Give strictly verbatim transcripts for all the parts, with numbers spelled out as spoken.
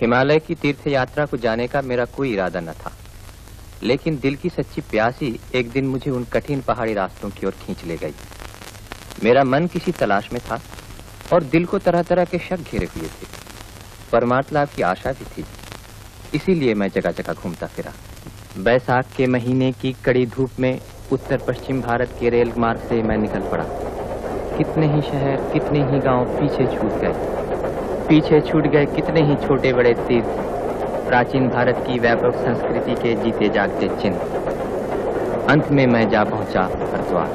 हिमालय की तीर्थ यात्रा को जाने का मेरा कोई इरादा न था, लेकिन दिल की सच्ची प्यासी एक दिन मुझे उन कठिन पहाड़ी रास्तों की ओर खींच ले गई। मेरा मन किसी तलाश में था और दिल को तरह तरह के शक घेरे हुए थे। परमार्थ लाभ की आशा भी थी, इसीलिए मैं जगह जगह घूमता फिरा। बैसाख के महीने की कड़ी धूप में उत्तर पश्चिम भारत के रेल मार्ग से मैं निकल पड़ा। कितने ही शहर, कितने ही गाँव पीछे छूट गए, पीछे छूट गए कितने ही छोटे बड़े तीर्थ, प्राचीन भारत की व्यापक संस्कृति के जीते जागते चिन्ह। अंत में मैं जा पहुंचा हरिद्वार।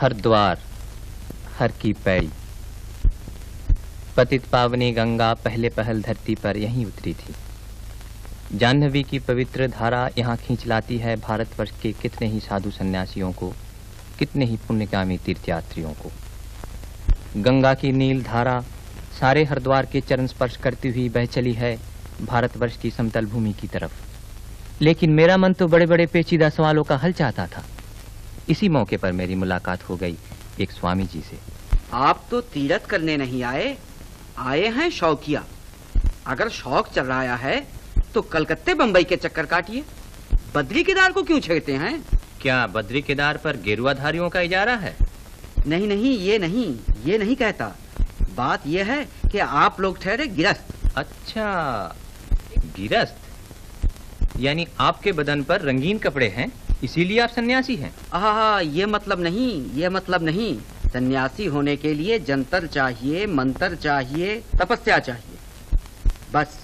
हरिद्वार हर की पैड़ी। पतित पावनी गंगा पहले पहल धरती पर यहीं उतरी थी। जाह्नवी की पवित्र धारा यहाँ खींच लाती है भारतवर्ष के कितने ही साधु सन्यासियों को, कितने ही पुण्यकामी तीर्थयात्रियों को। गंगा की नील धारा सारे हरिद्वार के चरण स्पर्श करती हुई बह चली है भारतवर्ष की समतल भूमि की तरफ। लेकिन मेरा मन तो बड़े बड़े पेचीदा सवालों का हल चाहता था। इसी मौके पर मेरी मुलाकात हो गई एक स्वामी जी से। आप तो तीर्थ करने नहीं आए, आए हैं शौकिया। अगर शौक चल रहा है तो कलकत्ते बंबई के चक्कर काटिए, बद्री केदार को क्यों छेड़ते हैं? क्या बद्री केदार पर गेरुआधारियों का इजारा है? नहीं नहीं, ये नहीं, ये नहीं कहता। बात ये है कि आप लोग ठहरे गिरस्त। अच्छा, गिरस्त यानी आपके बदन पर रंगीन कपड़े हैं, इसीलिए आप सन्यासी हैं? हाँ, ये मतलब नहीं, ये मतलब नहीं। सन्यासी होने के लिए जंतर चाहिए, मंतर चाहिए, तपस्या चाहिए। बस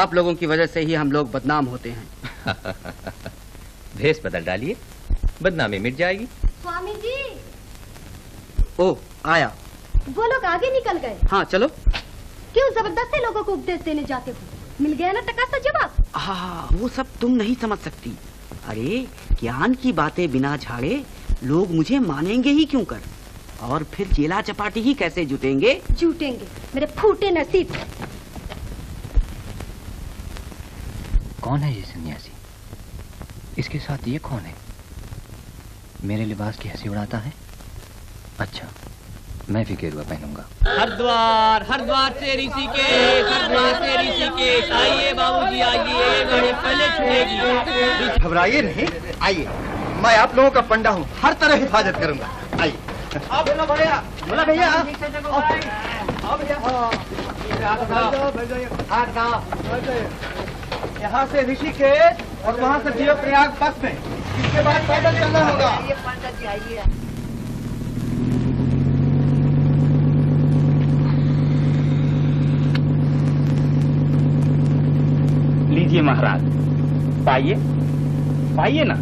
आप लोगों की वजह से ही हम लोग बदनाम होते हैं। भेष बदल डालिए, बदनामी मिट जाएगी। स्वामी जी, ओ आया। वो लोग आगे निकल गए। हाँ चलो। क्यों जबरदस्ती लोगों को उपदेश देने जाते हो? मिल गया ना टका सा जवाब। हाँ, वो सब तुम नहीं समझ सकती। अरे ज्ञान की बातें बिना झाड़े लोग मुझे मानेंगे ही क्यों कर, और फिर जेला चपाटी ही कैसे जुटेंगे? जुटेंगे मेरे फूटे नसीब। कौन है ये सन्यासी? इसके साथ ये कौन है? मेरे लिबास की हंसी उड़ाता है। अच्छा, मैं भी गेरुआ पहनूंगा। हरिद्वार, हरिद्वार से ऋषिकेश, हरिद्वार से ऋषिकेश। आइए बाबूजी, आइए, बड़े पहले छूटेगी। घबराइए नहीं, आइए, मैं आप लोगों का पंडा हूँ, हर तरह हिफाजत करूंगा। आइए। आप बोलो भैया, बोला भैया, यहाँ से ऋषिकेश और वहाँ से देवप्रयाग बस में, इसके बाद पैदल चलना होगा। लीजिए महाराज, पाइए, पाइए ना।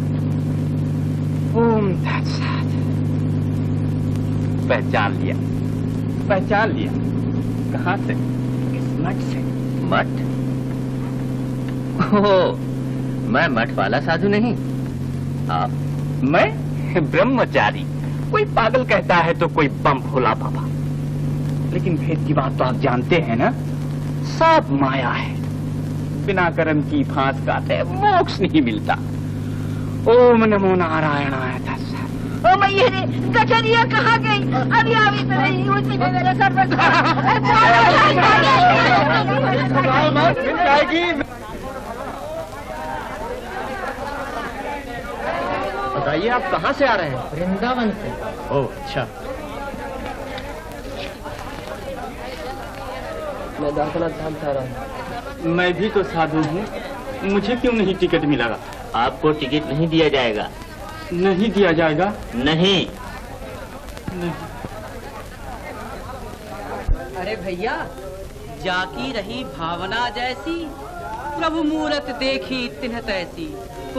ओम तत्सत्। पहचान लिया, पहचान लिया। कहाँ से? इस मठ से। मठ? ओ, मैं मठ वाला साधु नहीं। आप? मैं ब्रह्मचारी। कोई पागल कहता है तो कोई बम भोला बाबा। लेकिन भेद की बात तो आप जानते हैं ना, सब माया है। बिना कर्म की फांस काटे मोक्ष नहीं मिलता। ओम नमो नारायण। ओ मैया रे, कचरिया कहाँ गई? अभी आवी तो नहीं, उसी में मेरे सर पर बताइए। आप कहाँ से आ रहे हैं? वृंदावन से। ओ अच्छा, मैं दारकनाथ धाम से आ रहा हूँ। मैं भी तो साधु हूँ, मुझे क्यों नहीं टिकट मिलेगा? आपको टिकट नहीं दिया जाएगा। नहीं दिया जाएगा? नहीं, नहीं। अरे भैया, जाकी रही भावना जैसी, प्रभु मूरत देखी तिन्ह तैसी।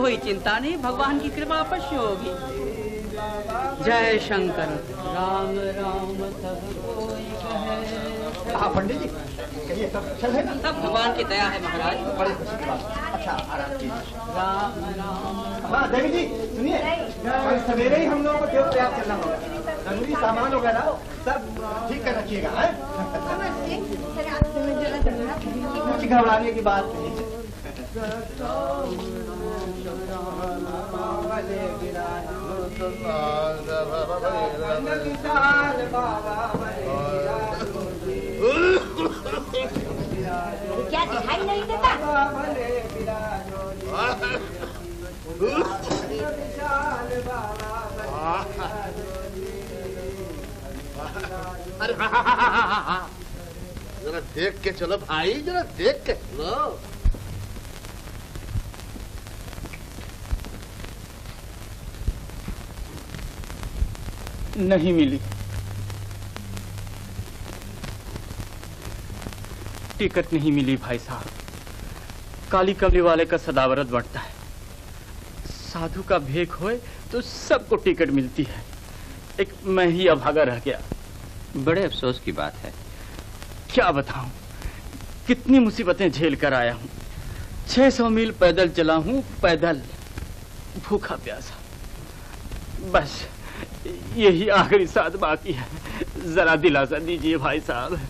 कोई चिंता नहीं, भगवान की कृपा अवश्य होगी। जय शंकर राम राम सब कोई कहे। हाँ पंडित जी, ये सब चल है ना, सब भगवान की दया है महाराज, बड़ी खुशी की बात। अच्छा आराम कीजिए। राम राम। हाँ देवी जी सुनिए, कल सवेरे ही हम लोगों को देवप्रयाग चलना होगा, जरूरी सामान वगैरह सब ठीक कर रखिएगा। कुछ घबराने की बात नहीं। क्या दिखाई नहीं देता? अरे जरा देख के चलो भाई, जरा देख के चलो। नहीं मिली टिकट, नहीं मिली भाई साहब। काली कमली वाले का सदावरत बढ़ता है, साधु का भेक होए तो सबको टिकट मिलती है, एक मैं ही अभागा रह गया। बड़े अफसोस की बात है। क्या बताऊं, कितनी मुसीबतें झेल कर आया हूं। छह सौ मील पैदल चला हूं, पैदल, भूखा प्यासा। बस यही आखिरी साथ बाकी है, जरा दिलासा दीजिए भाई साहब।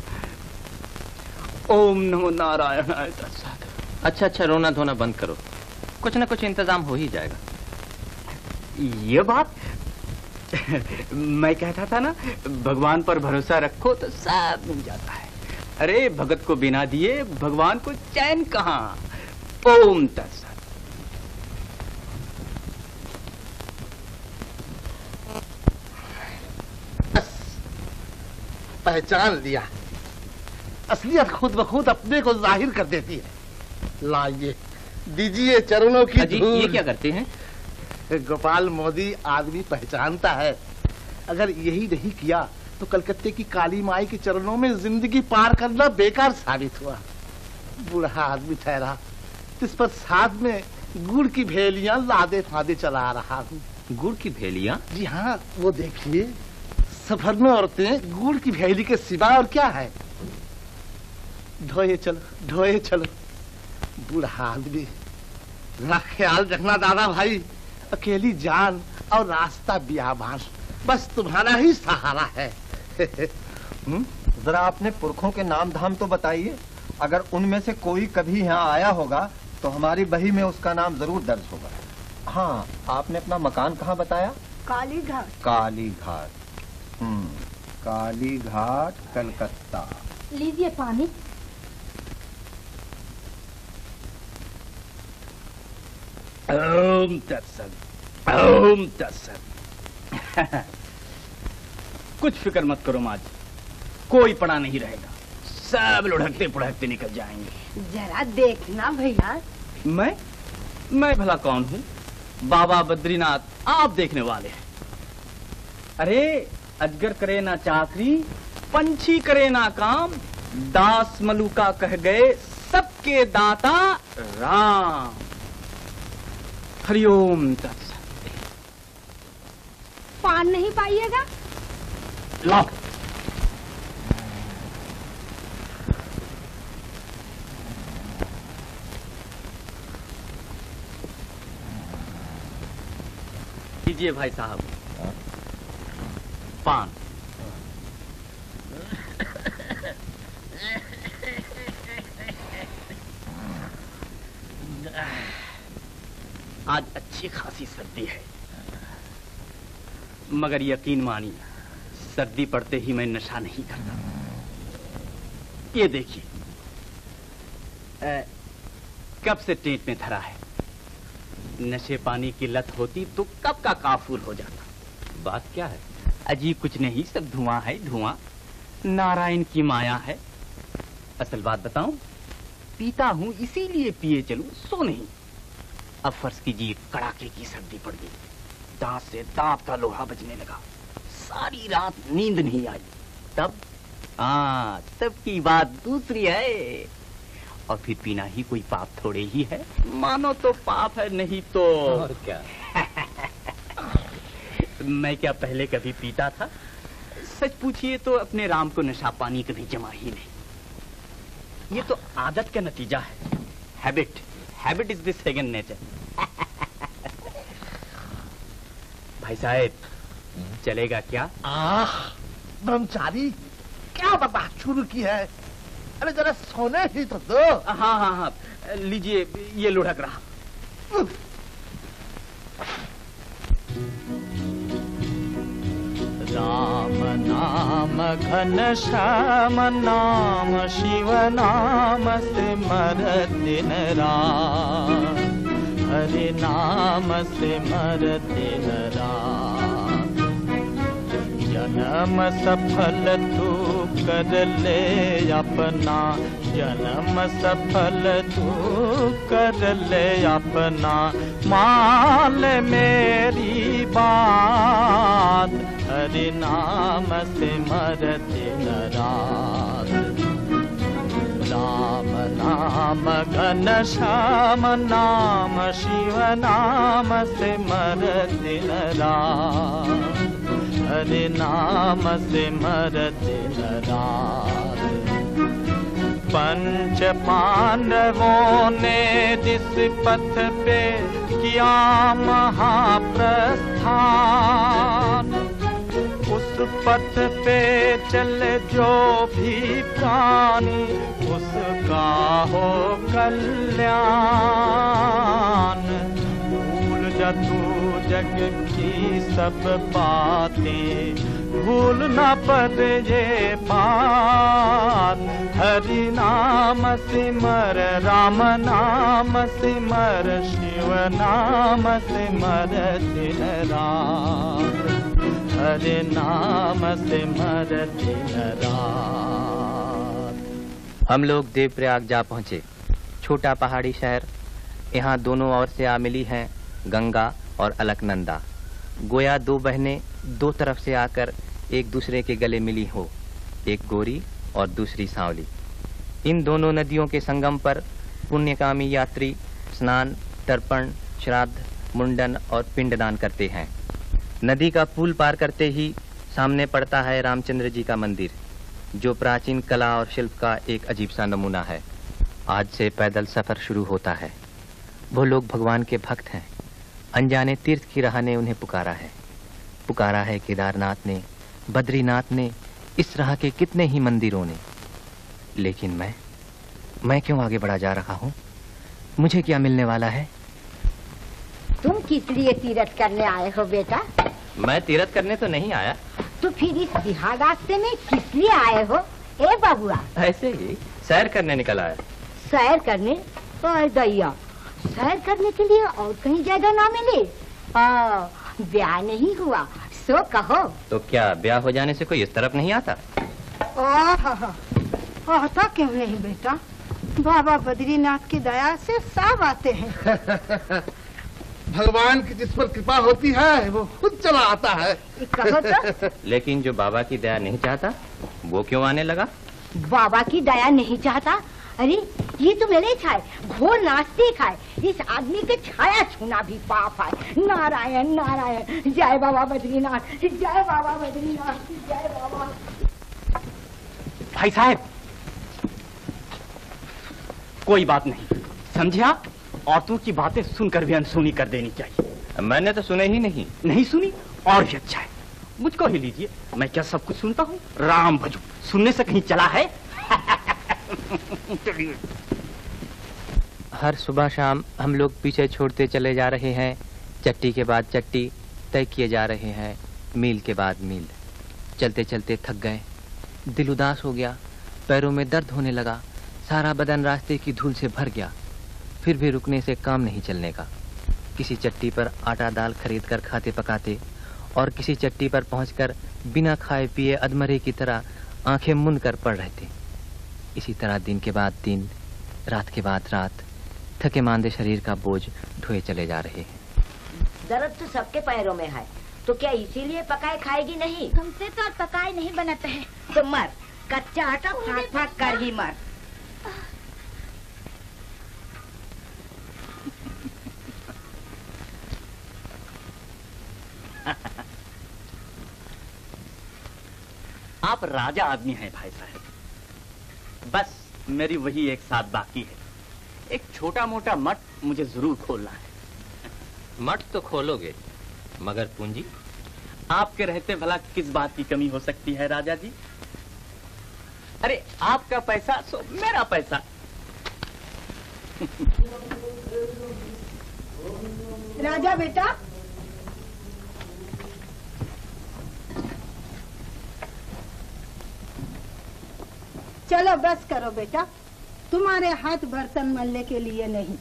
ओम नमो नारायण। अच्छा अच्छा, रोना धोना बंद करो, कुछ ना कुछ इंतजाम हो ही जाएगा। ये बात मैं कहता था ना, भगवान पर भरोसा रखो तो सब मिल जाता है। अरे भगत को बिना दिए भगवान को चैन कहाँ। ओम तत्सत। पहचान लिया, असलियत खुद ब खुद अपने को जाहिर कर देती है। लाइए दीजिए चरणों की धूल। ये क्या करते हैं? गोपाल मोदी आदमी पहचानता है, अगर यही नहीं किया तो कलकत्ते की काली माई के चरणों में जिंदगी पार करना बेकार साबित हुआ। बूढ़ा आदमी ठहरा, इस पर साथ में गुड़ की भेलियां लादे फादे चला रहा हूँ। गुड़ की भेलियां? जी हाँ, वो देखिए, सफर में औरतें गुड़ की भेली के सिवा और क्या है। ढोए चलो ढोए चलो। बूढ़ा आदमी, जरा ख्याल रखना दादा भाई, अकेली जान और रास्ता बियाबान, बस तुम्हारा ही सहारा है। जरा अपने पुरखों के नाम धाम तो बताइए, अगर उनमें से कोई कभी यहाँ आया होगा तो हमारी बही में उसका नाम जरूर दर्ज होगा। हाँ, आपने अपना मकान कहाँ बताया? काली घाट। काली घाट, काली घाट, कलकत्ता। लीजिए पानी। ओम तत्सत, ओम तत्सत। कुछ फिक्र मत करो माँ जी, कोई पड़ा नहीं रहेगा, सब लुढ़कते पुढ़कते निकल जाएंगे। जरा देखना भैया। मैं मैं भला कौन हूँ? बाबा बद्रीनाथ आप देखने वाले हैं। अरे अजगर करे ना चाकरी, पंछी करे ना काम, दास मलुका कह गए सबके दाता राम। हरिओम तत्सत। पान नहीं पाइएगा। लो लीजिए भाई साहब पान। आज अच्छी खासी सर्दी है, मगर यकीन मानिए सर्दी पड़ते ही मैं नशा नहीं करता। ये देखिए कब से टेंट में धरा है, नशे पानी की लत होती तो कब का काफूर हो जाता। बात क्या है? अजीब कुछ नहीं, सब धुआं है धुआं, नारायण की माया है। असल बात बताऊं, पीता हूं इसीलिए पिए चलूं सो नहीं। अब फर्ज कीजिए कड़ाके की सर्दी पड़ गई, दांत से दांत का लोहा बजने लगा, सारी रात नींद नहीं आई। तब आ, तब की बात दूसरी है, और फिर पीना ही कोई पाप थोड़े ही है, मानो तो पाप है नहीं तो और क्या। मैं क्या पहले कभी पीता था? सच पूछिए तो अपने राम को नशा पानी कभी जमा ही नहीं। ये तो आदत का नतीजा है। Habit, habit is the second nature. भाई साहब चलेगा क्या? आह, ब्रह्मचारी क्या बात शुरू की है। अरे जरा सोने ही तो दो। हाँ हाँ हाँ लीजिए, ये लुढ़क रहा। राम नाम घन श्याम नाम शिव नाम स्मर दिन रात, हरि नाम स्मर दिन रात। जन्म सफल तू कर ले अपना, जन्म सफल तू कर ले अपना, मान मेरी बात। हरि नाम सिमर दिन रात। राम नाम घन श्याम नाम शिव नाम सिमर दिन रात, हरि नाम सिमर दिन रात। पंच पांडवों ने जिस पथ पे किया महाप्रस्थान, उस पथ पे चल जो भी प्राणी उसका हो कल्याण। भूल जा तू जग की सब बातें, भूल ना पड़ ये बात। हरि नाम सिमर राम नाम सिमर शिव नाम सिमर दिन रात, हरि नाम सिमर दिन रात। हम लोग देवप्रयाग जा पहुँचे। छोटा पहाड़ी शहर। यहाँ दोनों ओर से आ मिली हैं गंगा और अलकनंदा। गोया दो बहनें दो तरफ से आकर एक दूसरे के गले मिली हो, एक गोरी और दूसरी सांवली। इन दोनों नदियों के संगम पर पुण्यकामी यात्री स्नान, तर्पण, श्राद्ध, मुंडन और पिंडदान करते हैं। नदी का पुल पार करते ही सामने पड़ता है रामचंद्र जी का मंदिर, जो प्राचीन कला और शिल्प का एक अजीब सा नमूना है। आज से पैदल सफर शुरू होता है। वो लोग भगवान के भक्त हैं। अनजाने तीर्थ की राह ने उन्हें पुकारा है। पुकारा है केदारनाथ ने, बद्रीनाथ ने, इस राह के कितने ही मंदिरों ने। लेकिन मैं मैं क्यों आगे बढ़ा जा रहा हूँ? मुझे क्या मिलने वाला है? तुम किस लिए तीर्थ करने आए हो बेटा? मैं तीर्थ करने तो नहीं आया। तो फिर इस दिहा रास्ते में किस लिए आए हो? ए बाबुआ, ऐसे ही सैर करने निकल आया। सैर करने? और दैया सैर करने के लिए और कहीं जगह ना मिले? आ, ब्याह नहीं हुआ सो कहो। तो क्या ब्याह हो जाने से कोई इस तरफ नहीं आता? ओह, आता क्यों नहीं बेटा? बाबा बद्रीनाथ की दया से सब आते हैं। भगवान की जिस पर कृपा होती है वो खुद चला आता है। कहो तो। लेकिन जो बाबा की दया नहीं चाहता वो क्यों आने लगा? बाबा की दया नहीं चाहता? अरे ये तो मेरे खाए घोर नाश्ते खाए। इस आदमी के छाया छूना भी पाप है। नारायण नारायण, जय बाबा बद्रीनाथ, जय बाबा बद्रीनाथ, जय बाबा। भाई साहब कोई बात नहीं, समझे आप? औरतों की बातें सुनकर भी अनसुनी कर देनी चाहिए। मैंने तो सुने ही नहीं। नहीं सुनी और भी अच्छा है। मुझको ही लीजिए, मैं क्या सब कुछ सुनता हूँ। राम भजू सुनने से कहीं चला है? हर सुबह शाम हम लोग पीछे छोड़ते चले जा रहे हैं। चट्टी के बाद चट्टी तय किए जा रहे हैं, मील के बाद मील। चलते चलते थक गए, दिल उदास हो गया, पैरों में दर्द होने लगा, सारा बदन रास्ते की धूल से भर गया। फिर भी रुकने से काम नहीं चलने का। किसी चट्टी पर आटा दाल खरीद कर खाते पकाते और किसी चट्टी पर पहुंचकर बिना खाए पिए अधमरे की तरह आंखें मूंद कर पड़ रहते। इसी तरह दिन के बाद दिन, रात के बाद रात, थके मांदे शरीर का बोझ ढोए चले जा रहे हैं। दर्द तो सबके पैरों में है, तो क्या इसीलिए पकाए खाएगी नहीं? हमसे तो पकाए नहीं बनाते हैं। तो मर, कच्चा आटा फाक फाक कर ही मर। आप राजा आदमी हैं भाई साहब। बस मेरी वही एक साथ बाकी है, एक छोटा मोटा मठ मुझे जरूर खोलना है। मठ तो खोलोगे, मगर पूंजी? आपके रहते भला किस बात की कमी हो सकती है राजा जी? अरे आपका पैसा सो मेरा पैसा। राजा बेटा, चलो बस करो बेटा, तुम्हारे हाथ बर्तन मलने के लिए नहीं,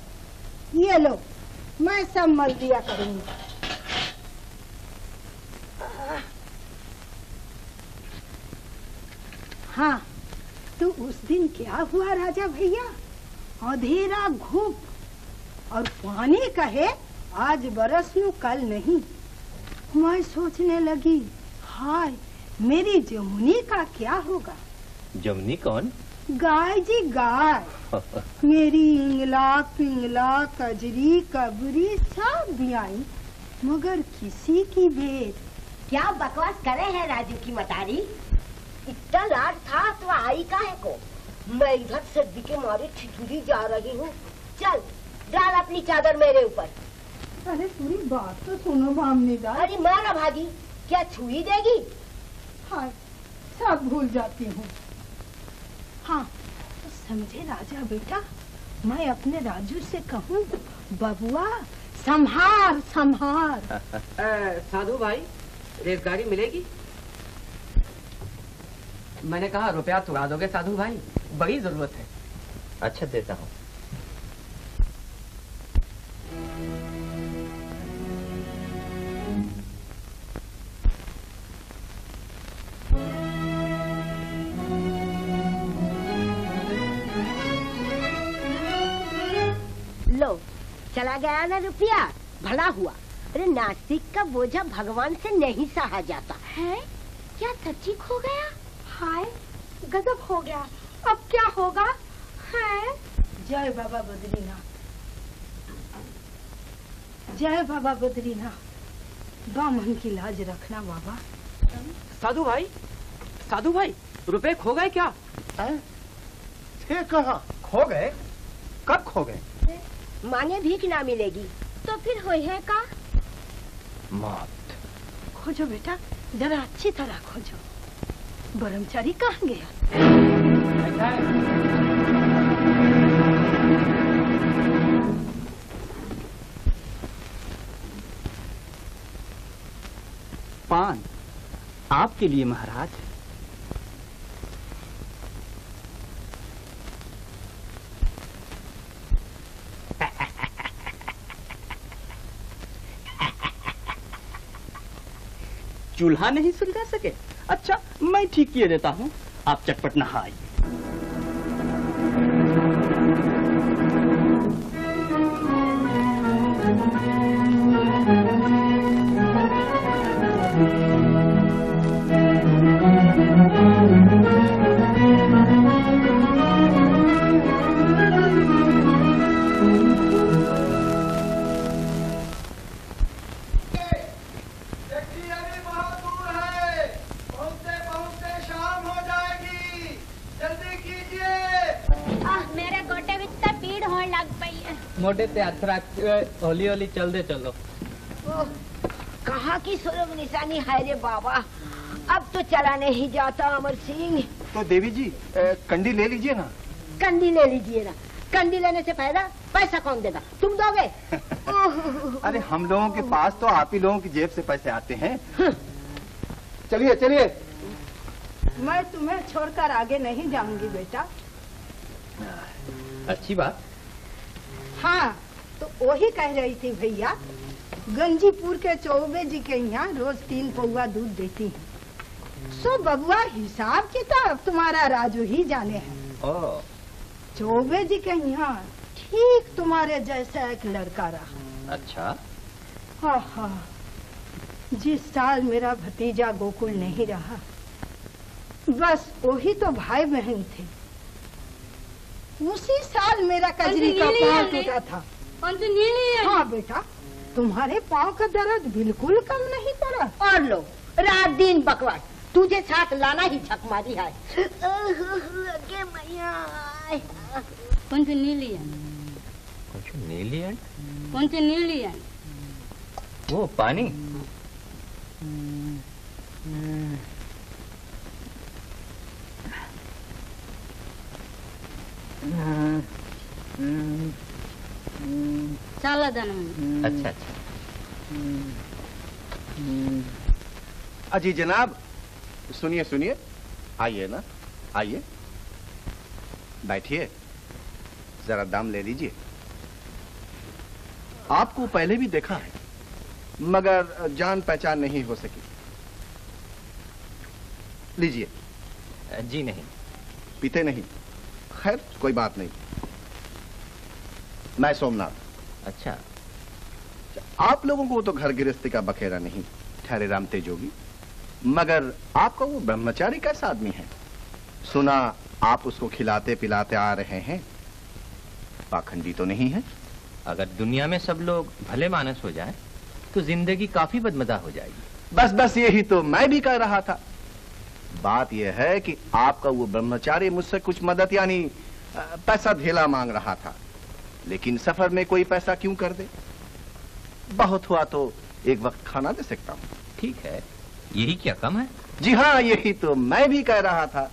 ये लो मैं सब मल दिया करूंगी। हाँ, तो उस दिन क्या हुआ राजा भैया, अंधेरा घूप और पानी कहे आज बरस यूं कल नहीं। मैं सोचने लगी हाय मेरी जमुनी का क्या होगा। जमुनी कौन? गाय जी गाय। मेरी इंगला पिंगला कजरी कबरी सब भी आई, मगर किसी की भेद। क्या बकवास करे हैं राजू की मतारी, इतना लाड था तो आई काहे को। मैं इधर सर्दी के मारे ठिठुरी जा रही हूँ, चल डाल अपनी चादर मेरे ऊपर। अरे पूरी बात तो सुनो भामनीदार। अरे मारा भागी, क्या छुई देगी? हाँ सब भूल जाती हूँ। हाँ तो समझे राजा बेटा, मैं अपने राजू से कहूँ बबुआ संहार संहार। साधु भाई रेलगाड़ी मिलेगी? मैंने कहा रुपया तुड़ा दोगे साधु भाई, बड़ी जरूरत है। अच्छा देता हूँ। चला गया ना रुपया, भला हुआ। अरे नास्तिक का बोझा भगवान से नहीं सहा जाता है। क्या सच्ची खो गया? हाय गजब हो गया, अब क्या होगा है? जय बाबा बद्रीनाथ, जय बाबा बद्रीनाथ। बामन की लाज रखना बाबा। साधु भाई, साधु भाई रुपए खो गए क्या? कहाँ खो गए? कब खो गए? माने भीख ना मिलेगी तो फिर हो है का मौत। खोजो बेटा, जरा अच्छी तरह खोजो। ब्रह्मचारी कहाँ गया? पान आपके लिए महाराज। चूल्हा नहीं सुलगा सके? अच्छा मैं ठीक किए देता हूँ, आप चटपट नहा आइए। होली होली चल दे चलो। कहाँ की सुरंग निशानी है रे बाबा, अब तो चला नहीं जाता। अमर सिंह तो देवी जी ए, कंडी ले लीजिए ना। कंडी ले लीजिए ना, कंडी लेने से फायदा, पैसा कौन देगा? तुम दोगे? अरे हम लोगों के पास तो आप ही लोगों की जेब से पैसे आते हैं। चलिए चलिए। मैं तुम्हें छोड़कर आगे नहीं जाऊंगी बेटा। अच्छी बात। हाँ तो वही कह रही थी भैया, गंजीपुर के चौबे जी के यहाँ रोज तीन पौवा दूध देती है। सो बबुआ हिसाब किताब तुम्हारा राजू ही जाने है। ओ। चौबे जी के यहाँ ठीक तुम्हारे जैसा एक लड़का रहा। अच्छा। हाँ हाँ, जिस साल मेरा भतीजा गोकुल नहीं रहा, बस वही तो भाई बहन थे। उसी साल मेरा कजरी का पाँव टूटा था। हाँ बेटा, तुम्हारे पाँव का दर्द बिल्कुल कम नहीं पड़ा। और लो रात दिन बकवास, तुझे साथ लाना ही झक मारी है। कौन सी नीली है? कौन सी नीली है? कौन सी नीली है? वो पानी साला दाना। अच्छा अच्छा। अजी जनाब, सुनिए सुनिए, आइए ना, आइए, बैठिए, जरा दाम ले लीजिए। आपको पहले भी देखा है मगर जान पहचान नहीं हो सकी। लीजिए। जी नहीं, पीते नहीं। खैर कोई बात नहीं। मैं सोमनाथ। अच्छा, आप लोगों को तो घर गृहस्थी का बखेरा नहीं, ठहरे राम तेजोगी, मगर आपका वो ब्रह्मचारी कैसा आदमी है? सुना आप उसको खिलाते पिलाते आ रहे हैं, पाखंडी तो नहीं है? अगर दुनिया में सब लोग भले मानस हो जाएं, तो जिंदगी काफी बदमजा हो जाएगी। बस बस यही तो मैं भी कह रहा था। बात यह है कि आपका वो ब्रह्मचारी मुझसे कुछ मदद यानी पैसा ढेला मांग रहा था, लेकिन सफर में कोई पैसा क्यों कर दे, बहुत हुआ तो एक वक्त खाना दे सकता हूँ। ठीक है, यही क्या कम है? जी हाँ, यही तो मैं भी कह रहा था।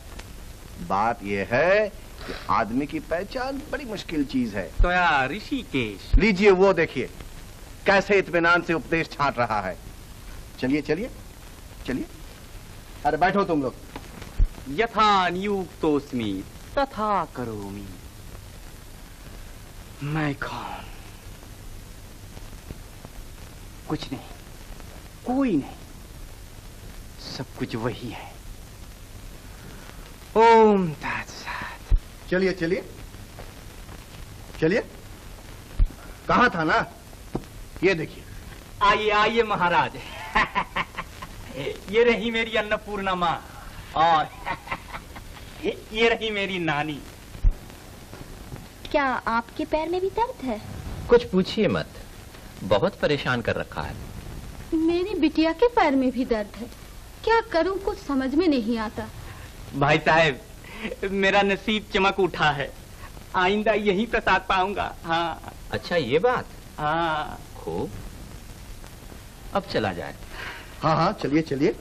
बात यह है कि आदमी की पहचान बड़ी मुश्किल चीज है। तो यार ऋषिकेश, लीजिए वो देखिए कैसे इत्मीनान से उपदेश छांट रहा है। चलिए चलिए चलिए। अरे बैठो तुम लोग। यथा नियुक्तोस्मि तथा करोमि। मैं कौन? कुछ नहीं, कोई नहीं, सब कुछ वही है। ओम तत्सत्। चलिए चलिए चलिए। कहा था ना, ये देखिए। आइए आइए महाराज। ये रही मेरी अन्नपूर्णा माँ और ये रही मेरी नानी। क्या आपके पैर में भी दर्द है? कुछ पूछिए मत, बहुत परेशान कर रखा है। मेरी बिटिया के पैर में भी दर्द है, क्या करूं कुछ समझ में नहीं आता। भाई साहब, मेरा नसीब चमक उठा है, आइंदा यही प्रसाद पाऊंगा। हाँ। अच्छा ये बात। हाँ। खूब, अब चला जाए। हाँ हाँ चलिए चलिए।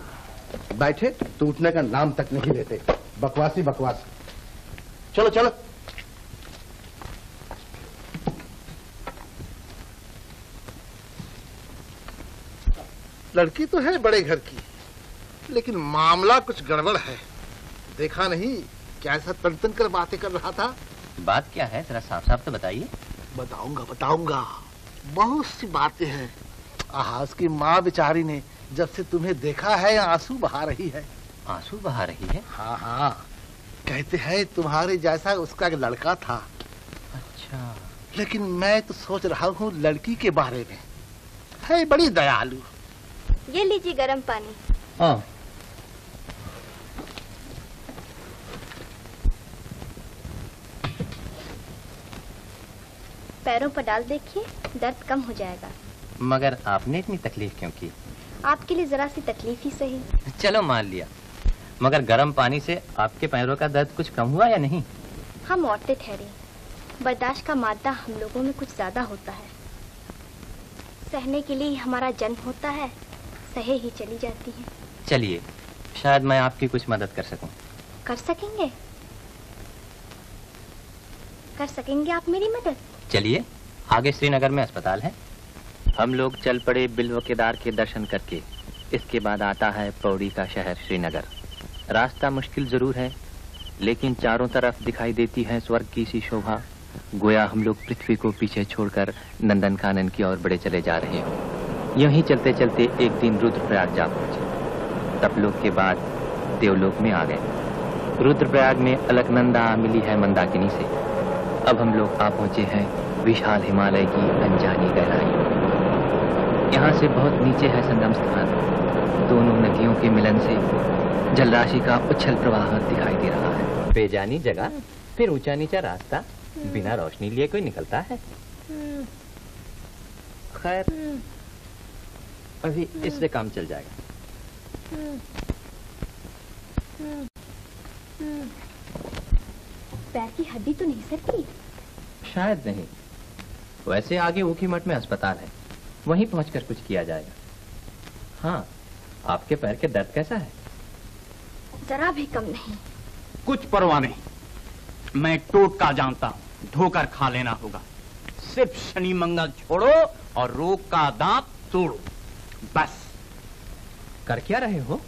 बैठे टूटने का नाम तक नहीं लेते, बकवासी बकवासी। चलो चलो। लड़की तो है बड़े घर की, लेकिन मामला कुछ गड़बड़ है। देखा नहीं कैसा तन-तन कर बातें कर रहा था। बात क्या है, जरा साफ साफ तो बताइए। बताऊंगा बताऊंगा, बहुत सी बातें हैं। आहा, उसकी माँ बेचारी ने जब से तुम्हें देखा है आंसू बहा रही है। आंसू बहा रही है? हाँ हाँ, कहते हैं तुम्हारे जैसा उसका एक लड़का था। अच्छा। लेकिन मैं तो सोच रहा हूँ लड़की के बारे में, है बड़ी दयालु। ये लीजिए गर्म पानी। हाँ। पैरों पर डाल देखिए, दर्द कम हो जाएगा। मगर आपने इतनी तकलीफ क्यों की? आपके लिए जरा सी तकलीफ ही सही। चलो मान लिया, मगर गर्म पानी से आपके पैरों का दर्द कुछ कम हुआ या नहीं? हम औरतें ठहरी, बर्दाश्त का मादा हम लोगों में कुछ ज्यादा होता है। सहने के लिए हमारा जन्म होता है, सहे ही चली जाती है। चलिए, शायद मैं आपकी कुछ मदद कर सकूं। कर सकेंगे, कर सकेंगे आप मेरी मदद। चलिए, आगे श्रीनगर में अस्पताल है। हम लोग चल पड़े बिल्व केदार के दर्शन करके। इसके बाद आता है पौड़ी का शहर श्रीनगर। रास्ता मुश्किल जरूर है, लेकिन चारों तरफ दिखाई देती है स्वर्ग की सी शोभा, गोया हम लोग पृथ्वी को पीछे छोड़कर नंदन कानन की ओर बढ़े चले जा रहे हो। यूं ही चलते चलते एक दिन रुद्रप्रयाग जा पहुंचे। तपलोक के बाद देवलोक में आ गए। रुद्रप्रयाग में अलकनंदा मिली है मंदाकिनी से। अब हम लोग आ पहुंचे हैं विशाल हिमालय की अनजानी गहराई। यहाँ से बहुत नीचे है संगम स्थान। दोनों नदियों के मिलन से जलराशि का उच्छल प्रवाह दिखाई दे रहा है। बेजानी जगह, फिर ऊंचा नीचा रास्ता, बिना रोशनी लिए कोई निकलता है? खैर अभी इससे काम चल जाएगा। पैर की हड्डी तो नहीं सकती? शायद नहीं। वैसे आगे उखीमठ में अस्पताल है, वहीं पहुंचकर कुछ किया जाएगा। हाँ, आपके पैर के दर्द कैसा है? जरा भी कम नहीं। कुछ परवाह नहीं, मैं टोटका जानता हूँ, धोकर खा लेना होगा। सिर्फ शनि मंगल छोड़ो और रोग का दांत तोड़ो। बस। कर क्या रहे हो?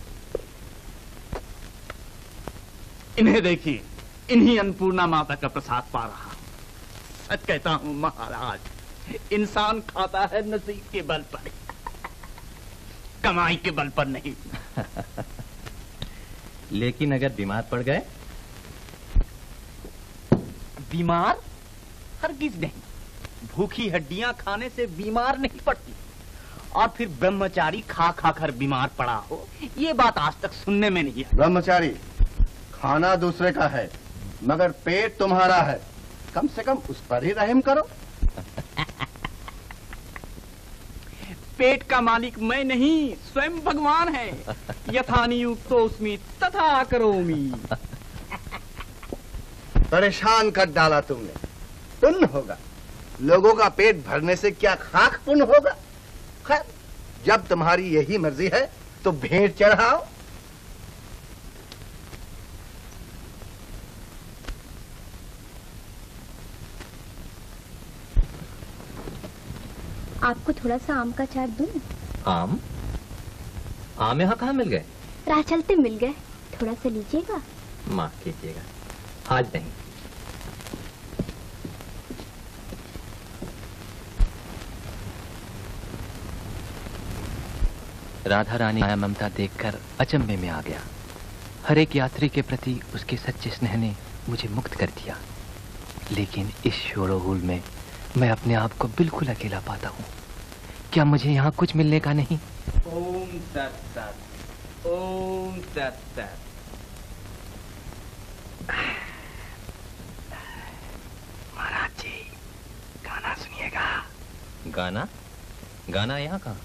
इन्हें देखिए, इन्हीं अन्नपूर्णा माता का प्रसाद पा रहा। सच कहता हूँ महाराज, इंसान खाता है नसीब के बल पर, कमाई के बल पर नहीं। लेकिन अगर बीमार पड़ गए? बीमार? हरगिज नहीं। भूखी हड्डियां खाने से बीमार नहीं पड़ती। और फिर ब्रह्मचारी खा खा कर बीमार पड़ा हो, ये बात आज तक सुनने में नहीं आई। ब्रह्मचारी, खाना दूसरे का है मगर पेट तुम्हारा है, कम से कम उस पर ही रहम करो। पेट का मालिक मैं नहीं, स्वयं भगवान है। यथानियुक्तोस्मि तथा करोमि। परेशान कर डाला तुमने। पुण्य होगा, लोगों का पेट भरने से क्या खाक पुण्य होगा। खैर, जब तुम्हारी यही मर्जी है तो भेंट चढ़ाओ। आपको थोड़ा सा आम का चाट दूं? आम? आम यहाँ कहाँ मिल गए? राह चलते मिल गए, थोड़ा सा लीजिएगा। माफ कीजिएगा, आज नहीं। राधा रानी माया ममता देखकर अचंभे में आ गया। हर एक यात्री के प्रति उसके सच्चे स्नेह ने मुझे मुक्त कर दिया। लेकिन इस शोरोगुल में मैं अपने आप को बिल्कुल अकेला पाता हूँ। क्या मुझे यहाँ कुछ मिलने का नहीं? ओम तत् तत्, ओम तत् तत्। महाराज जी, गाना सुनिएगा। गाना? गाना यहाँ कहाँ?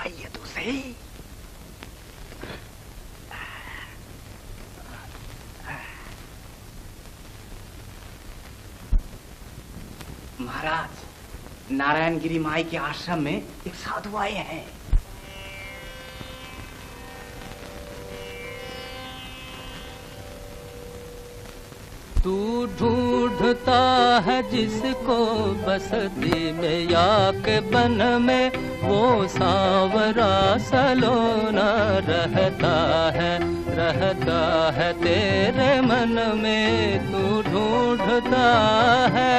आइए तो सही। महाराज, नारायण गिरी माई के आश्रम में एक साधु आए हैं। तू ढूंढता है जिसको बस्ती में याक बन में, वो सांवरा सलोना रहता है, रहता है तेरे मन में। तू ढूंढता है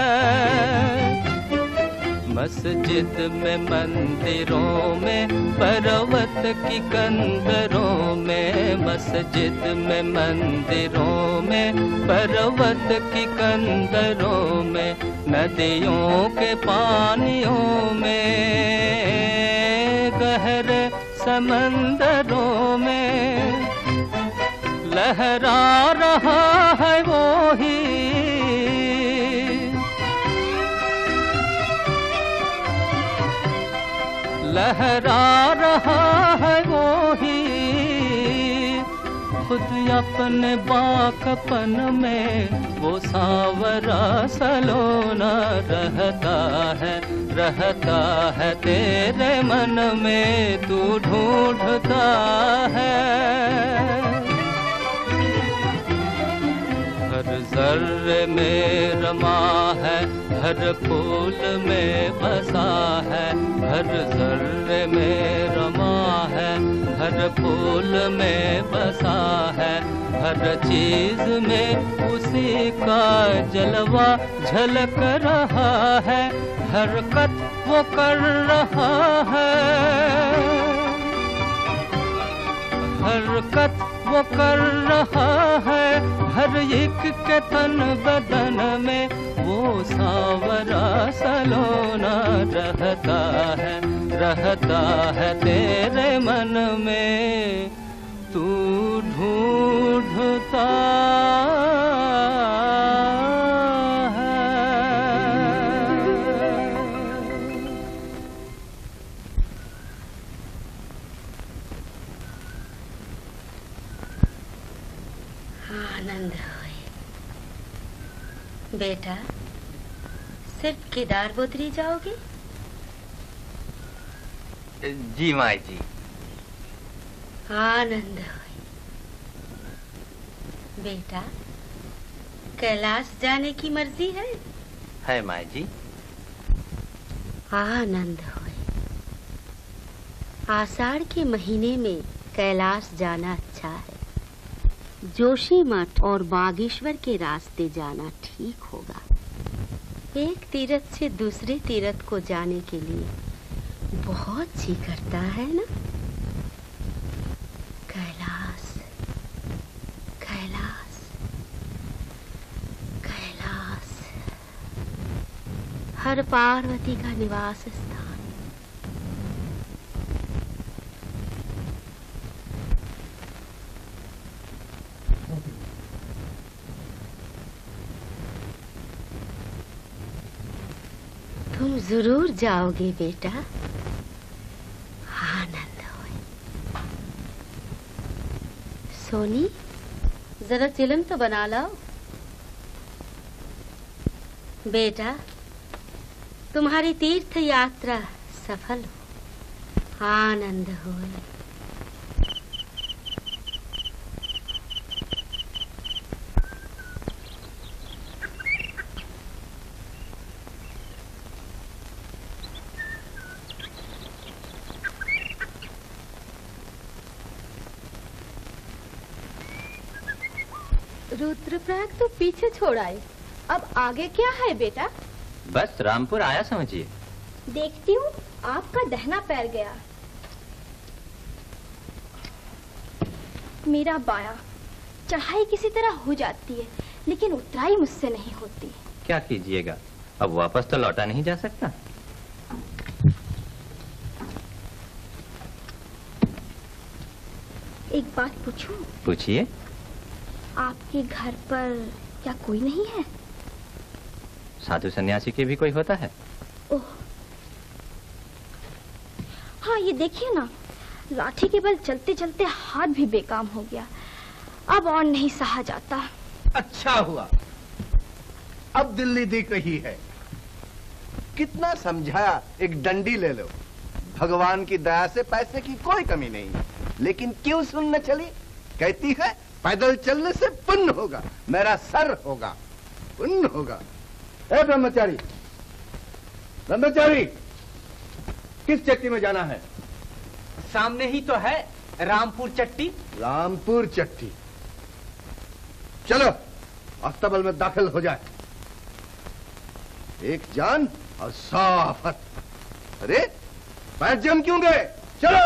मस्जिद में, मंदिरों में, पर्वत की कंदरों में। मस्जिद में, मंदिरों में, पर्वत की कंदरों में, नदियों के पानियों में, गहरे समंदरों में लहरा रहा है वो ही। लहरा रहा है वो ही खुद अपने बाकपन में, वो सावरा सलोना रहता है, रहता है तेरे मन में। तू ढूंढता है हर जर्रे में रमा है, हर फूल में बसा है। हर जर्रे में रमा है, हर फूल में बसा है। हर चीज में उसी का जलवा झलक रहा है, हरकत वो कर रहा है, हरकत वो कर रहा है। हर एक के तन बदन में वो सावरा सलोना रहता है, रहता है तेरे मन में। तू ढूंढता है। आनंद होए। बेटा सिर्फ केदार बोदरी जाओगे? जी माई जी। आनंद होए। बेटा कैलाश जाने की मर्जी है? है माई जी। आनंद होए। आषाढ़ के महीने में कैलाश जाना अच्छा है। जोशी मठ और बागेश्वर के रास्ते जाना ठीक होगा। एक तीर्थ से दूसरे तीर्थ को जाने के लिए बहुत जी करता है ना। कैलाश कैलाश हर पार्वती का निवास स्थान। तुम जरूर जाओगे बेटा। आनंद होए। सोनी जरा चिलम तो बना लाओ। बेटा तुम्हारी तीर्थ यात्रा सफल हो। आनंद होए। रुद्रप्रयाग तो पीछे छोड़ आए, अब आगे क्या है बेटा? बस रामपुर आया समझिए। देखती हूँ आपका दहना पैर गया, मेरा बाया। चढ़ाई किसी तरह हो जाती है लेकिन उतराई मुझसे नहीं होती। क्या कीजिएगा, अब वापस तो लौटा नहीं जा सकता। एक बात पूछूं? पूछिए। आपके घर पर क्या कोई नहीं है? साधु सन्यासी के भी कोई होता है? ओह, हाँ ये देखिए ना, लाठी के बल चलते चलते हाथ भी बेकाम हो गया, अब और नहीं सहा जाता। अच्छा हुआ, अब दिल्ली दिख रही है। कितना समझाया, एक डंडी ले लो। भगवान की दया से पैसे की कोई कमी नहीं है, लेकिन क्यों सुनने चली? कहती है पैदल चलने से पुण्य होगा। मेरा सर होगा, पुण्य होगा। ए ब्रह्मचारी, ब्रह्मचारी, किस चट्टी में जाना है? सामने ही तो है रामपुर चट्टी। रामपुर चट्टी, चलो अस्तबल में दाखिल हो जाए। एक जान और सौ आफत। अरे पैर जम क्यों गए? चलो।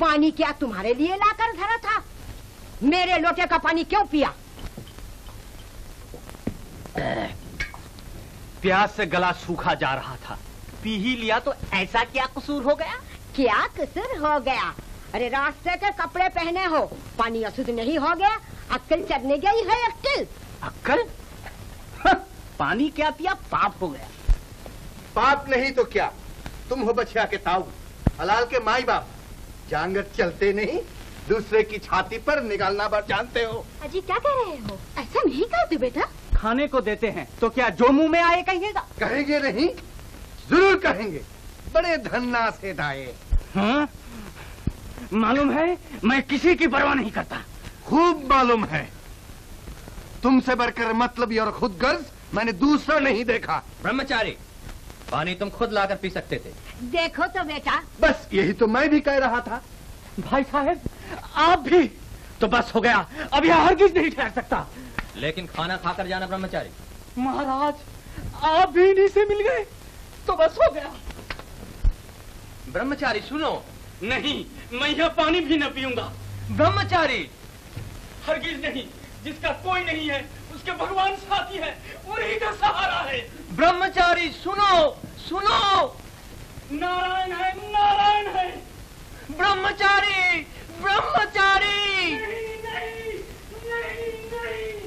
पानी क्या तुम्हारे लिए लाकर धरा था? मेरे लोटे का पानी क्यों पिया? प्यास से गला सूखा जा रहा था, पी ही लिया तो ऐसा क्या कसूर हो गया? क्या कसूर हो गया? अरे रास्ते के कपड़े पहने हो, पानी अशुद्ध नहीं हो गया? अक्कल चढ़ने गई है? अक्कल अक्कल पानी क्या पिया, पाप हो गया। पाप नहीं तो क्या, तुम हो बछिया के ताऊ, हलाल के माई बाप। जांगर चलते नहीं, दूसरे की छाती पर निकालना बार जानते हो। अजी क्या कह रहे हो, ऐसा नहीं करते बेटा। खाने को देते हैं तो क्या जो मुंह में आए कहिएगा? कहेंगे नहीं, जरूर कहेंगे। बड़े धन्ना से दाए। हाँ? मालूम है मैं किसी की परवाह नहीं करता। खूब मालूम है, तुमसे बढ़कर मतलब और खुद गर्ज मैंने दूसरा नहीं देखा। ब्रह्मचारी, पानी तुम खुद लाकर पी सकते थे। देखो तो बेटा। बस यही तो मैं भी कह रहा था। भाई साहब आप भी तो, बस हो गया, अब यहाँ हरगिज नहीं ठहर सकता। लेकिन खाना खाकर जाना ब्रह्मचारी। महाराज आप भी इन्हीं से मिल गए तो बस हो गया। ब्रह्मचारी सुनो। नहीं, मैं यहाँ पानी भी न पीऊंगा। ब्रह्मचारी हरगिज नहीं, जिसका कोई नहीं है उसके भगवान साथी है, उन्हीं का सहारा है। ब्रह्मचारी सुनो सुनो, नारायण है, नारायण है। ब्रह्मचारी, ब्रह्मचारी। नहीं, नहीं, नहीं, नहीं, नहीं।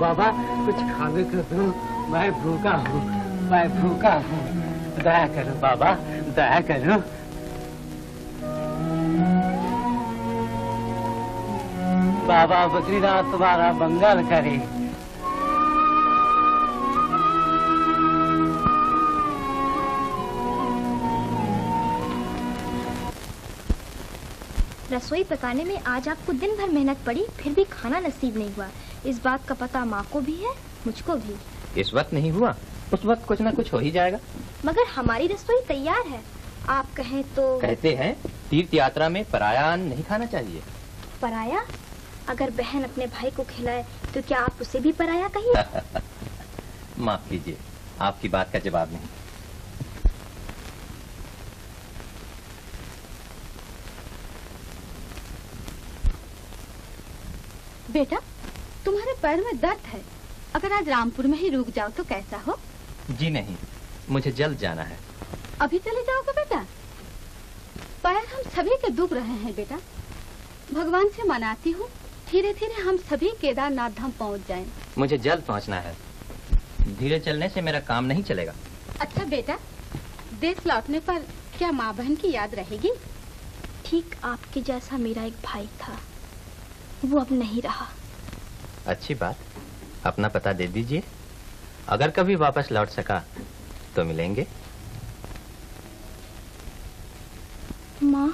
बाबा कुछ खाने को दो, मैं भूखा हूँ, मैं भूखा हूँ। दया करो बाबा, दया करो। बाबा बद्रीनाथ तुम्हारा मंगल करे। रसोई पकाने में आज आपको दिन भर मेहनत पड़ी, फिर भी खाना नसीब नहीं हुआ। इस बात का पता माँ को भी है, मुझको भी। इस वक्त नहीं हुआ, उस वक्त कुछ ना कुछ हो ही जाएगा। मगर हमारी रसोई तैयार है, आप कहें तो। कहते हैं तीर्थ यात्रा में पराया अन्न नहीं खाना चाहिए। पराया? अगर बहन अपने भाई को खिलाए तो क्या आप उसे भी पराया कहिए? माफ कीजिए, आपकी बात का जवाब नहीं। बेटा, तुम्हारे पैर में दर्द है, अगर आज रामपुर में ही रुक जाओ तो कैसा हो? जी नहीं, मुझे जल्द जाना है। अभी चले जाओगे बेटा? पैर हम सभी के दुख रहे हैं बेटा। भगवान से मनाती हूँ धीरे धीरे हम सभी केदारनाथ धाम पहुँच जाएं। मुझे जल्द पहुँचना है, धीरे चलने से मेरा काम नहीं चलेगा। अच्छा बेटा, देश लौटने पर क्या माँ बहन की याद रहेगी? ठीक आपके जैसा मेरा एक भाई था, वो अब नहीं रहा। अच्छी बात, अपना पता दे दीजिए, अगर कभी वापस लौट सका तो मिलेंगे। माँ,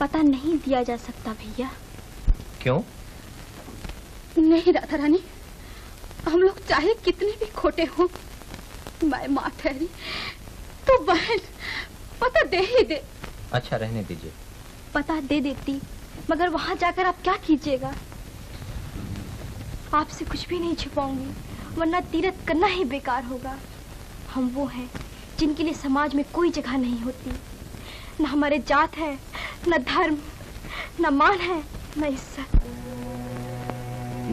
पता नहीं दिया जा सकता भैया। क्यों? नहीं राधा रानी, हम लोग चाहे कितने भी खोटे हों, मैं माँ ठहरी तो बहन पता दे ही दे। अच्छा रहने दीजिए। पता दे देती, मगर वहाँ जाकर आप क्या कीजिएगा? आपसे कुछ भी नहीं छुपाऊंगी, वरना तीरथ करना ही बेकार होगा। हम वो हैं जिनके लिए समाज में कोई जगह नहीं होती। न हमारे जात है, न धर्म, न मान है, न इज्जत।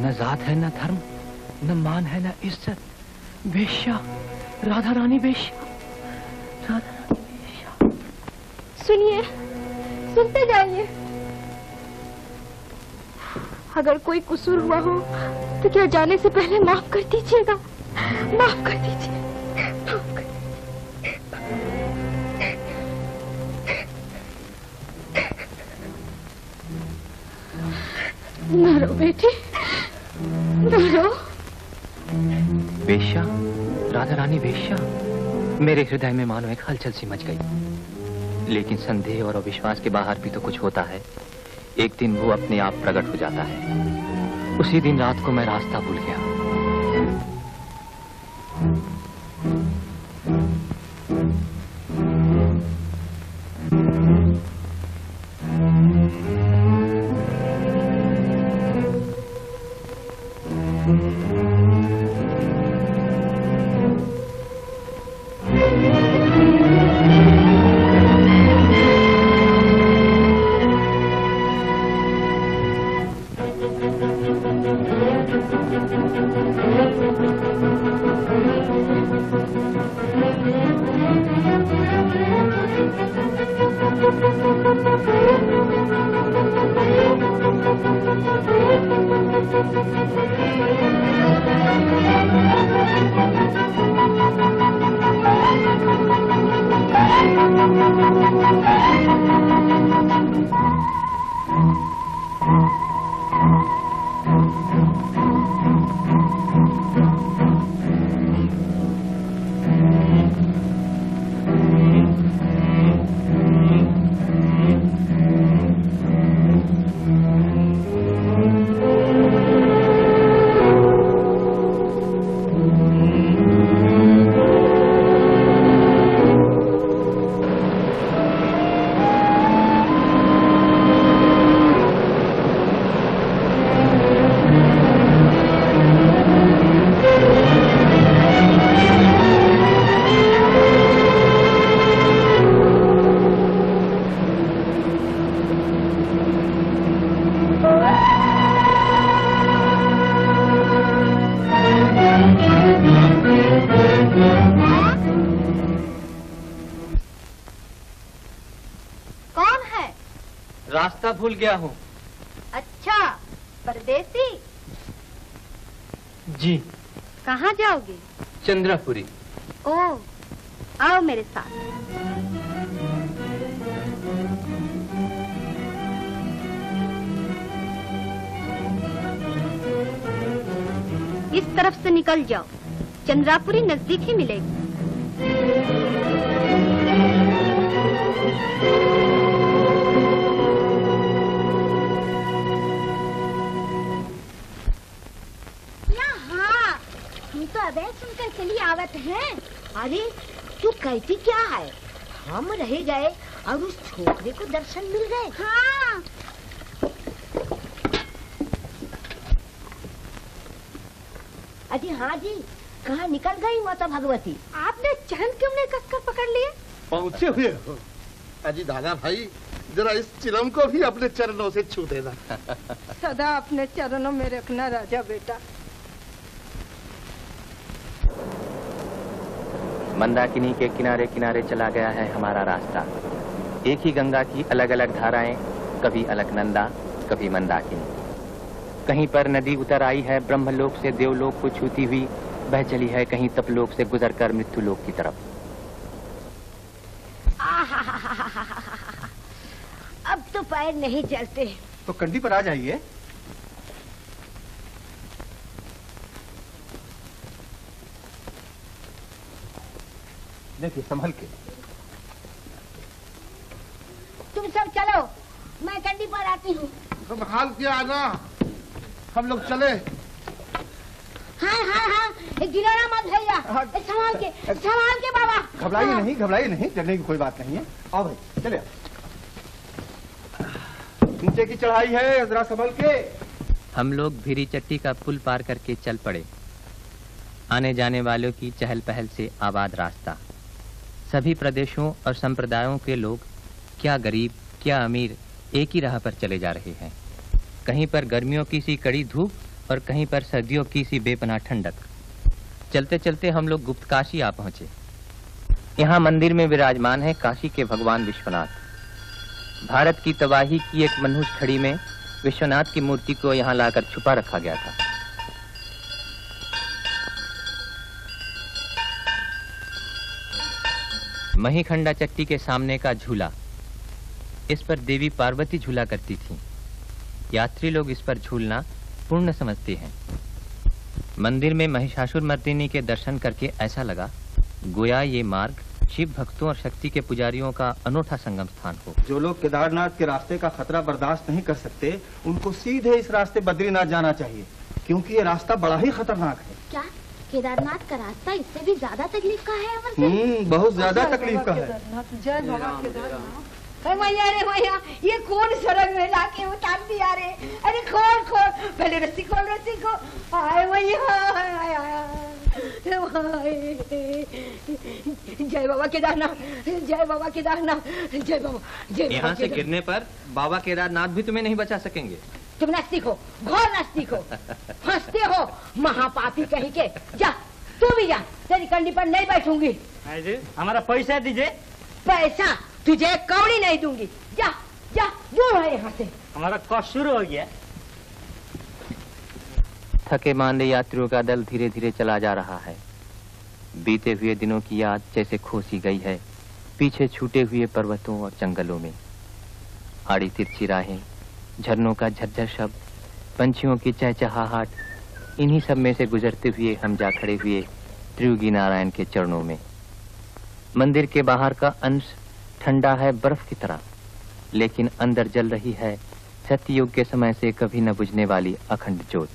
न जात है, न धर्म, न मान है, न इज्जत। बेश्या राधा रानी, बेश्या राधा। सुनिए, सुनते जाइए। अगर कोई कुसूर हुआ हो तो क्या जाने से पहले माफ कर दीजिएगा, माफ कर दीजिए। न रो बेटी, न रो। वेश्या राधा रानी, वेश्या। मेरे हृदय में मानो एक हलचल सी मच गई, लेकिन संदेह और अविश्वास के बाहर भी तो कुछ होता है। एक दिन वो अपने आप प्रकट हो जाता है। उसी दिन रात को मैं रास्ता भूल गया। रास्ता भूल गया हूँ। अच्छा परदेसी जी, कहाँ जाओगे? चंद्रापुरी। ओ आओ मेरे साथ। इस तरफ से निकल जाओ, चंद्रापुरी नजदीक ही मिलेगी। हाँ, हम तो अबे सुनकर चली आवत हैं। अरे तू कहती क्या है, हम रह गए और उस छोकरे को दर्शन मिल गए। हाँ अजी, हाँ जी, कहाँ निकल गई माता भगवती? आपने चांद क्यों नहीं कसकर पकड़ लिए? पहुँचे हुए हो अजी। दादा भाई, जरा इस चिलम को भी अपने चरणों से छू देना। सदा अपने चरणों में रखना राजा बेटा। मंदाकिनी के किनारे किनारे चला गया है हमारा रास्ता। एक ही गंगा की अलग अलग धाराएं, कभी अलकनंदा कभी मंदाकिनी। कहीं पर नदी उतर आई है ब्रह्मलोक से देवलोक को छूती हुई, बह चली है कहीं तपलोक से गुजरकर मृत्युलोक की तरफ। आहाहाहा, अब तो पैर नहीं चलते। तो कंडी पर आ जाइए। देखिए संभल के। तुम सब चलो, मैं कंडी पर आती हूँ। संभाल के आना, हम लोग चले। हाँ हाँ हाँ, गिराना मत भैया, संभाल के, संभाल के बाबा। घबराइए नहीं, घबराइए नहीं, डरने की कोई बात नहीं है। आओ भाई चले, नीचे की चढ़ाई है, जरा संभल के। हम लोग भीरी चट्टी का पुल पार करके चल पड़े। आने जाने वालों की चहल पहल से आबाद रास्ता। सभी प्रदेशों और संप्रदायों के लोग, क्या गरीब क्या अमीर, एक ही राह पर चले जा रहे हैं। कहीं पर गर्मियों की सी कड़ी धूप और कहीं पर सर्दियों की सी बेपनाह ठंडक। चलते चलते हम लोग गुप्त काशी आ पहुंचे। यहाँ मंदिर में विराजमान है काशी के भगवान विश्वनाथ। भारत की तबाही की एक मनहूस खड़ी में विश्वनाथ की मूर्ति को यहाँ लाकर छुपा रखा गया था। महिखंडा चट्टी के सामने का झूला, इस पर देवी पार्वती झूला करती थी। यात्री लोग इस पर झूलना पूर्ण समझते हैं। मंदिर में महिषासुर मर्दिनी के दर्शन करके ऐसा लगा गोया ये मार्ग शिव भक्तों और शक्ति के पुजारियों का अनोखा संगम स्थान हो। जो लोग केदारनाथ के रास्ते का खतरा बर्दाश्त नहीं कर सकते, उनको सीधे इस रास्ते बद्रीनाथ जाना चाहिए, क्योंकि ये रास्ता बड़ा ही खतरनाक है। क्या केदारनाथ का रास्ता इससे भी ज्यादा तकलीफ का है? हम्म, बहुत ज्यादा तकलीफ का है। भैया रे भैया, ये कौन सड़क में लाके उतार दिया रे? अरे खोल खोल, पहले रस्सी खोल, रस्सी खोल। हाय भैया, जय बाबा केदारनाथ, जय बाबा केदारनाथ, जय बाबा, जय। यहाँ से गिरने पर बाबा केदारनाथ भी तुम्हें नहीं बचा सकेंगे। तुम नास्तिक हो, घोर नास्तिक हो, हंसते हो, महापापी कहीं के। जा तू भी जा, तेरी कंडी पर नहीं बैठूंगी। हमारा पैसा दीजिए। पैसा तुझे कौड़ी नहीं दूंगी, जा जा, दूर है यहाँ से। हमारा कष्ट शुरू हो गया। थके मांदे यात्रियों का दल धीरे धीरे चला जा रहा है। बीते हुए दिनों की याद जैसे खोसी गई है पीछे छूटे हुए पर्वतों और जंगलों में। आड़ी तिरछी राहें, झरनों का झरझर शब्द, पंछियों की चहचहाहट, इन्हीं सब में से गुजरते हुए हम जा खड़े हुए त्रियुगी नारायण के चरणों में। मंदिर के बाहर का अंश ठंडा है बर्फ की तरह, लेकिन अंदर जल रही है सतयुग के समय से कभी न बुझने वाली अखंड ज्योत।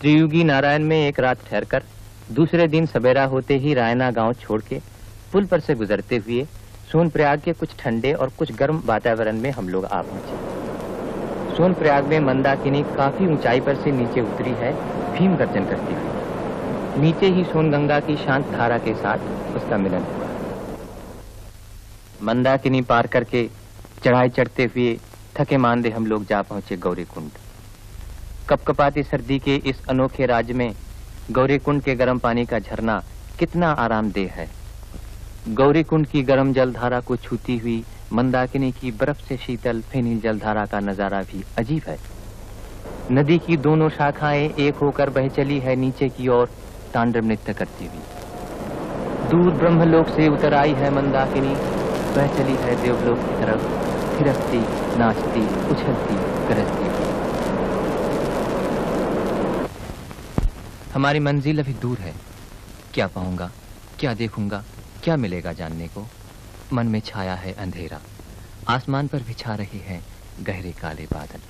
त्रियुगी नारायण में एक रात ठहरकर दूसरे दिन सवेरा होते ही रायना गांव छोड़ के पुल पर से गुजरते हुए सोनप्रयाग के कुछ ठंडे और कुछ गर्म वातावरण में हम लोग आ पहुंचे। सोनप्रयाग में मंदाकिनी काफी ऊंचाई पर से नीचे उतरी है, भीम गर्जन करती हुई। नीचे ही सोन गंगा की शांत धारा के साथ उसका मिलन हुआ। मंदाकिनी पार करके चढ़ाई चढ़ते हुए थके मांदे हम लोग जा पहुंचे गौरी कुंड। कपकपाती सर्दी के इस अनोखे राज्य में गौरी कुंड के गर्म पानी का झरना कितना आरामदेह है। गौरी कुंड की गर्म जलधारा को छूती हुई मंदाकिनी की बर्फ से शीतल फेनी जलधारा का नजारा भी अजीब है। नदी की दोनों शाखाएं एक होकर बह चली है नीचे की ओर तांडव नृत्य करती हुई। दूर ब्रह्मलोक से उतर आई है मंदाकिनी, बह चली है देवलोक की तरफ, थिरकती, नाचती, उछलती, गरजती। हमारी मंजिल अभी दूर है। क्या पाऊंगा, क्या देखूंगा, क्या मिलेगा जानने को। मन में छाया है अंधेरा, आसमान पर भी छा रहे हैं गहरे काले बादल।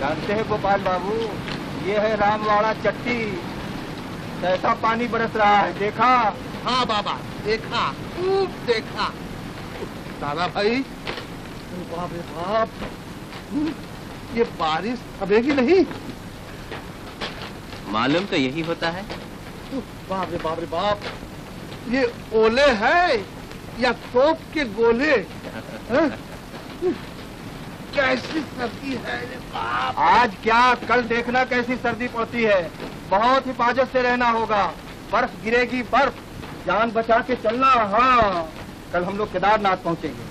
जानते हैं गोपाल बाबू, ये है रामवाड़ा चट्टी, कैसा पानी बरस रहा है, देखा? हाँ बाबा, देखा, खूब देखा। दादा भाई, बाप रे बाप, ये बारिश थमेगी नहीं। मालूम तो यही होता है। बाप रे बाप रे बाप, ये ओले है या तोप के गोले? कैसी सर्दी है बाप। आज क्या कल देखना कैसी सर्दी पड़ती है। बहुत हिफाजत से रहना होगा, बर्फ गिरेगी, बर्फ, जान बचा के चलना। हाँ, कल हम लोग केदारनाथ पहुँचेंगे।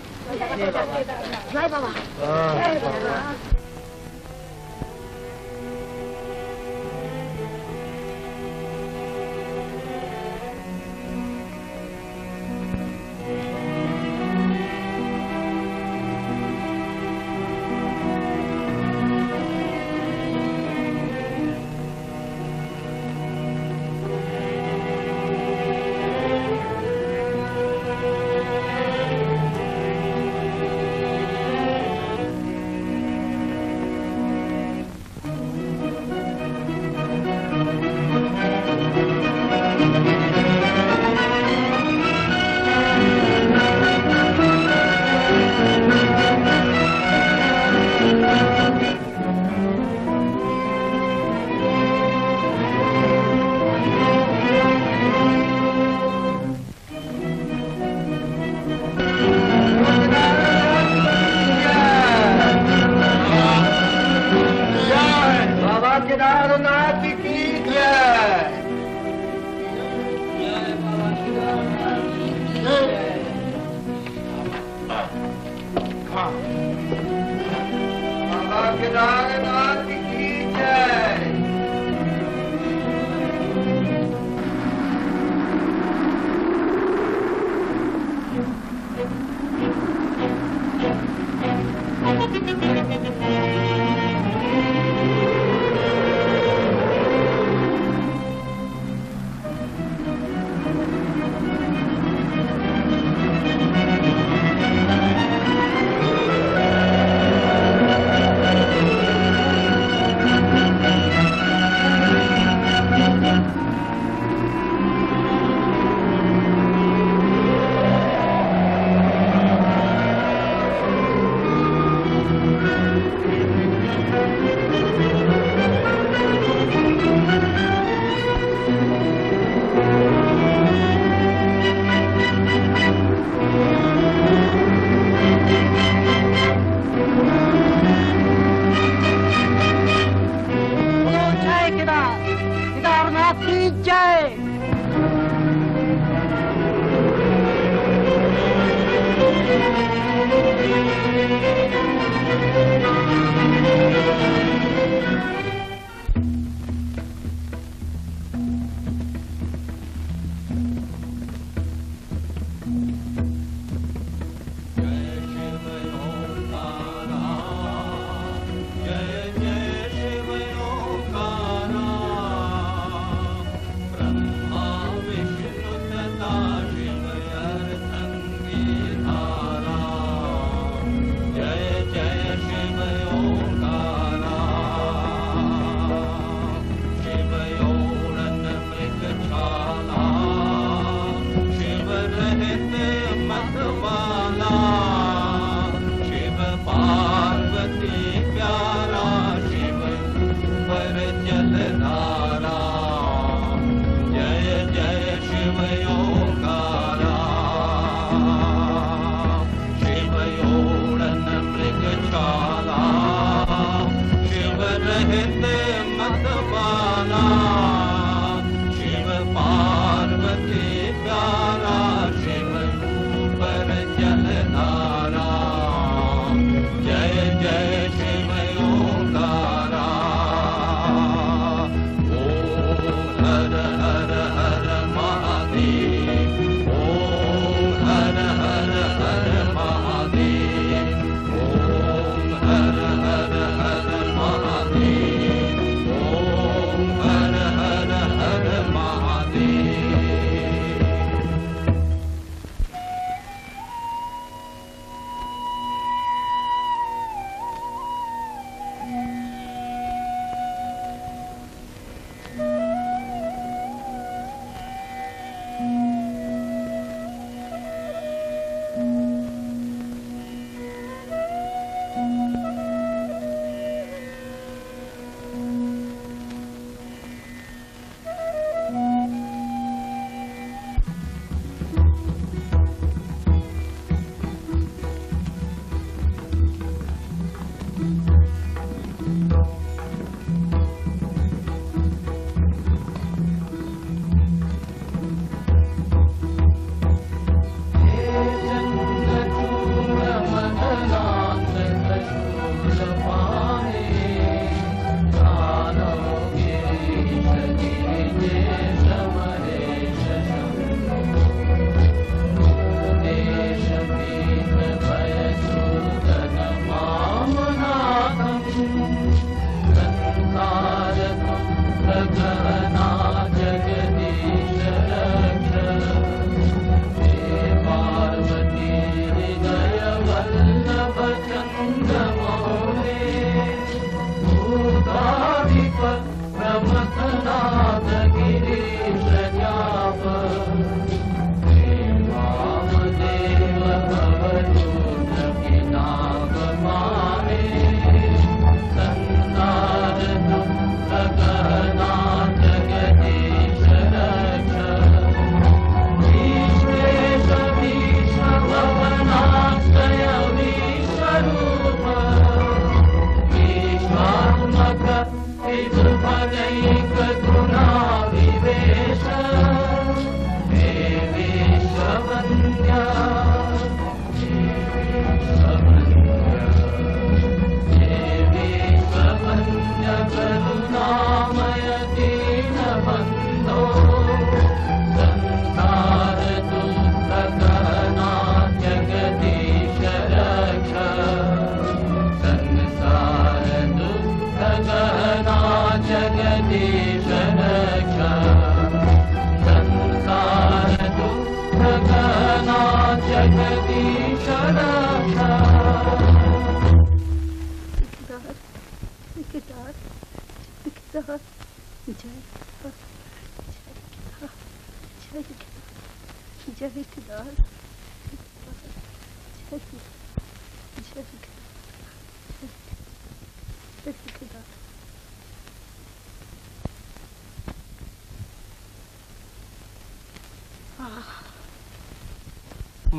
शिव पार्वती प्यारा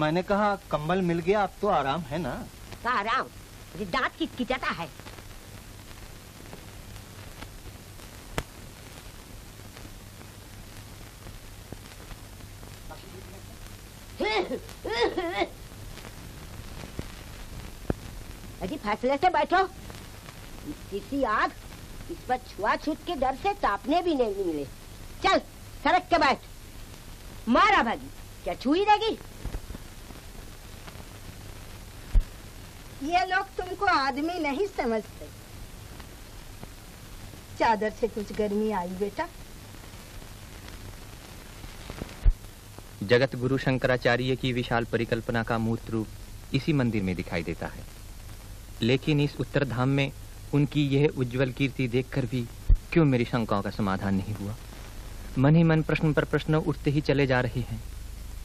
मैंने कहा कंबल मिल गया, अब तो आराम है ना? आराम दांत किटकिटाता है। अजी फैसले से बैठो। किसी आग इस पर छुआछूत के डर से तापने भी नहीं मिले। चल सड़क के बैठ। मारा भागी क्या छुई रहेगी? ये लोग तुमको आदमी नहीं समझते। चादर से कुछ गर्मी आई बेटा। जगत गुरु शंकराचार्य की विशाल परिकल्पना का मूर्त रूप इसी मंदिर में दिखाई देता है, लेकिन इस उत्तर धाम में उनकी यह उज्जवल कीर्ति देखकर भी क्यों मेरी शंकाओं का समाधान नहीं हुआ। मन ही मन प्रश्न पर प्रश्न उठते ही चले जा रहे हैं।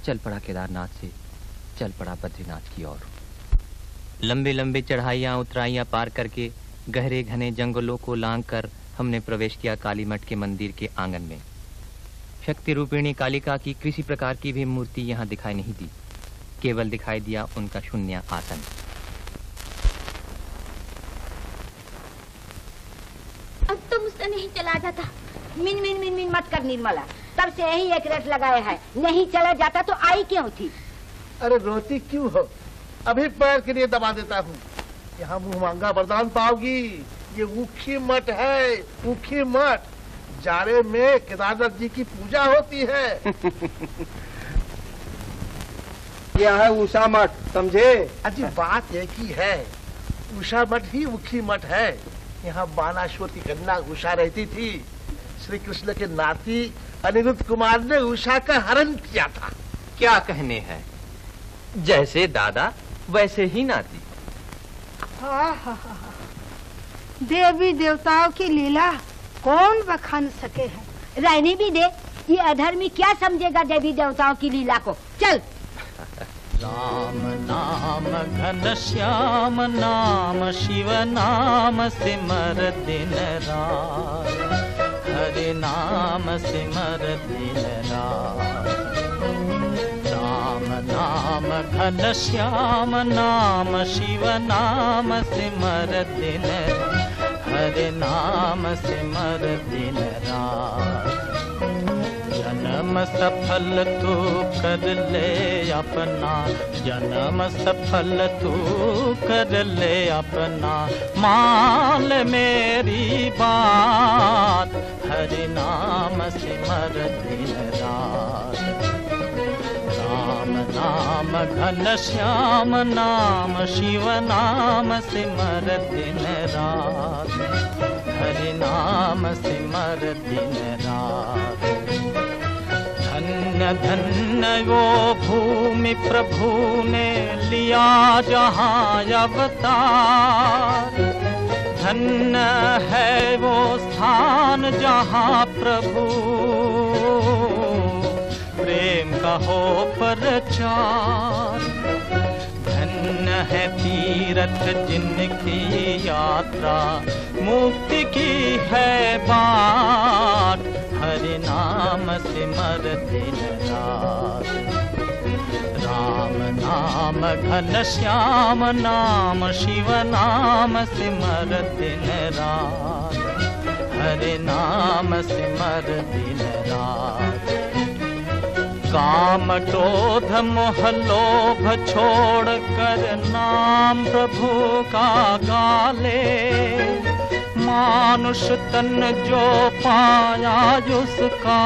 चल पड़ा केदारनाथ से, चल पड़ा बद्रीनाथ की ओर। लंबे लंबे चढ़ाइयाँ उतराइयाँ पार करके गहरे घने जंगलों को लांघकर हमने प्रवेश किया कालीमठ के मंदिर के आंगन में। शक्ति रूपिणी कालिका की किसी प्रकार की भी मूर्ति यहाँ दिखाई नहीं दी, केवल दिखाई दिया उनका शून्य आसन। अब तो मुझसे नहीं चला जाता। मिन मिन मिन मिन मत कर निर्मला, तब से यही एक रट लगाए है। नहीं चला जाता तो आई क्यों थी? अरे रोती क्यों हो? अभी पैर के लिए दबा देता हूँ। यहाँ मुँह मांगा वरदान पाओगी। ये उखीमठ है, उखीमठ। जाड़े में केदारनाथ जी की पूजा होती है। यह है उषा मठ, समझे? अजी बात एक ही है, उषा मठ ही उखीमठ है। यहाँ बालाश्वर की गन्ना उषा रहती थी। श्री कृष्ण के नाती अनिरुद्ध कुमार ने उषा का हरण किया था। क्या कहने हैं, जैसे दादा वैसे ही नाती। हा हा हा, देवी देवताओं की लीला कौन बखान सके है। रहने भी दे, ये अधर्मी क्या समझेगा देवी देवताओं की लीला को। चल। राम नाम घन श्याम नाम शिव नाम सिमर दिन रात, हरि नाम सिमर दिन रात। राम नाम घन श्याम नाम शिव नाम सिमर दिन, हरि नाम सिमर दिन रात। जन्म सफल तू कर ले अपना, जन्म सफल तू कर ले अपना, मान मेरी बात, हरि नाम सिमर दिन रात। राम नाम घन श्याम नाम शिव नाम सिमर दिन रात, हरि नाम सिमर दिन रात। धन्य वो भूमि प्रभु ने लिया जहाँ अवतार, धन्य है वो स्थान जहाँ प्रभु प्रेम का हो प्रचार। धन्य है तीर्थ जिनकी यात्रा मुक्ति की है बात, हरि नाम सिमर दिन रात। राम नाम घन श्याम नाम शिव नाम सिमर दिन रात, हरि नाम सिमर दिन रात। काम क्रोध मोह लोभ छोड़ कर नाम प्रभु का गाले, मानुष तन जो पाया उसका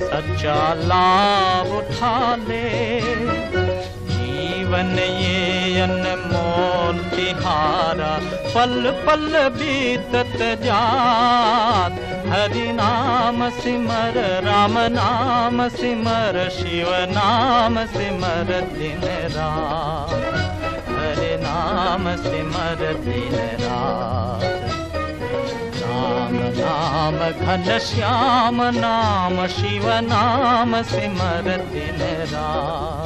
सच्चा लाभ उठा ले। जीवन ये अनमोल तिहारा पल पल बीतत जात, हरि नाम सिमर राम नाम सिमर शिव नाम सिमर दिन रात, हरि नाम सिमर दिन रात। राम नाम घन श्याम नाम शिव नाम सिमर दिन राम,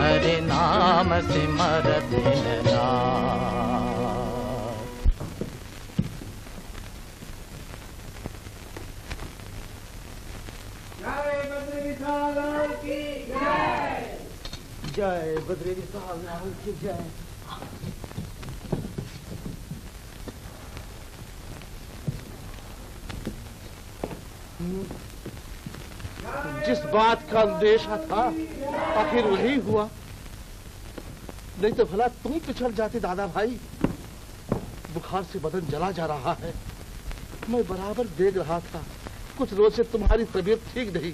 हरि नाम सिमर दिन राम। जय बद्रीनाथ लाल की जय, जय बद्रीनाथ लाल की जय। जिस बात का अंदेशा था आखिर वही हुआ, नहीं तो भला तुम पिछड़ जाते दादा भाई। बुखार से बदन जला जा रहा है, मैं बराबर देख रहा था, कुछ रोज से तुम्हारी तबीयत ठीक नहीं।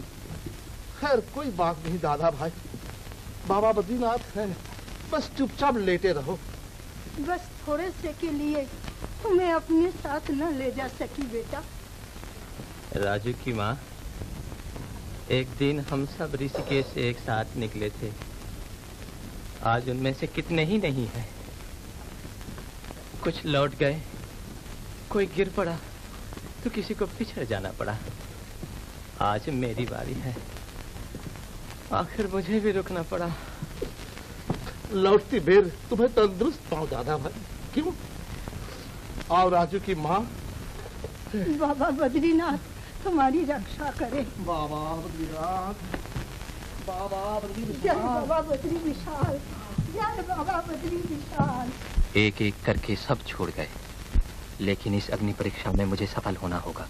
खैर कोई बात नहीं दादा भाई, बाबा बद्रीनाथ है, बस चुपचाप लेटे रहो। बस थोड़े से के लिए तुम्हें अपने साथ न ले जा सकी बेटा। राजू की माँ, एक दिन हम सब ऋषिकेश से एक साथ निकले थे, आज उनमें से कितने ही नहीं हैं। कुछ लौट गए, कोई गिर पड़ा तो किसी को पिछड़ जाना पड़ा। आज मेरी बारी है, आखिर मुझे भी रुकना पड़ा। लौटती बेर तुम्हें तंदुरुस्त पाओ दादा भाई। क्यों? आओ राजू की माँ। बाबा बद्रीनाथ तुम्हारी रक्षा करे। बाबा बद्रीनाथ, बाबा बद्री विशाल, बाबा बद्री विशाल, जय बाबा बद्री विशाल। एक एक करके सब छोड़ गए, लेकिन इस अग्नि परीक्षा में मुझे सफल होना होगा,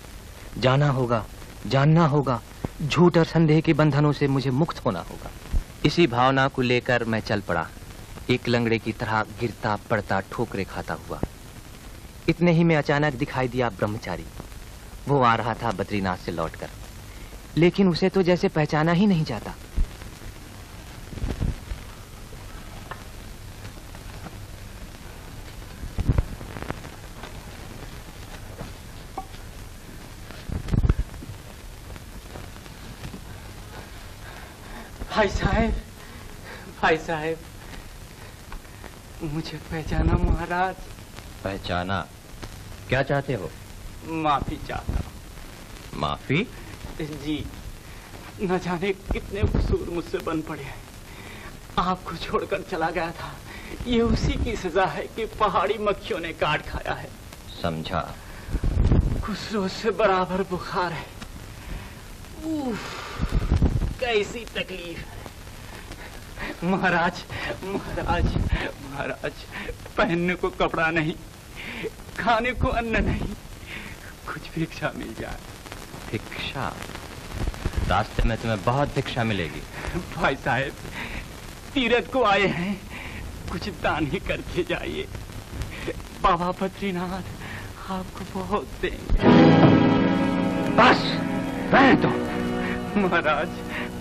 जाना होगा, जानना होगा, झूठ और संदेह के बंधनों से मुझे मुक्त होना होगा। इसी भावना को लेकर मैं चल पड़ा, एक लंगड़े की तरह गिरता पड़ता ठोकरे खाता हुआ। इतने ही में अचानक दिखाई दिया ब्रह्मचारी, वो आ रहा था बद्रीनाथ से लौटकर, लेकिन उसे तो जैसे पहचाना ही नहीं जाता। भाई साहब, भाई साहब, मुझे पहचाना महाराज? पहचाना? क्या चाहते हो? माफी चाहता हूँ। माफी? जी, न जाने कितने कसूर मुझसे बन पड़े हैं। आपको छोड़कर चला गया था, ये उसी की सजा है कि पहाड़ी मक्खियों ने काट खाया है। समझा। कुछ रोज से बराबर बुखार है। उफ, कैसी तकलीफ है। महाराज महाराज महाराज, पहनने को कपड़ा नहीं, खाने को अन्न नहीं, कुछ भिक्षा मिल जाए। भिक्षा? रास्ते में तुम्हें बहुत भिक्षा मिलेगी। भाई साहब, तीरथ को आए हैं, कुछ दान ही करके जाइए। बाबा बद्रीनाथ आपको बहुत देंगे। बस मैं तो महाराज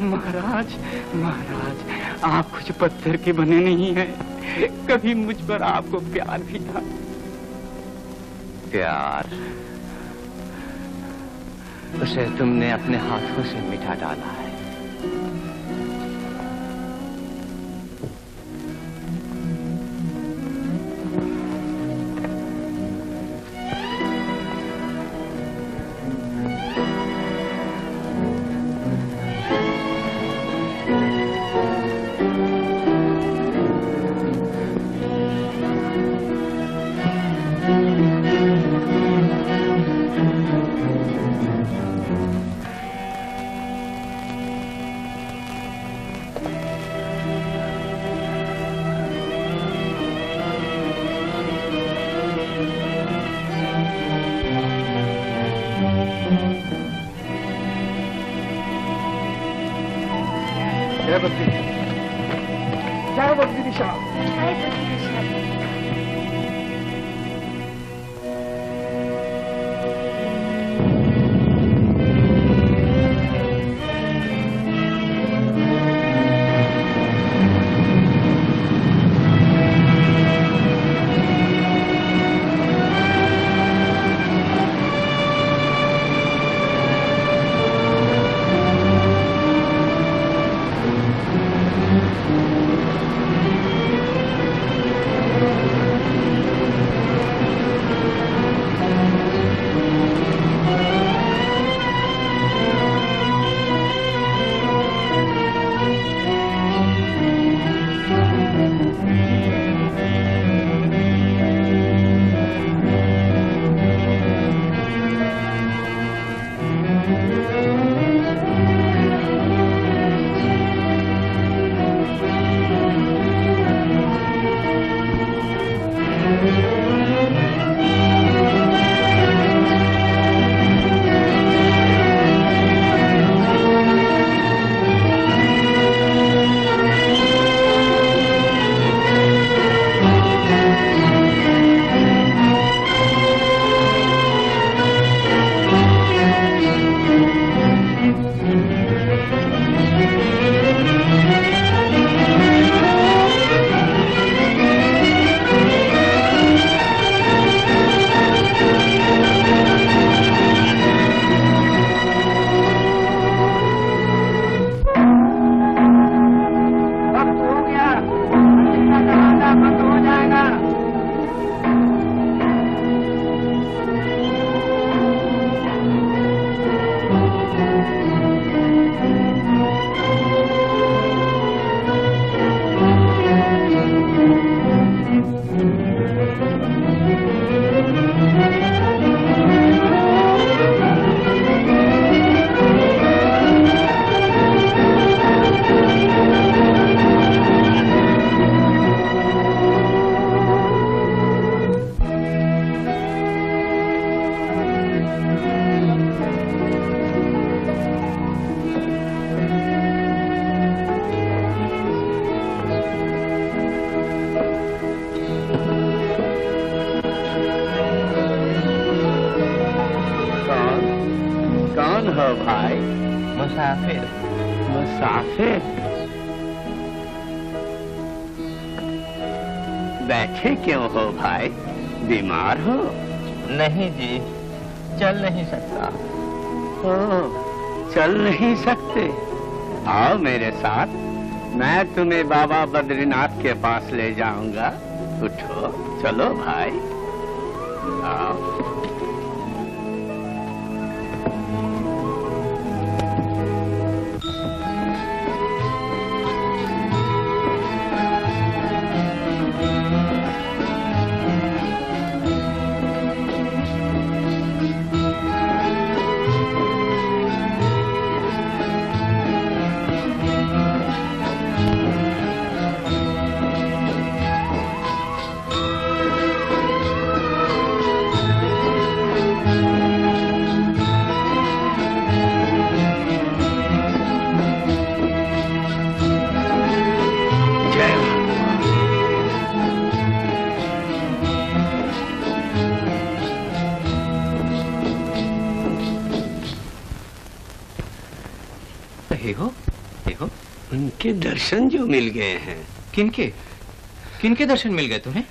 महाराज महाराज, आप कुछ पत्थर के बने नहीं हैं, कभी मुझ पर आपको प्यार भी था। प्यार? उसे तुमने अपने हाथों से मिटा डाला है। सकते आओ मेरे साथ, मैं तुम्हें बाबा बद्रीनाथ के पास ले जाऊंगा। उठो, चलो भाई। आओ। उनके दर्शन जो मिल गए हैं। किनके किनके दर्शन मिल गए तुम्हें?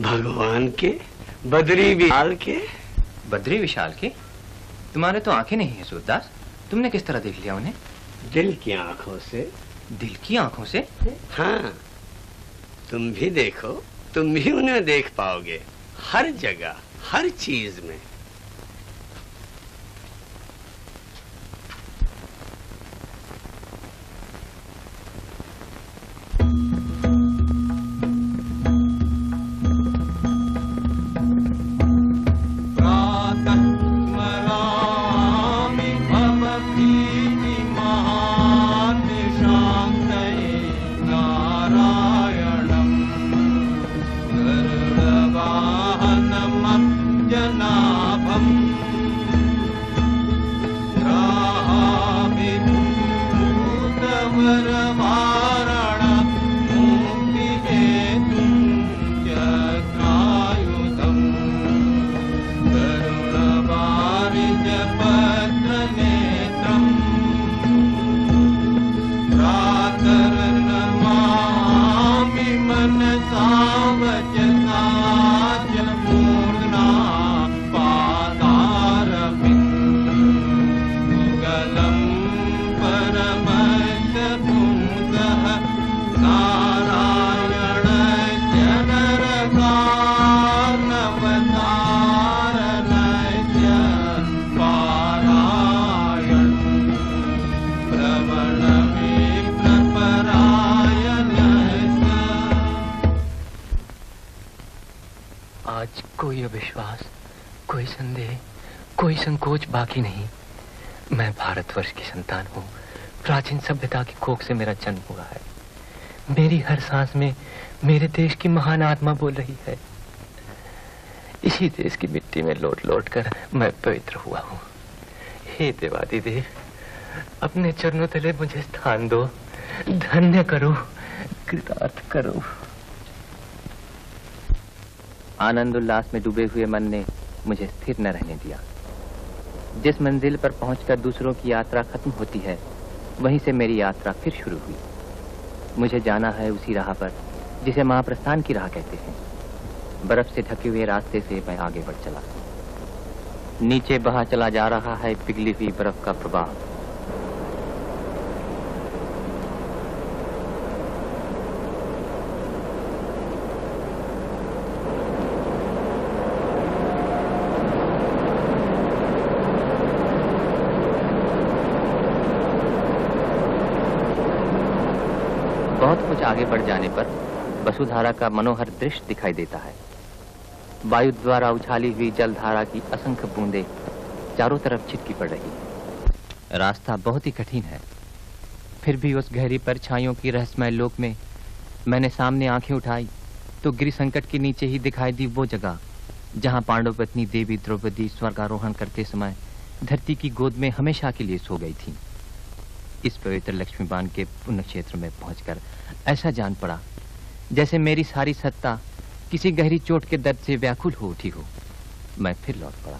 भगवान के, बद्री विशाल के। बद्री विशाल के? तुम्हारे तो आंखें नहीं है सूरदास, तुमने किस तरह देख लिया उन्हें? दिल की आंखों से। दिल की आंखों से? हाँ, तुम भी देखो, तुम भी उन्हें देख पाओगे। हर जगह, हर चीज में। सभ्यता की कोख से मेरा जन्म हुआ है। मेरी हर सांस में मेरे देश की महान आत्मा बोल रही है। इसी देश की मिट्टी में लौट लौट कर मैं पवित्र हुआ हूँ। हे देवादि देव, अपने चरणों तले मुझे स्थान दो, धन्य करो, कृतार्थ करो। आनंद उल्लास में डूबे हुए मन ने मुझे स्थिर न रहने दिया। जिस मंजिल पर पहुंचकर दूसरों की यात्रा खत्म होती है, वहीं से मेरी यात्रा फिर शुरू हुई। मुझे जाना है उसी राह पर जिसे महाप्रस्थान की राह कहते हैं। बर्फ से ढके हुए रास्ते से मैं आगे बढ़ चला। नीचे बहा चला जा रहा है पिघली हुई बर्फ का प्रवाह। आगे बढ़ जाने पर वसुधारा का मनोहर दृश्य दिखाई देता है। वायु द्वारा उछाली हुई जलधारा की असंख्य बूंदें चारों तरफ छिटकी पड़ रही है। रास्ता बहुत ही कठिन है, फिर भी उस गहरी परछाइयों की रहस्यमय लोक में मैंने सामने आंखें उठाई तो गिरि संकट के नीचे ही दिखाई दी वो जगह जहाँ पांडव पत्नी देवी द्रौपदी स्वर्गारोहण करते समय धरती की गोद में हमेशा के लिए सो गई थी। इस पवित्र लक्ष्मी बान के पुण्य क्षेत्र में पहुंचकर ऐसा जान पड़ा जैसे मेरी सारी सत्ता किसी गहरी चोट के दर्द से व्याकुल हो उठी हो। मैं फिर लौट पड़ा।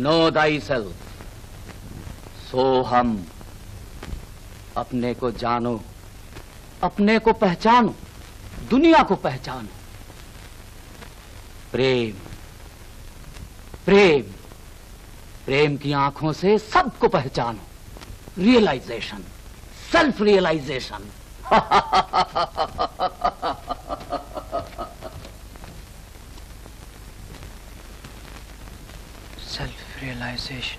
Know thyself. So हम अपने को जानो, अपने को पहचानो, दुनिया को पहचानो. प्रेम, प्रेम, प्रेम की आंखों से सबको पहचानो. Realisation, self realisation. Self realisation.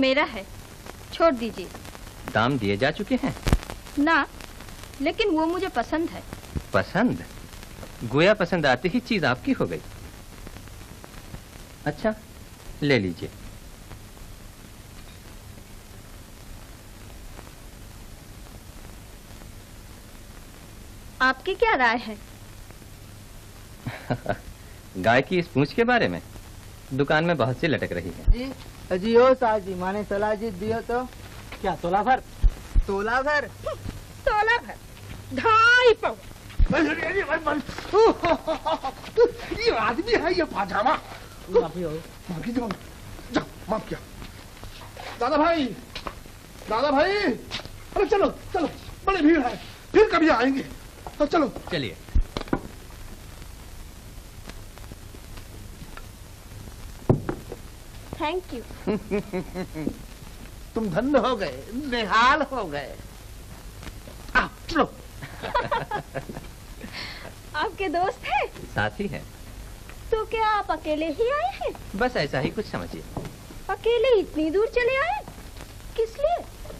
मेरा है, छोड़ दीजिए. दाम दिए जा चुके हैं ना, लेकिन वो मुझे पसंद है. पसंद? गोया पसंद आते ही चीज आपकी हो गई. अच्छा, ले लीजिए. आपकी क्या राय है गाय की इस पूंछ के बारे में? दुकान में बहुत सी लटक रही है. जी? जी हो साजी, माने सलाह जी दियो तो क्या तोला भर? तोला भर? तोला भर? ढाई पाव. ये आदमी है ये पाजामा. माफ किया दादा भाई, दादा भाई. अरे चलो चलो, बड़ी भीड़ है, फिर कभी आएंगे. तो चलो चलिए. Thank you. तुम धन्य हो गए, निहाल हो गए. आप चलो. आपके दोस्त हैं? साथी हैं. तो क्या आप अकेले ही आए हैं? बस ऐसा ही कुछ समझिए. अकेले इतनी दूर चले आए, किस लिए?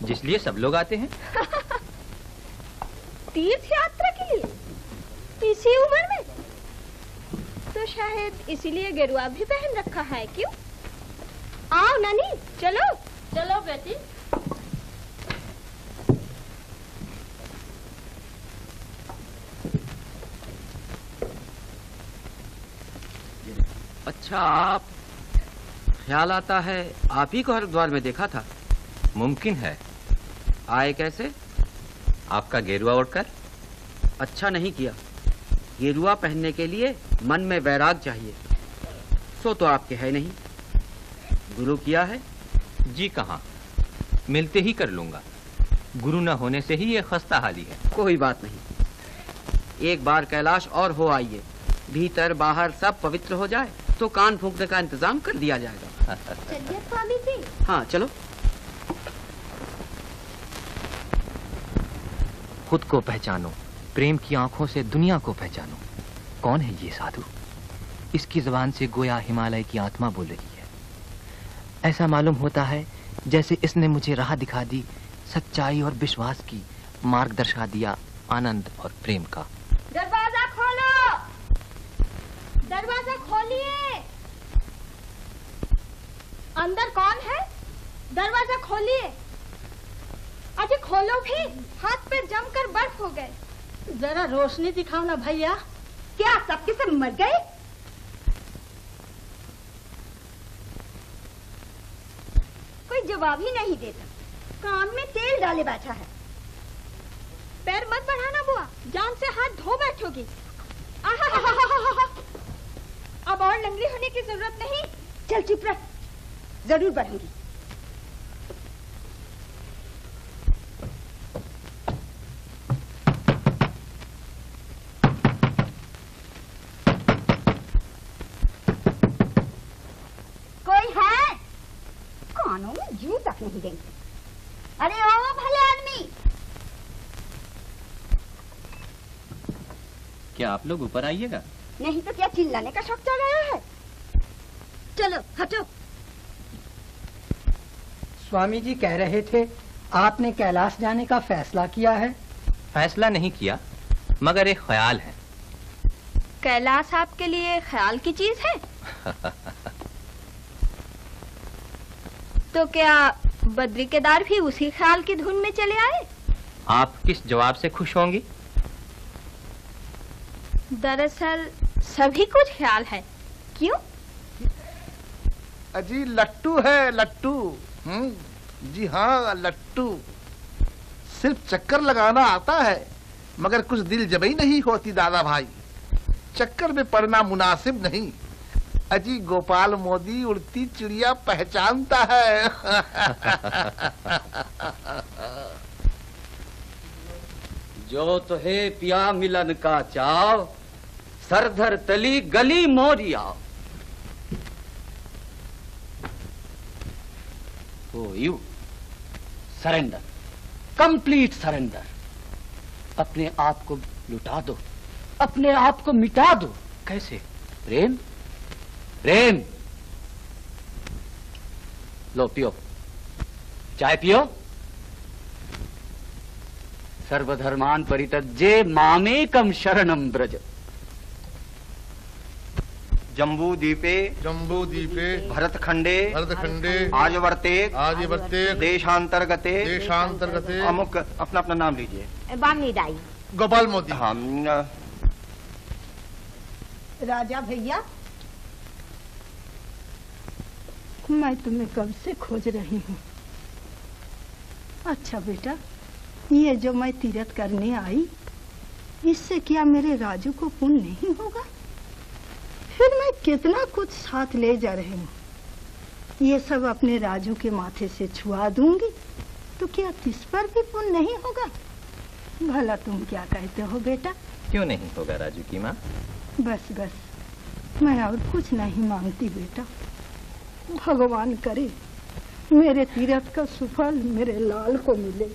जिस लिए सब लोग आते हैं. तीर्थ यात्रा के लिए, इसी उम्र में? शायद इसीलिए गेरुआ भी पहन रखा है। क्यों? आओ नानी, चलो चलो बेटी। अच्छा, आप, ख्याल आता है आप ही को हरिद्वार में देखा था। मुमकिन है। आए कैसे? आपका गेरुआ उड़कर। अच्छा नहीं किया। गेरुआ पहनने के लिए मन में वैराग चाहिए, सो तो आपके है नहीं। गुरु किया है? जी कहाँ, मिलते ही कर लूंगा। गुरु न होने से ही ये खस्ता हाली है। कोई बात नहीं, एक बार कैलाश और हो आइए, भीतर बाहर सब पवित्र हो जाए तो कान फूंकने का इंतजाम कर दिया जाएगा। चलिए स्वामी जी। हाँ चलो। खुद को पहचानो, प्रेम की आंखों से दुनिया को पहचानो। कौन है ये साधु? इसकी जबान से गोया हिमालय की आत्मा बोल रही है। ऐसा मालूम होता है जैसे इसने मुझे राह दिखा दी, सच्चाई और विश्वास की मार्ग दर्शा दिया, आनंद और प्रेम का। दरवाजा खोलो, दरवाजा खोलिए। अंदर कौन है? दरवाजा खोलिए। अजी खोलो भी, हाथ पे जमकर बर्फ हो गए। जरा रोशनी दिखाओ ना भैया। क्या सबके सब मर गए? कोई जवाब ही नहीं देता। कान में तेल डाले बैठा है। पैर मत बढ़ाना बुआ, जान से हाथ धो बैठोगी। अब और लंगड़ी होने की जरूरत नहीं। चल चुप रह, जरूर बढ़ूंगी। अरे ओ भले आदमी, क्या आप लोग ऊपर आइएगा? नहीं तो क्या चिल्लाने का शौक चढ़ गया है? चलो हटो। स्वामी जी कह रहे थे आपने कैलाश जाने का फैसला किया है। फैसला नहीं किया, मगर एक ख्याल है। कैलाश आपके लिए ख्याल की चीज है? तो क्या बद्री केदार भी उसी ख्याल की धुन में चले आए? आप किस जवाब से खुश होंगी? दरअसल सभी कुछ ख्याल है। क्यों? अजी लट्टू है, लट्टू। हम्म, जी हाँ लट्टू। सिर्फ चक्कर लगाना आता है, मगर कुछ दिल जबई नहीं होती दादा भाई। चक्कर में पड़ना मुनासिब नहीं। अजी गोपाल मोदी उड़ती चिड़िया पहचानता है। जो तो है पिया मिलन का चाव, सरधर तली गली मोरिया। ओ यू सरेंडर, कंप्लीट सरेंडर। अपने आप को लुटा दो, अपने आप को मिटा दो। कैसे? प्रेम, प्रेम। लो पियो, चाय पियो। सर्वधर्मान परित्यज्य मामेकं शरणं व्रज। जम्बूद्वीपे जम्बूद्वीपे भरतखंडे भरतखंडे आर्यवर्ते आर्यवर्ते देशांतर्गते देशांतर्गते अमुक। अपना अपना नाम लीजिए। बामनी दाई। गोपाल मोदी। हाँ राजा भैया, मैं तुम्हें कब से खोज रही हूँ। अच्छा बेटा, ये जो मैं तीर्थ करने आई, इससे क्या मेरे राजू को पुण्य नहीं होगा? फिर मैं कितना कुछ साथ ले जा रही हूँ। ये सब अपने राजू के माथे से छुआ दूंगी तो क्या इस पर भी पुण्य नहीं होगा? भला तुम क्या कहते हो बेटा? क्यों नहीं होगा राजू की माँ? बस बस, मैं और कुछ नहीं मांगती बेटा। भगवान करे मेरे तीर्थ का सुफल मेरे लाल को मिले।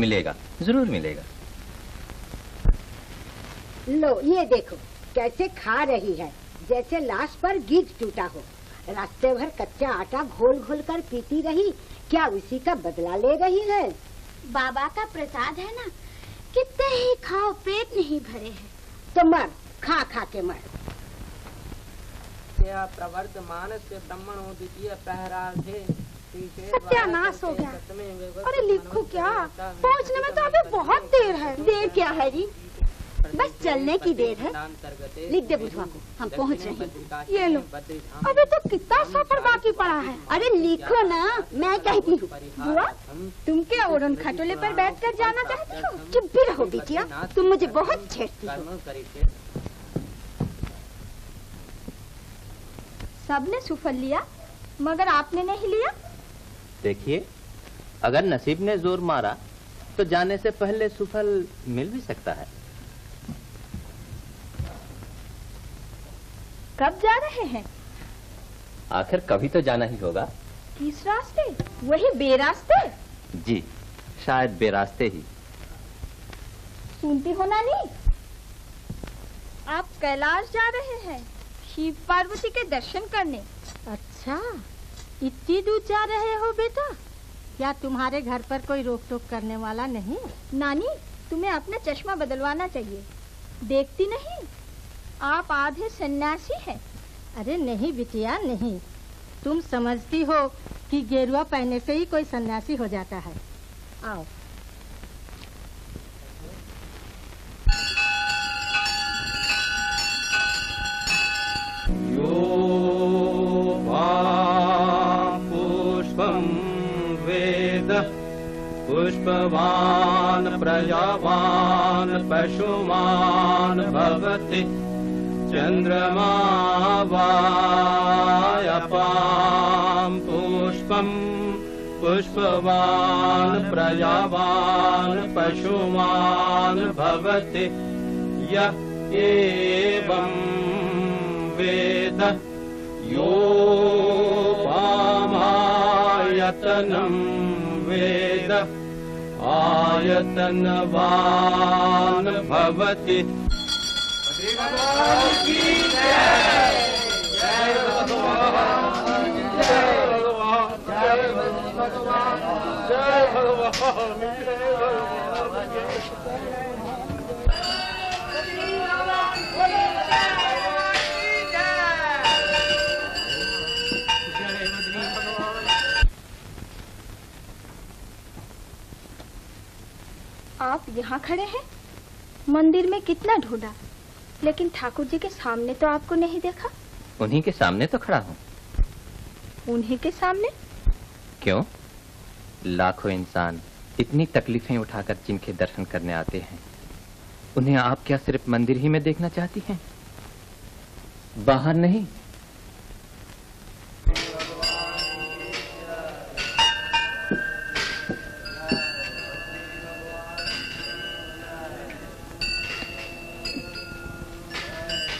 मिलेगा, जरूर मिलेगा। लो ये देखो कैसे खा रही है, जैसे लाश पर गीत टूटा हो। रास्ते भर कच्चा आटा घोल घोल कर पीती रही, क्या उसी का बदला ले रही है? बाबा का प्रसाद है ना, कितने ही खाओ पेट नहीं भरे हैं। तो मर, खा खा के मर। गया, प्रवर्तमान से ब्राह्मण द्वितीय पहरा थे। क्या नाश हो गया? अरे लिखो क्या, पहुँचने में तो अभी बहुत देर है। देर क्या है जी, बस चलने की देर है। लिख दे बुधवा को, हम पहुँच रहे हैं। ये लो, अभी तो कितना सफर बाकी पड़ा है। अरे लिखो ना, मैं कहती हूँ बुआ, तुम क्या उड़न खटोले पर बैठकर जाना चाहती हो? चुप भी रहो बेटिया, तुम मुझे बहुत छेड़ती हो। सबने सुफल लिया मगर आपने नहीं लिया। देखिए, अगर नसीब ने जोर मारा तो जाने से पहले सुफल मिल भी सकता है। कब जा रहे हैं? आखिर कभी तो जाना ही होगा। किस रास्ते? वही बेरास्ते? जी, शायद बेरास्ते ही। सुनती हो ना नहीं, आप कैलाश जा रहे हैं शिव पार्वती के दर्शन करने। अच्छा, इतनी दूर जा रहे हो बेटा? क्या तुम्हारे घर पर कोई रोक टोक करने वाला नहीं? नानी, तुम्हें अपना चश्मा बदलवाना चाहिए, देखती नहीं आप आधे सन्यासी हैं। अरे नहीं बिटिया नहीं, तुम समझती हो कि गेरुआ पहनने से ही कोई सन्यासी हो जाता है। आओ। पुष्पवान् प्रजावान् पशुमान् भवति चंद्रमा वायपां पुष्पं पुष्पवान् प्रजावान् पशुमान् भवति य एवं वेद यो पामायतनं वेद आयतनवान भवति। आप यहाँ खड़े हैं? मंदिर में कितना ढूंढा, लेकिन ठाकुर जी के सामने तो आपको नहीं देखा। उन्हीं के सामने तो खड़ा हूँ। उन्हीं के सामने? क्यों? लाखों इंसान इतनी तकलीफें उठाकर जिनके दर्शन करने आते हैं, उन्हें आप क्या सिर्फ मंदिर ही में देखना चाहती हैं? बाहर नहीं?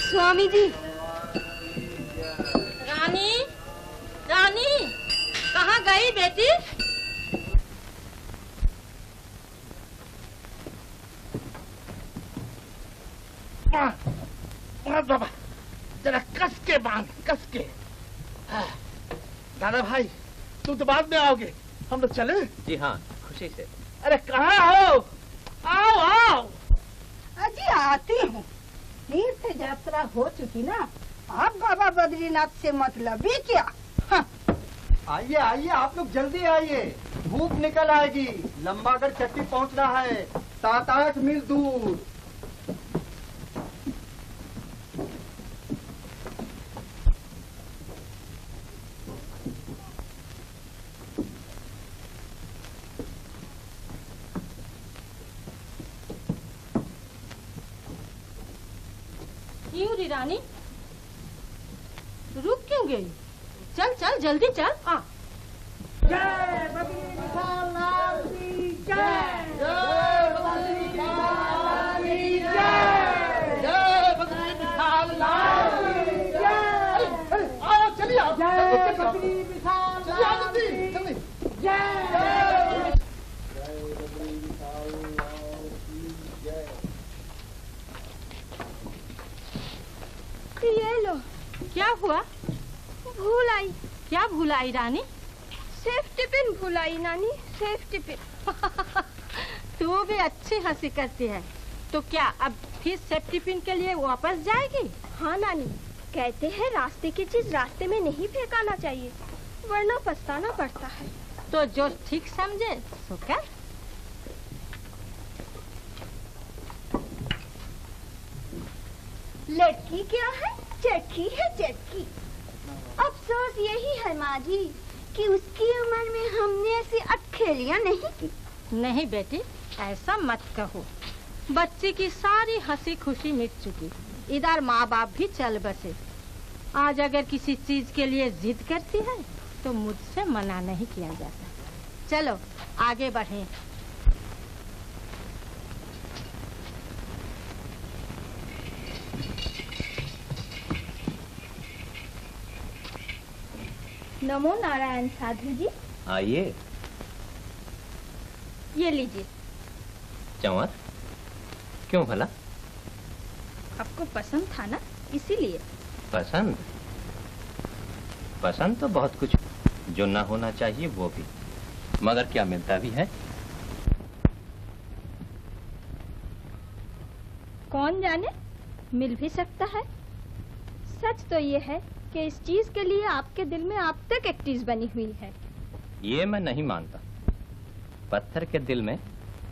स्वामी जी। रानी, रानी कहाँ गई बेटी? माँ, माँ बाबा, जरा कस के बांध, कस के। दादा भाई, तुम तो बाद में आओगे, हम लोग चले? जी हाँ, खुशी से। अरे कहाँ हो? आओ आओ। अजी आती हूँ, तीर्थ यात्रा हो चुकी ना, आप बाबा बद्रीनाथ से मतलब भी क्या। आइए आइए, आप लोग जल्दी आइए, धूप निकल आएगी। लंबागढ़ चट्टी पहुंचना है, सात आठ मील दूर। रानी रुक क्यों गई? चल चल जल्दी चल। आ जय बद्रीनाथ की जय, जय बद्रीनाथ की जय, जय बद्रीनाथ की जय। आओ चलिए, आओ जय बद्रीनाथ, जल्दी जल्दी जय ये लो। क्या हुआ? भूल आई। क्या भूल आई रानी? सेफ्टी पिन भूल आई नानी, सेफ्टी पिन। तू भी अच्छी हंसी करती है, तो क्या अब फिर सेफ्टी पिन के लिए वापस जाएगी? हाँ नानी, कहते हैं रास्ते की चीज रास्ते में नहीं फेंकाना चाहिए, वरना पछताना पड़ता है। तो जो ठीक समझे सो कर। लड़की क्या है, चटकी है चटकी। अफसोस यही है माँ जी कि उसकी उम्र में हमने ऐसी अटखेलियाँ नहीं की। नहीं बेटी, ऐसा मत कहो। बच्चे की सारी हंसी खुशी मिट चुकी, इधर माँ बाप भी चल बसे। आज अगर किसी चीज के लिए जिद करती है तो मुझसे मना नहीं किया जाता। चलो आगे बढ़ें। नमो नारायण साधु जी, आइए। ये लीजिए चंवर। क्यों भला? आपको पसंद था ना, इसीलिए। पसंद? पसंद तो बहुत कुछ, जो ना होना चाहिए वो भी, मगर क्या मिलता भी है? कौन जाने, मिल भी सकता है। सच तो ये है कि इस चीज के लिए आपके दिल में आप तक एक चीज बनी हुई है। ये मैं नहीं मानता, पत्थर के दिल में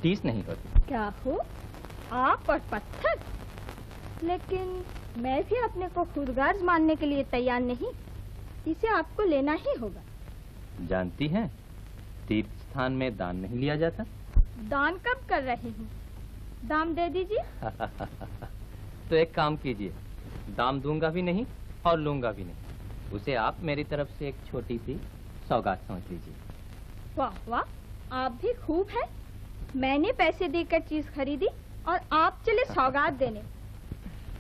तीस नहीं होती। क्या हो आप और पत्थर? लेकिन मैं भी अपने को खुदगार्ज मानने के लिए तैयार नहीं, इसे आपको लेना ही होगा। जानती हैं, तीर्थ स्थान में दान नहीं लिया जाता। दान कब कर रही हूँ, दाम दे दीजिए। तो एक काम कीजिए, दाम दूंगा भी नहीं और लूंगा भी नहीं, उसे आप मेरी तरफ से एक छोटी सी सौगात समझ लीजिए। वाह वाह, आप भी खूब है। मैंने पैसे देकर चीज खरीदी और आप चले सौगात देने।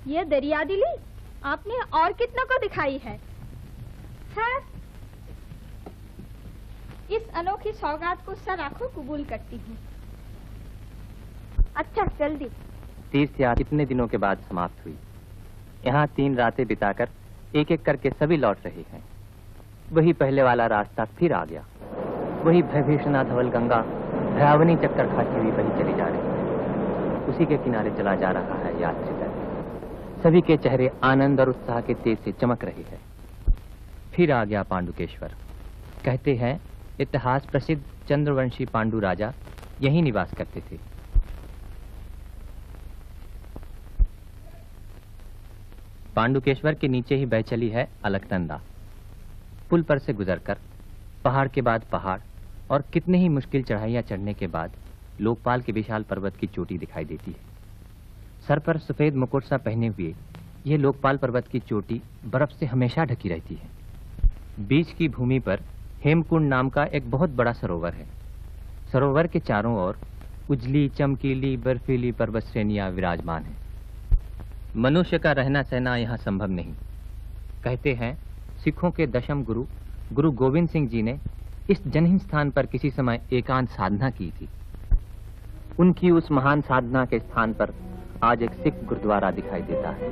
ये दरिया दिली आपने और कितनों को दिखाई है, है? इस अनोखी सौगात को सर आंखों कबूल करती हूँ। अच्छा जल्दी। तीर्थ यात्रा कितने दिनों के बाद समाप्त हुई। यहाँ तीन रातें बिताकर एक एक करके सभी लौट रहे हैं। वही पहले वाला रास्ता फिर आ गया, वही भयभीषणा धवल गंगा भयावनी चक्कर खाती हुई वही चली जा रही है। उसी के किनारे चला जा रहा है यात्री दल। सभी के चेहरे आनंद और उत्साह के तेज से चमक रहे हैं। फिर आ गया पांडुकेश्वर। कहते हैं इतिहास प्रसिद्ध चंद्रवंशी पांडु राजा यहीं निवास करते थे। पांडुकेश्वर के नीचे ही बह चली है अलकनंदा। पुल पर से गुजरकर पहाड़ के बाद पहाड़ और कितने ही मुश्किल चढ़ाइयां चढ़ने के बाद लोकपाल के विशाल पर्वत की चोटी दिखाई देती है। सर पर सफेद मुकुट सा पहने हुए यह लोकपाल पर्वत की चोटी बर्फ से हमेशा ढकी रहती है। बीच की भूमि पर हेमकुंड नाम का एक बहुत बड़ा सरोवर है। सरोवर के चारों ओर उजली चमकीली बर्फीली पर्वत श्रेणियां विराजमान है। मनुष्य का रहना सहना यहाँ संभव नहीं। कहते हैं सिखों के दशम गुरु गुरु गोविंद सिंह जी ने इस जनहीन स्थान पर किसी समय एकांत साधना की थी। उनकी उस महान साधना के स्थान पर आज एक सिख गुरुद्वारा दिखाई देता है।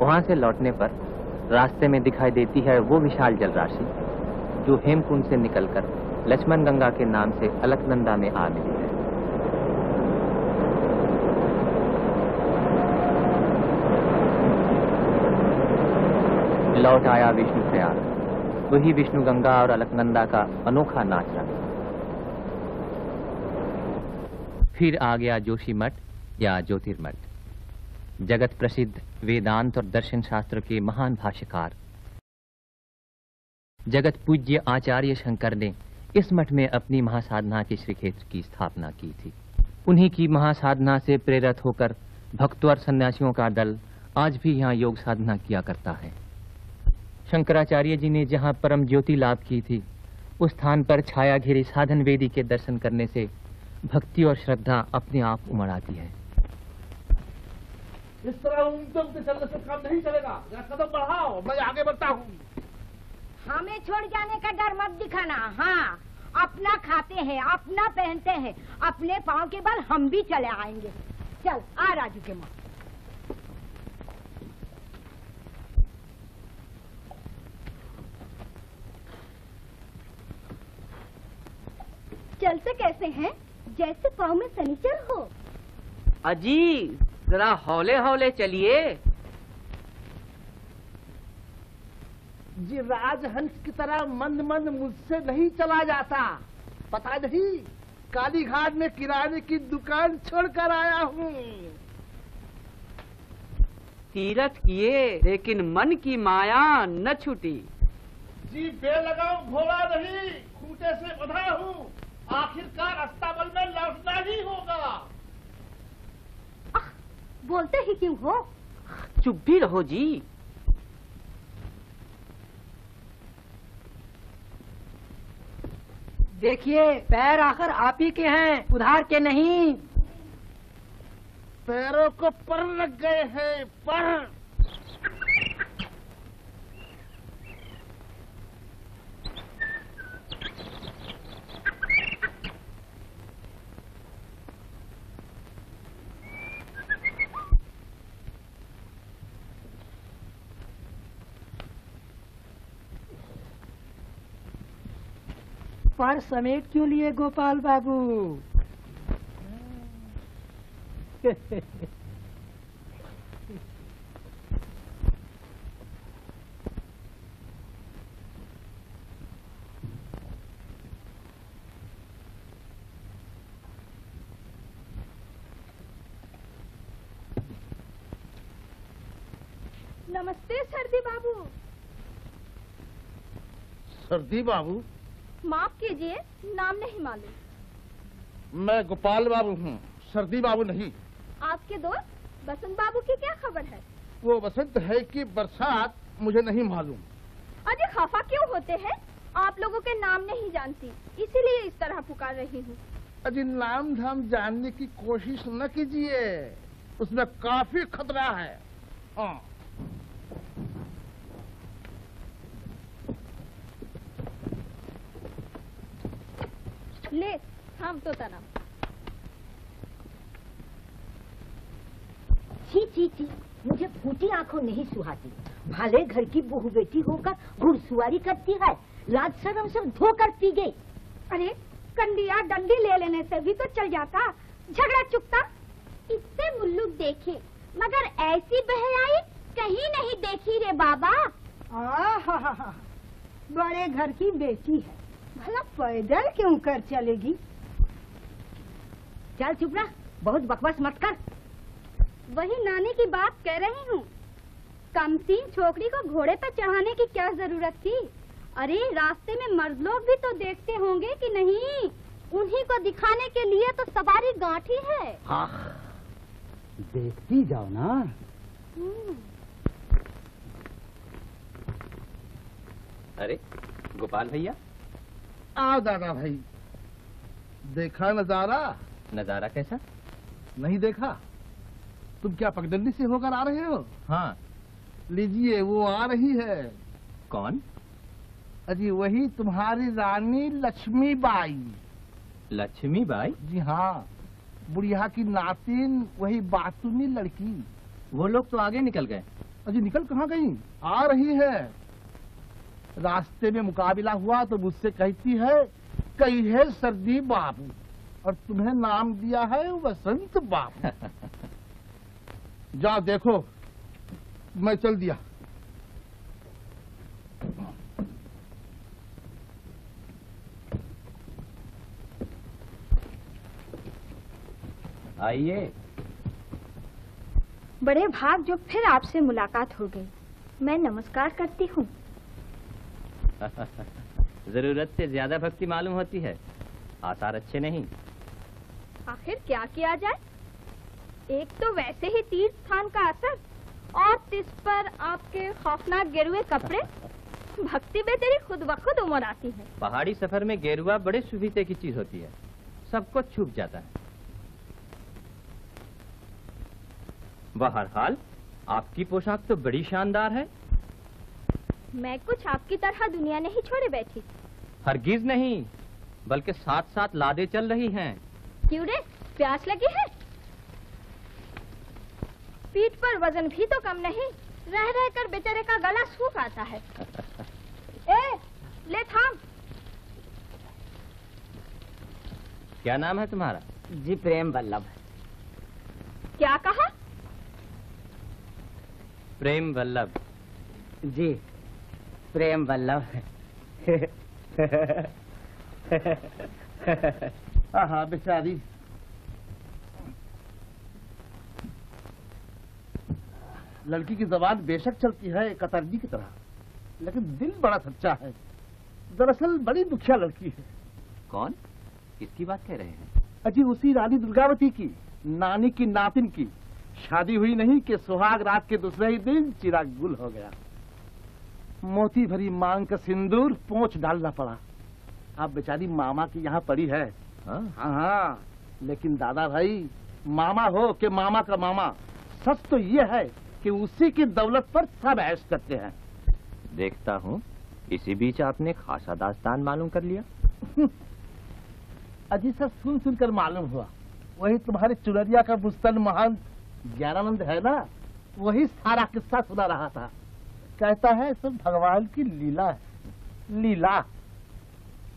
वहां से लौटने पर रास्ते में दिखाई देती है वो विशाल जलराशि जो हेमकुंड से निकलकर लक्ष्मण गंगा के नाम से अलकनंदा में आ मिली है। लौट आया विष्णु प्रयाग, वही विष्णु गंगा और अलकनंदा का अनोखा नाच रहा। फिर आ गया जोशी मठ या ज्योतिर्मठ। जगत प्रसिद्ध वेदांत और दर्शन शास्त्र के महान भाष्यकार जगत पूज्य आचार्य शंकर ने इस मठ में अपनी महासाधना के श्री क्षेत्र की स्थापना की थी। उन्हीं की महासाधना से प्रेरित होकर भक्तों और सन्यासियों का दल आज भी यहाँ योग साधना किया करता है। शंकराचार्य जी ने जहाँ परम ज्योति लाभ की थी, उस स्थान पर छाया घेरी साधन वेदी के दर्शन करने से भक्ति और श्रद्धा अपने आप उमड़ आती है। इस तरह उम्मीद चलने से काम नहीं चलेगा, कदम बढ़ाओ, मैं आगे बढ़ता हूँ। हमें छोड़ जाने का डर मत दिखाना। हाँ, अपना खाते हैं, अपना पहनते हैं, अपने पाँव के बल हम भी चले आएंगे। चल आ राजू के माँ। चलते कैसे हैं? जैसे पाँव में सनीचर हो। अजी जरा हौले हौले चलिए। ये राजहंस की तरह मंद मंद मुझसे नहीं चला जाता। पता नहीं कालीघाट में किराने की दुकान छोड़कर आया हूँ। तीरथ किए लेकिन मन की माया न छूटी। जी बेलगाम भोला नहीं, खूंटे से बंधा हूँ। आखिरकार अस्ताबल में लौटना ही होगा। आ, बोलते ही क्यों हो? चुप भी रहो जी। देखिए पैर आखिर आप ही के हैं, उधार के नहीं। पैरों को पर लग गए हैं पर। पर समेट क्यों लिए गोपाल बाबू? नमस्ते सर्दी बाबू। सर्दी बाबू माफ कीजिए, नाम नहीं मालूम। मैं गोपाल बाबू हूँ, सर्दी बाबू नहीं। आपके दोस्त बसंत बाबू की क्या खबर है? वो बसंत है कि बरसात मुझे नहीं मालूम। अरे खफा क्यों होते हैं? आप लोगों के नाम नहीं जानती इसीलिए इस तरह पुकार रही हूँ। अजी नाम धाम जानने की कोशिश न कीजिए, उसमें काफी खतरा है। हाँ ले हम तो तना। छी छी छी, मुझे फूटी आंखों नहीं सुहाती। भले घर की बहू बेटी होकर घुड़सुआरी करती है, लाज शर्म सब धोकर पी गई। अरे कंडिया डंडी ले लेने से भी तो चल जाता, झगड़ा चुकता। इससे मुल्लुक देखे मगर ऐसी बहराई कहीं नहीं देखी रे बाबा। आहा, बड़े घर की बेटी है, भला पैदल क्यों कर चलेगी? चल चुप रहा, बहुत बकवास मत कर। वही नानी की बात कह रही हूँ। कमसीन छोकरी को घोड़े पर चढ़ाने की क्या जरूरत थी? अरे रास्ते में मर्द लोग भी तो देखते होंगे कि नहीं, उन्हीं को दिखाने के लिए तो सवारी गांठी है। आह, देखती जाओ ना। अरे गोपाल भैया आओ। दादा भाई देखा नजारा? नजारा कैसा? नहीं देखा? तुम क्या पगडंडी से होकर आ रहे हो? हाँ लीजिए वो आ रही है। कौन? अजी वही तुम्हारी रानी लक्ष्मी बाई। लक्ष्मी बाई? जी हाँ, बुढ़िया की नातिन, वही बातूनी लड़की। वो लोग तो आगे निकल गए। अजी निकल कहाँ गई? आ रही है। रास्ते में मुकाबला हुआ तो मुझसे कहती है कही है सर्दी बाबू और तुम्हें नाम दिया है वसंत बाबू। जा देखो मैं चल दिया। आइए। बड़े भाग जो फिर आपसे मुलाकात हो गई, मैं नमस्कार करती हूँ। जरूरत से ज्यादा भक्ति मालूम होती है, आसार अच्छे नहीं। आखिर क्या किया जाए? एक तो वैसे ही तीर्थ स्थान का असर और इस पर आपके खौफनाक गेरुए कपड़े। भक्ति बेचारी खुद ब खुद उमड़ आती है। पहाड़ी सफर में गेरुआ बड़े सुविधे की चीज होती है, सबको छुप जाता है। बहरहाल आपकी पोशाक तो बड़ी शानदार है। मैं कुछ आपकी तरह दुनिया नहीं छोड़े बैठी। हरगिज नहीं, बल्कि साथ साथ लादे चल रही हैं। क्यों रे प्यास लगी है? पीठ पर वजन भी तो कम नहीं, रह रह कर बेचारे का गला सूख आता है। ए, ले थाम। क्या नाम है तुम्हारा? जी प्रेम वल्लभ। क्या कहा? प्रेम वल्लभ। जी प्रेम वल्लभ। हाँ बेचारी। लड़की की जबान बेशक चलती है कतरनी की तरह, लेकिन दिल बड़ा सच्चा है। दरअसल बड़ी दुखिया लड़की है। कौन? किसकी बात कह रहे हैं? अजी उसी रानी दुर्गावती की, नानी की नातिन की। शादी हुई नहीं कि सुहाग रात के दूसरे ही दिन चिराग गुल हो गया। मोती भरी मांग का सिंदूर पोंछ डालना पड़ा। अब बेचारी मामा की यहाँ पड़ी है। हाँ हाँ, लेकिन दादा भाई मामा हो के मामा का मामा, सच तो ये है कि उसी की दौलत पर सब ऐश करते हैं। देखता हूँ इसी बीच आपने खासा दास्तान मालूम कर लिया। अजी सब सुन सुन कर मालूम हुआ। वही तुम्हारे चुनरिया का मुस्तन महान ज्ञानानंद है ना, वही सारा किस्सा सुना रहा था। कहता है सब भगवान की लीला है। लीला?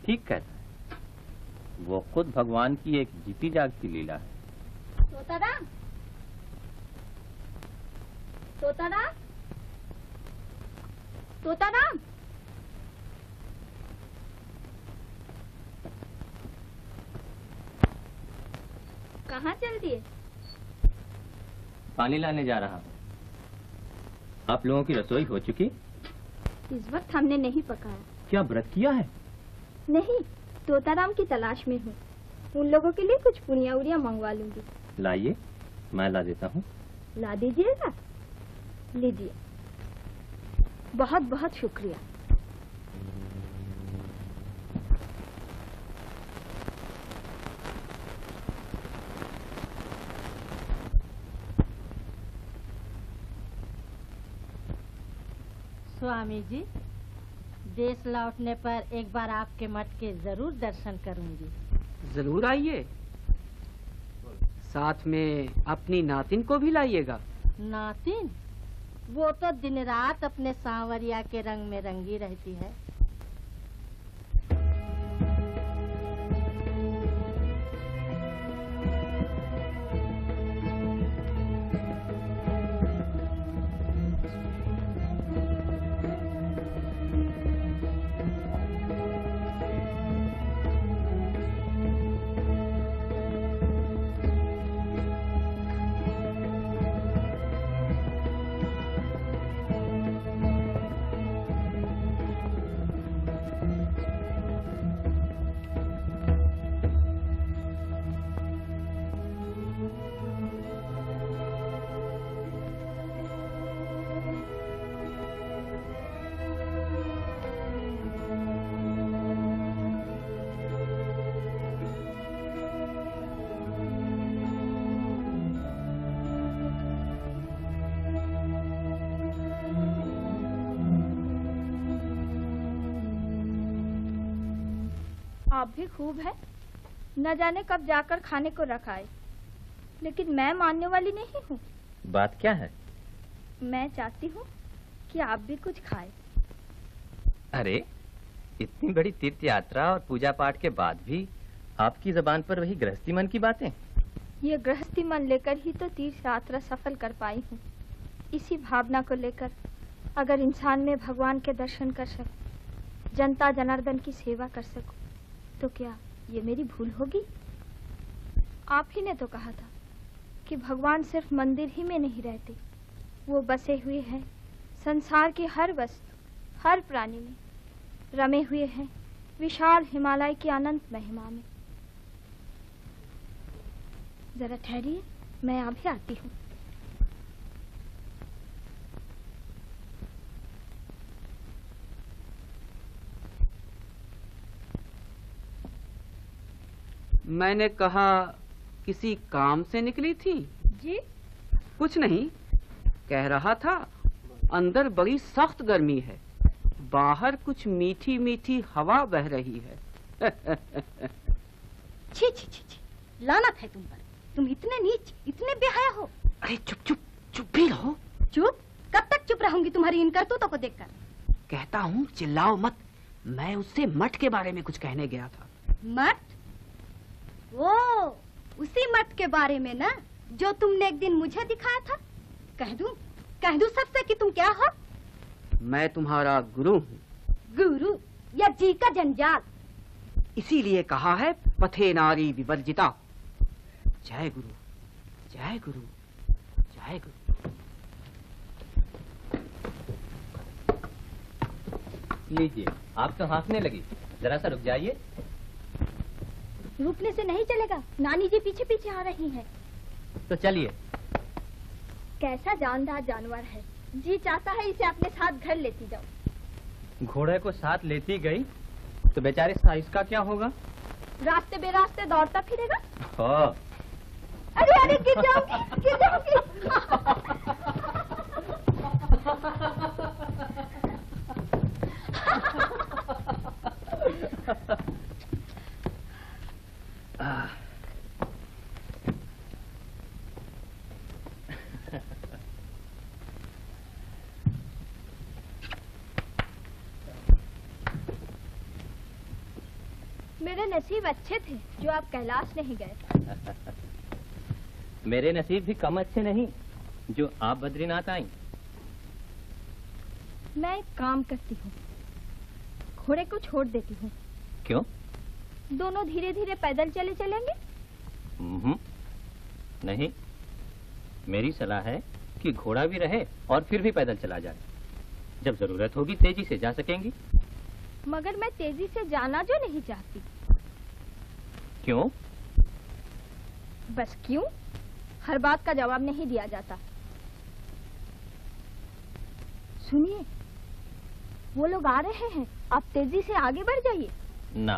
ठीक कहता है, वो खुद भगवान की एक जीती जागती लीला है। तोताराम, तोताराम, तोताराम। कहाँ चल दिए? पानी लाने जा रहा हूँ। आप लोगों की रसोई हो चुकी? इस वक्त हमने नहीं पकाया। क्या व्रत किया है? नहीं, तोताराम की तलाश में हूँ। उन लोगों के लिए कुछ पुनिया उड़िया मंगवा लूंगी। लाइए, मैं ला देता हूँ। ला दीजिएगा। लीजिए, बहुत बहुत शुक्रिया। स्वामी जी, देश लौटने पर एक बार आपके मठ के जरूर दर्शन करूंगी। जरूर आइए, साथ में अपनी नातिन को भी लाइएगा। नातिन? वो तो दिन रात अपने सांवरिया के रंग में रंगी रहती है। आप भी खूब है। न जाने कब जाकर खाने को रखाए, लेकिन मैं मानने वाली नहीं हूँ। बात क्या है? मैं चाहती हूँ कि आप भी कुछ खाएं। अरे, इतनी बड़ी तीर्थ यात्रा और पूजा पाठ के बाद भी आपकी जबान पर वही गृहस्थी मन की बातें। ये गृहस्थी मन लेकर ही तो तीर्थ यात्रा सफल कर पाई हूँ। इसी भावना को लेकर अगर इंसान में भगवान के दर्शन कर सको, जनता जनार्दन की सेवा कर सको, तो क्या ये मेरी भूल होगी? आप ही ने तो कहा था कि भगवान सिर्फ मंदिर ही में नहीं रहते, वो बसे हुए हैं संसार की हर वस्तु, हर प्राणी में, रमे हुए हैं विशाल हिमालय की अनंत महिमा में। जरा ठहरिए, मैं अभी आती हूँ। मैंने कहा किसी काम से निकली थी जी? कुछ नहीं, कह रहा था अंदर बड़ी सख्त गर्मी है, बाहर कुछ मीठी मीठी हवा बह रही है। छी छी छी, लानत है तुम पर, तुम इतने नीच, इतने बेहया हो। अरे चुप चुप चुप भी रहो। चुप? कब तक चुप रहूंगी तुम्हारी इन करतूतों को देखकर? कहता हूँ चिल्लाओ मत। मैं उससे मठ के बारे में कुछ कहने गया था। मठ? वो उसी मठ के बारे में ना जो तुमने एक दिन मुझे दिखाया था। कह दूं कह दूं सबसे कि तुम क्या हो? मैं तुम्हारा गुरु हूँ। गुरु या जी का जंजाल। इसीलिए कहा है पथे नारी विवर्जिता। जय गुरु जय गुरु जय गुरु। लीजिए, आप तो हाँफने लगी, जरा सा रुक जाइए। रुकने से नहीं चलेगा, नानी जी पीछे पीछे आ रही हैं। तो चलिए। कैसा जानदार जानवर है, जी चाहता है इसे अपने साथ घर लेती जाओ। घोड़े को साथ लेती गई तो बेचारे साइस का क्या होगा? रास्ते बेरास्ते दौड़ता फिरेगा। हाँ। अरे अरे गिर जाओगी, गिर जाओगी। मेरे नसीब अच्छे थे जो आप कैलाश नहीं गए। मेरे नसीब भी कम अच्छे नहीं जो आप बद्रीनाथ आई। मैं एक काम करती हूँ, घोड़े को छोड़ देती हूँ। क्यों? दोनों धीरे धीरे पैदल चले चलेंगे। नहीं, मेरी सलाह है कि घोड़ा भी रहे और फिर भी पैदल चला जाए। जब जरूरत होगी तेजी से जा सकेंगी। मगर मैं तेजी से जाना जो नहीं चाहती। क्यों? बस क्यों, हर बात का जवाब नहीं दिया जाता। सुनिए, वो लोग आ रहे हैं, आप तेजी से आगे बढ़ जाइए। ना,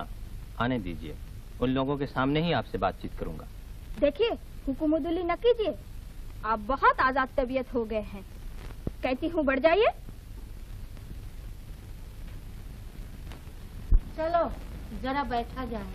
आने दीजिए, उन लोगों के सामने ही आपसे बातचीत करूंगा। देखिए, हुकुमदुली न कीजिए, आप बहुत आजाद तबीयत हो गए हैं। कहती हूँ बढ़ जाइए। चलो जरा बैठा जाए।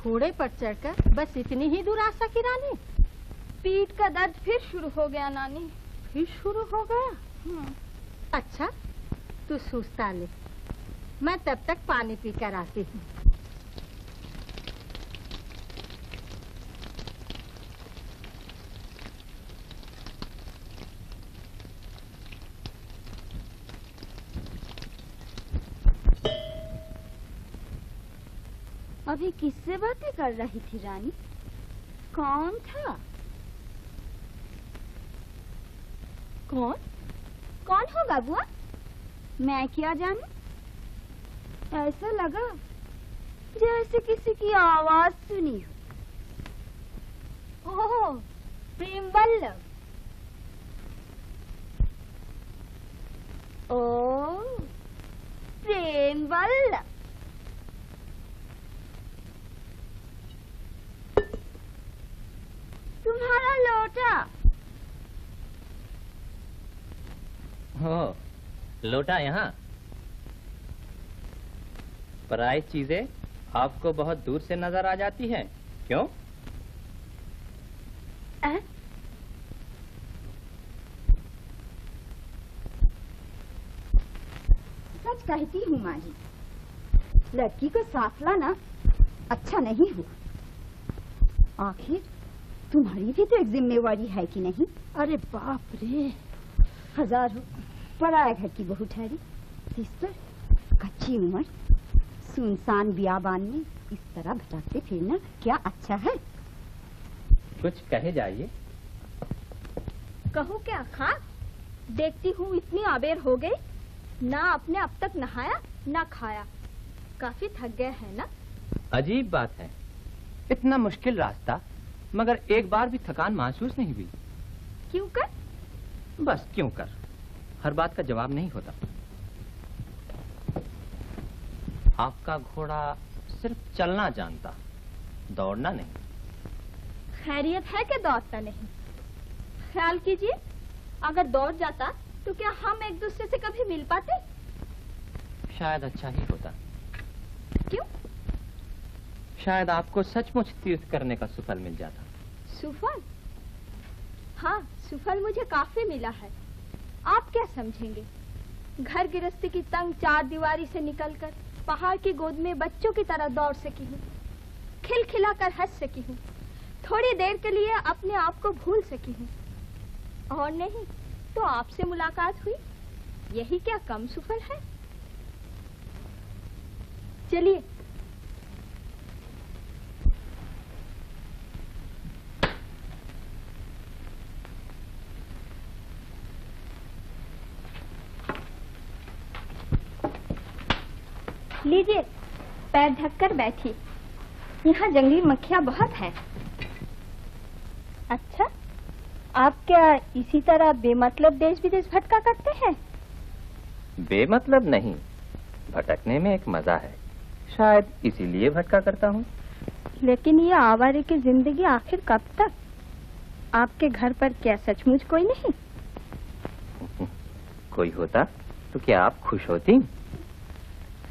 घोड़े पर चढ़कर बस इतनी ही दुराशा की रानी। पीठ का दर्द फिर शुरू हो गया नानी। फिर शुरू हो गया? अच्छा तू सुस्ता ले, मैं तब तक पानी पीकर आती हूँ। अभी किससे बातें कर रही थी रानी? कौन था? कौन कौन होगा बुआ? मैं क्या जानू? ऐसा लगा जैसे किसी की आवाज सुनी हो। ओह, प्रेम वल्लभ। ओह, प्रेम वल्लभ। तुम्हारा लोटा। हो, लोटा यहाँ। पराई चीजें आपको बहुत दूर से नजर आ जाती हैं, क्यों? आ? सच कहती हूँ माँ जी, लड़की को साथ लाना अच्छा नहीं हुआ। आखिर तुम्हारी भी तो एक जिम्मेवारी है कि नहीं? अरे बाप रे, हजारों पराए घर की बहू ठहरी। सिस्टर, कच्ची उम्र सुनसान बियाबान में इस तरह भटकते फिरना क्या अच्छा है? कुछ कहे जाइए। कहूँ क्या खास? देखती हूँ इतनी आबेर हो गई, ना आपने अब तक नहाया ना खाया। काफी थक गए हैं ना? अजीब बात है, इतना मुश्किल रास्ता, मगर एक बार भी थकान महसूस नहीं हुई। क्यों कर? बस क्यों कर, हर बात का जवाब नहीं होता। आपका घोड़ा सिर्फ चलना जानता, दौड़ना नहीं। खैरियत है कि दौड़ता नहीं? ख्याल कीजिए, अगर दौड़ जाता तो क्या हम एक दूसरे से कभी मिल पाते? शायद अच्छा ही होता। क्यों? शायद आपको सचमुच तीर्थ करने का सुफल मिल जाता। सुफल? हाँ, सुफल मुझे काफी मिला है। आप क्या समझेंगे, घर गृहस्थी की तंग चार दीवारी से निकलकर पहाड़ की गोद में बच्चों की तरह दौड़ सकी हूँ, खिलखिला कर हंस सकी हूँ, थोड़ी देर के लिए अपने आप को भूल सकी हूँ। और नहीं तो आपसे मुलाकात हुई, यही क्या कम सुफल है? चलिए। लीजिए, पैर ढककर बैठी, यहाँ जंगली मक्खियाँ बहुत हैं। अच्छा, आप क्या इसी तरह बेमतलब देश विदेश भटका करते हैं? बेमतलब नहीं, भटकने में एक मजा है, शायद इसीलिए भटका करता हूँ। लेकिन ये आवारे की जिंदगी आखिर कब तक? आपके घर पर क्या सचमुच कोई नहीं? कोई होता तो क्या आप खुश होती?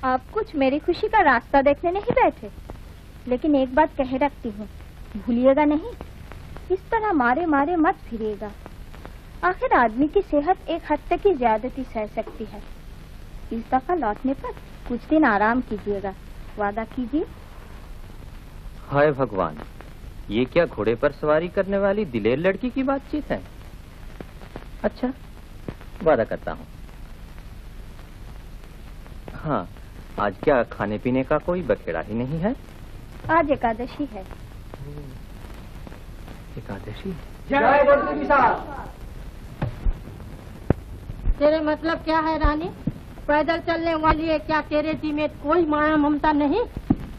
आप कुछ मेरी खुशी का रास्ता देखने नहीं बैठे, लेकिन एक बात कह रखती हूँ, भूलिएगा नहीं। इस तरह मारे मारे मत फिरिएगा, आखिर आदमी की सेहत एक हद तक की ज्यादती सह सकती है। इस दफा लौटने पर कुछ दिन आराम कीजिएगा, वादा कीजिए। हाय भगवान, ये क्या घोड़े पर सवारी करने वाली दिलेर लड़की की बातचीत है? अच्छा, वादा करता हूँ। हाँ, आज क्या खाने पीने का कोई बखेड़ा ही नहीं है? आज एकादशी है। एकादशी? जय बद्री साहब। तेरे मतलब क्या है रानी? पैदल चलने वाली है क्या? तेरे जी में कोई माया ममता नहीं?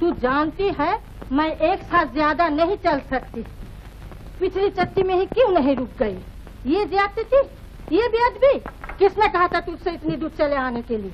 तू जानती है मैं एक साथ ज्यादा नहीं चल सकती, पिछली चट्टी में ही क्यों नहीं रुक गई? ये ज्यादती, ये बेअदबी, किसने कहा था तुझसे इतनी दूर चले आने के लिए?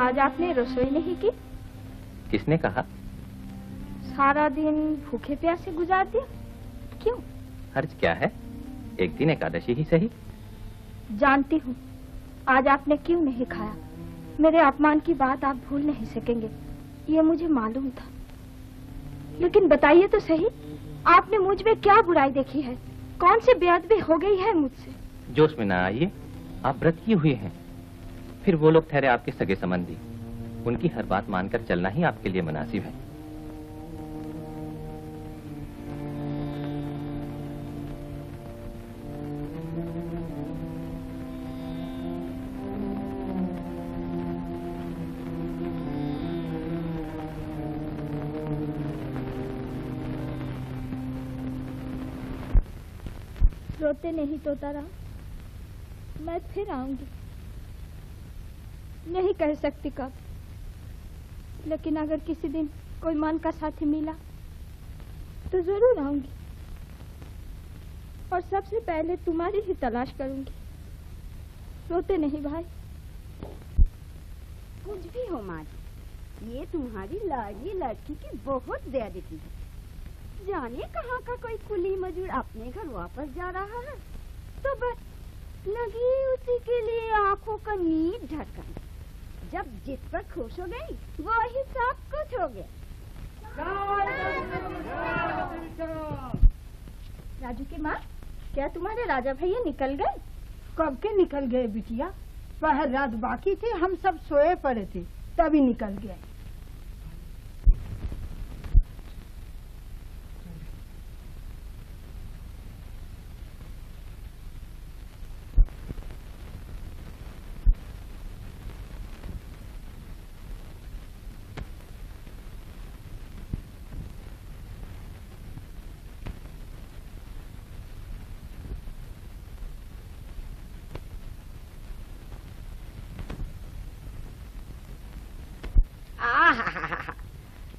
आज आपने रसोई नहीं की? किसने कहा? सारा दिन भूखे प्यासे गुजार दिया, क्यों? हर्ज क्या है, एक दिन एकादशी ही सही। जानती हूँ आज आपने क्यों नहीं खाया, मेरे अपमान की बात आप भूल नहीं सकेंगे, ये मुझे मालूम था। लेकिन बताइए तो सही, आपने मुझ में क्या बुराई देखी है, कौन सी बेअदबी हो गई है मुझसे? जोश में ना आइए, आप व्रत किए हुए हैं। फिर वो लोग ठहरे आपके सगे संबंधी, उनकी हर बात मानकर चलना ही आपके लिए मुनासिब है। रोते नहीं तोता राम, मैं फिर आऊंगी, नहीं कह सकती कब, लेकिन अगर किसी दिन कोई मन का साथी मिला तो जरूर आऊंगी, और सबसे पहले तुम्हारी ही तलाश करूंगी। रोते नहीं भाई। कुछ भी हो मारी, ये तुम्हारी लाडली लड़की की बहुत ज्यादती है। जाने कहाँ का कोई कुली मजूर अपने घर वापस जा रहा है, तो बस लगी उसी के लिए आंखों का नींद ढकन। जब जिस पर खुश हो गई वो ही सब कुछ हो गया। राजू की माँ, क्या तुम्हारे राजा भैया निकल गए? कब के निकल गए बिटिया, पहर रात बाकी थी, हम सब सोए पड़े थे, तभी निकल गए।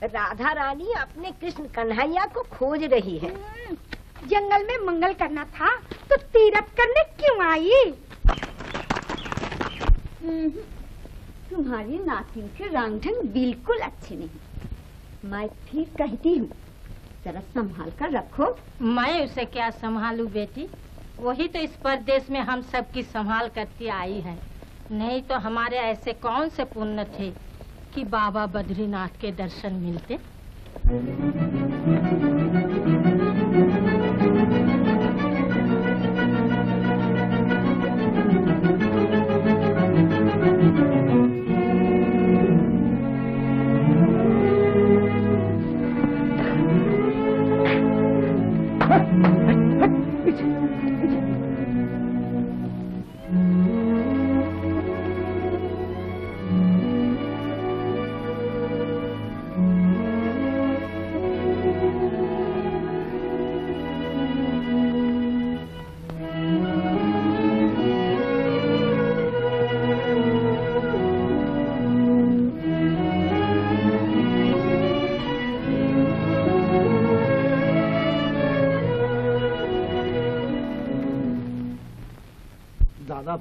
राधा रानी अपने कृष्ण कन्हैया को खोज रही है। जंगल में मंगल करना था तो तीरथ करने क्यों आई? तुम्हारी नातिन के रंग ढंग बिल्कुल अच्छे नहीं। मैं फिर कहती हूँ जरा संभाल कर रखो। मैं उसे क्या संभालू बेटी, वही तो इस परदेश में हम सब की संभाल करती आई है। नहीं तो हमारे ऐसे कौन से पुण्य थे कि बाबा बद्रीनाथ के दर्शन मिलते।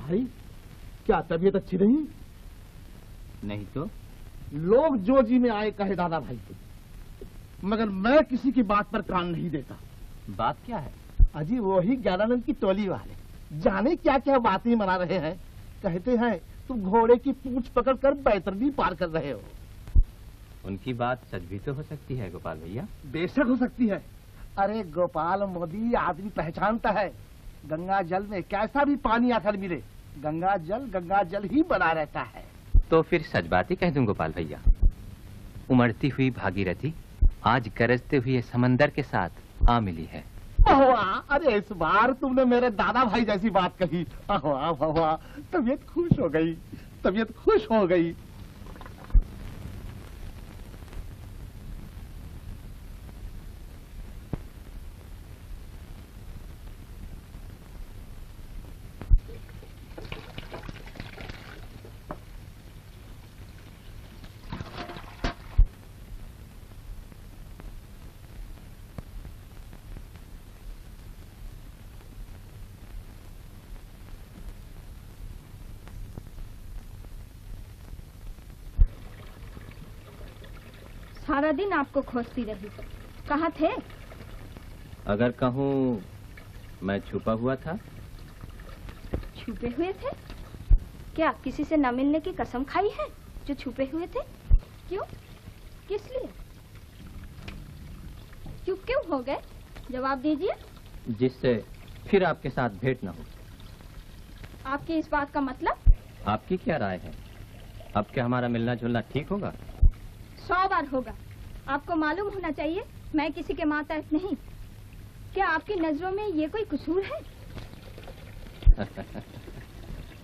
भाई क्या तबीयत अच्छी नहीं? नहीं तो लोग जो जी में आए कहे दादा भाई, मगर मैं किसी की बात पर कान नहीं देता। बात क्या है? अजी वही ज्ञानानंद की टोली वाले जाने क्या क्या बातें मना रहे हैं। कहते हैं तुम घोड़े की पूंछ पकड़कर बैतरणी पार कर रहे हो। उनकी बात सच भी तो हो सकती है गोपाल भैया। बेशक हो सकती है। अरे गोपाल मोदी आदमी पहचानता है गंगा जल में कैसा भी पानी आकर मिले, गंगा जल गंगा जल ही बना रहता है। तो फिर सच बात ही कह दूं गोपाल भैया। उमड़ती हुई भागीरथी आज गरजते हुए समंदर के साथ आ मिली है। वाह! अरे इस बार तुमने मेरे दादा भाई जैसी बात कही। वाह वाह! तबीयत खुश हो गई, तबीयत खुश हो गई। सारा दिन आपको खोजती रही, कहाँ थे? अगर कहूँ मैं छुपा हुआ था। छुपे हुए थे? क्या किसी से न मिलने की कसम खाई है जो छुपे हुए थे? क्यों, किस लिए, चुप क्यों हो गए? जवाब दीजिए। जिससे फिर आपके साथ भेंट न हो। आपकी इस बात का मतलब? आपकी क्या राय है, अब क्या हमारा मिलना जुलना ठीक होगा? सौ बार होगा। आपको मालूम होना चाहिए मैं किसी के मातहत नहीं। क्या आपकी नजरों में ये कोई कसूर है?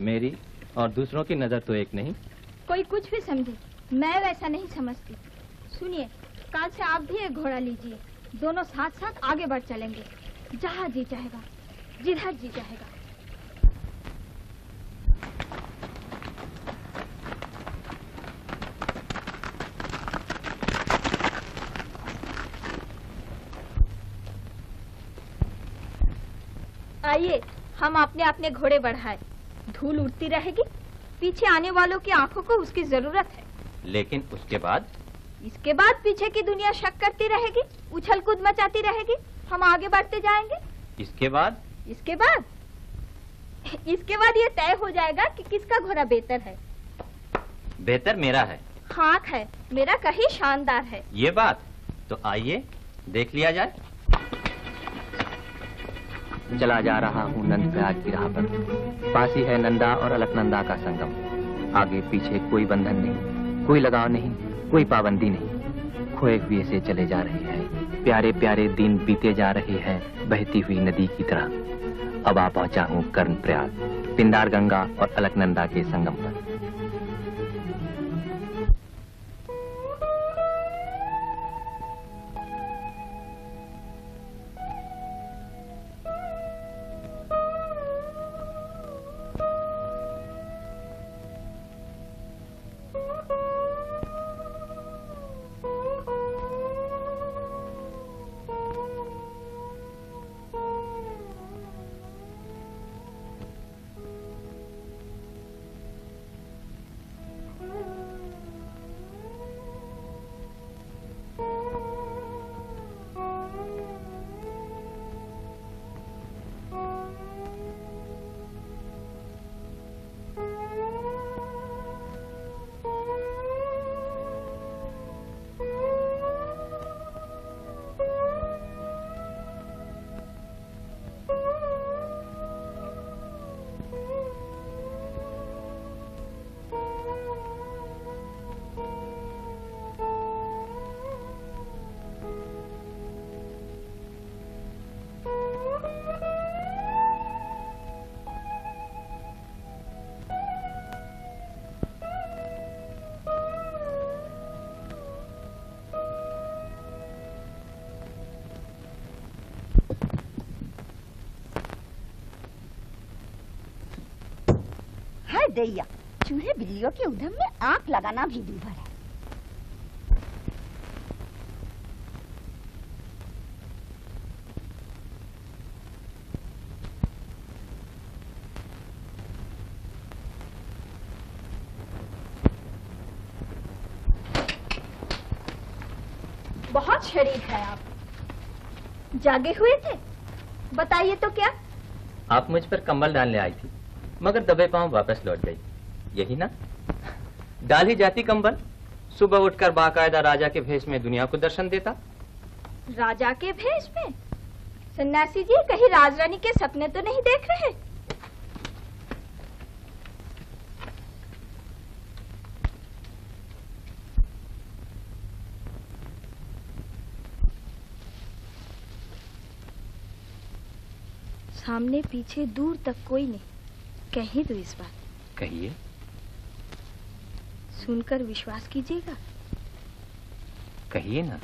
मेरी और दूसरों की नजर तो एक नहीं। कोई कुछ भी समझे, मैं वैसा नहीं समझती। सुनिए, काल से आप भी एक घोड़ा लीजिए, दोनों साथ साथ आगे बढ़ चलेंगे, जहाँ जी चाहेगा जिधर जी चाहेगा। आइए हम अपने अपने घोड़े बढ़ाए। धूल उड़ती रहेगी, पीछे आने वालों की आंखों को उसकी जरूरत है। लेकिन उसके बाद? इसके बाद पीछे की दुनिया शक करती रहेगी, उछल कूद मचाती रहेगी, हम आगे बढ़ते जाएंगे। इसके बाद? इसके बाद इसके बाद ये तय हो जाएगा कि किसका घोड़ा बेहतर है। बेहतर मेरा है। खाक है, मेरा कहीं शानदार है। ये बात तो आइए देख लिया जाए। चला जा रहा हूँ नंदप्रयाग की राह पर। पास ही है नंदा और अलकनंदा का संगम। आगे पीछे कोई बंधन नहीं, कोई लगाव नहीं, कोई पाबंदी नहीं। खोए हुए से चले जा रहे हैं, प्यारे प्यारे दिन बीते जा रहे हैं बहती हुई नदी की तरह। अब आ पहुँचा हूँ कर्णप्रयाग, पिंडार गंगा और अलकनंदा के संगम पर। है दैया, चूहे बिल्लियों के उद्यम में आंख लगाना भी दूभर है। बहुत शरीफ है आप। जागे हुए थे? बताइए तो क्या? आप मुझ पर कंबल डालने आई थी, मगर दबे पांव वापस लौट गई, यही ना? डाल ही जाती कंबल, सुबह उठकर बाकायदा राजा के भेष में दुनिया को दर्शन देता। राजा के भेष में? सन्यासी जी, कहीं राज रानी के सपने तो नहीं देख रहे? सामने पीछे दूर तक कोई नहीं। कहीं तो इस बार कहिए, सुनकर विश्वास कीजिएगा। कहिए ना।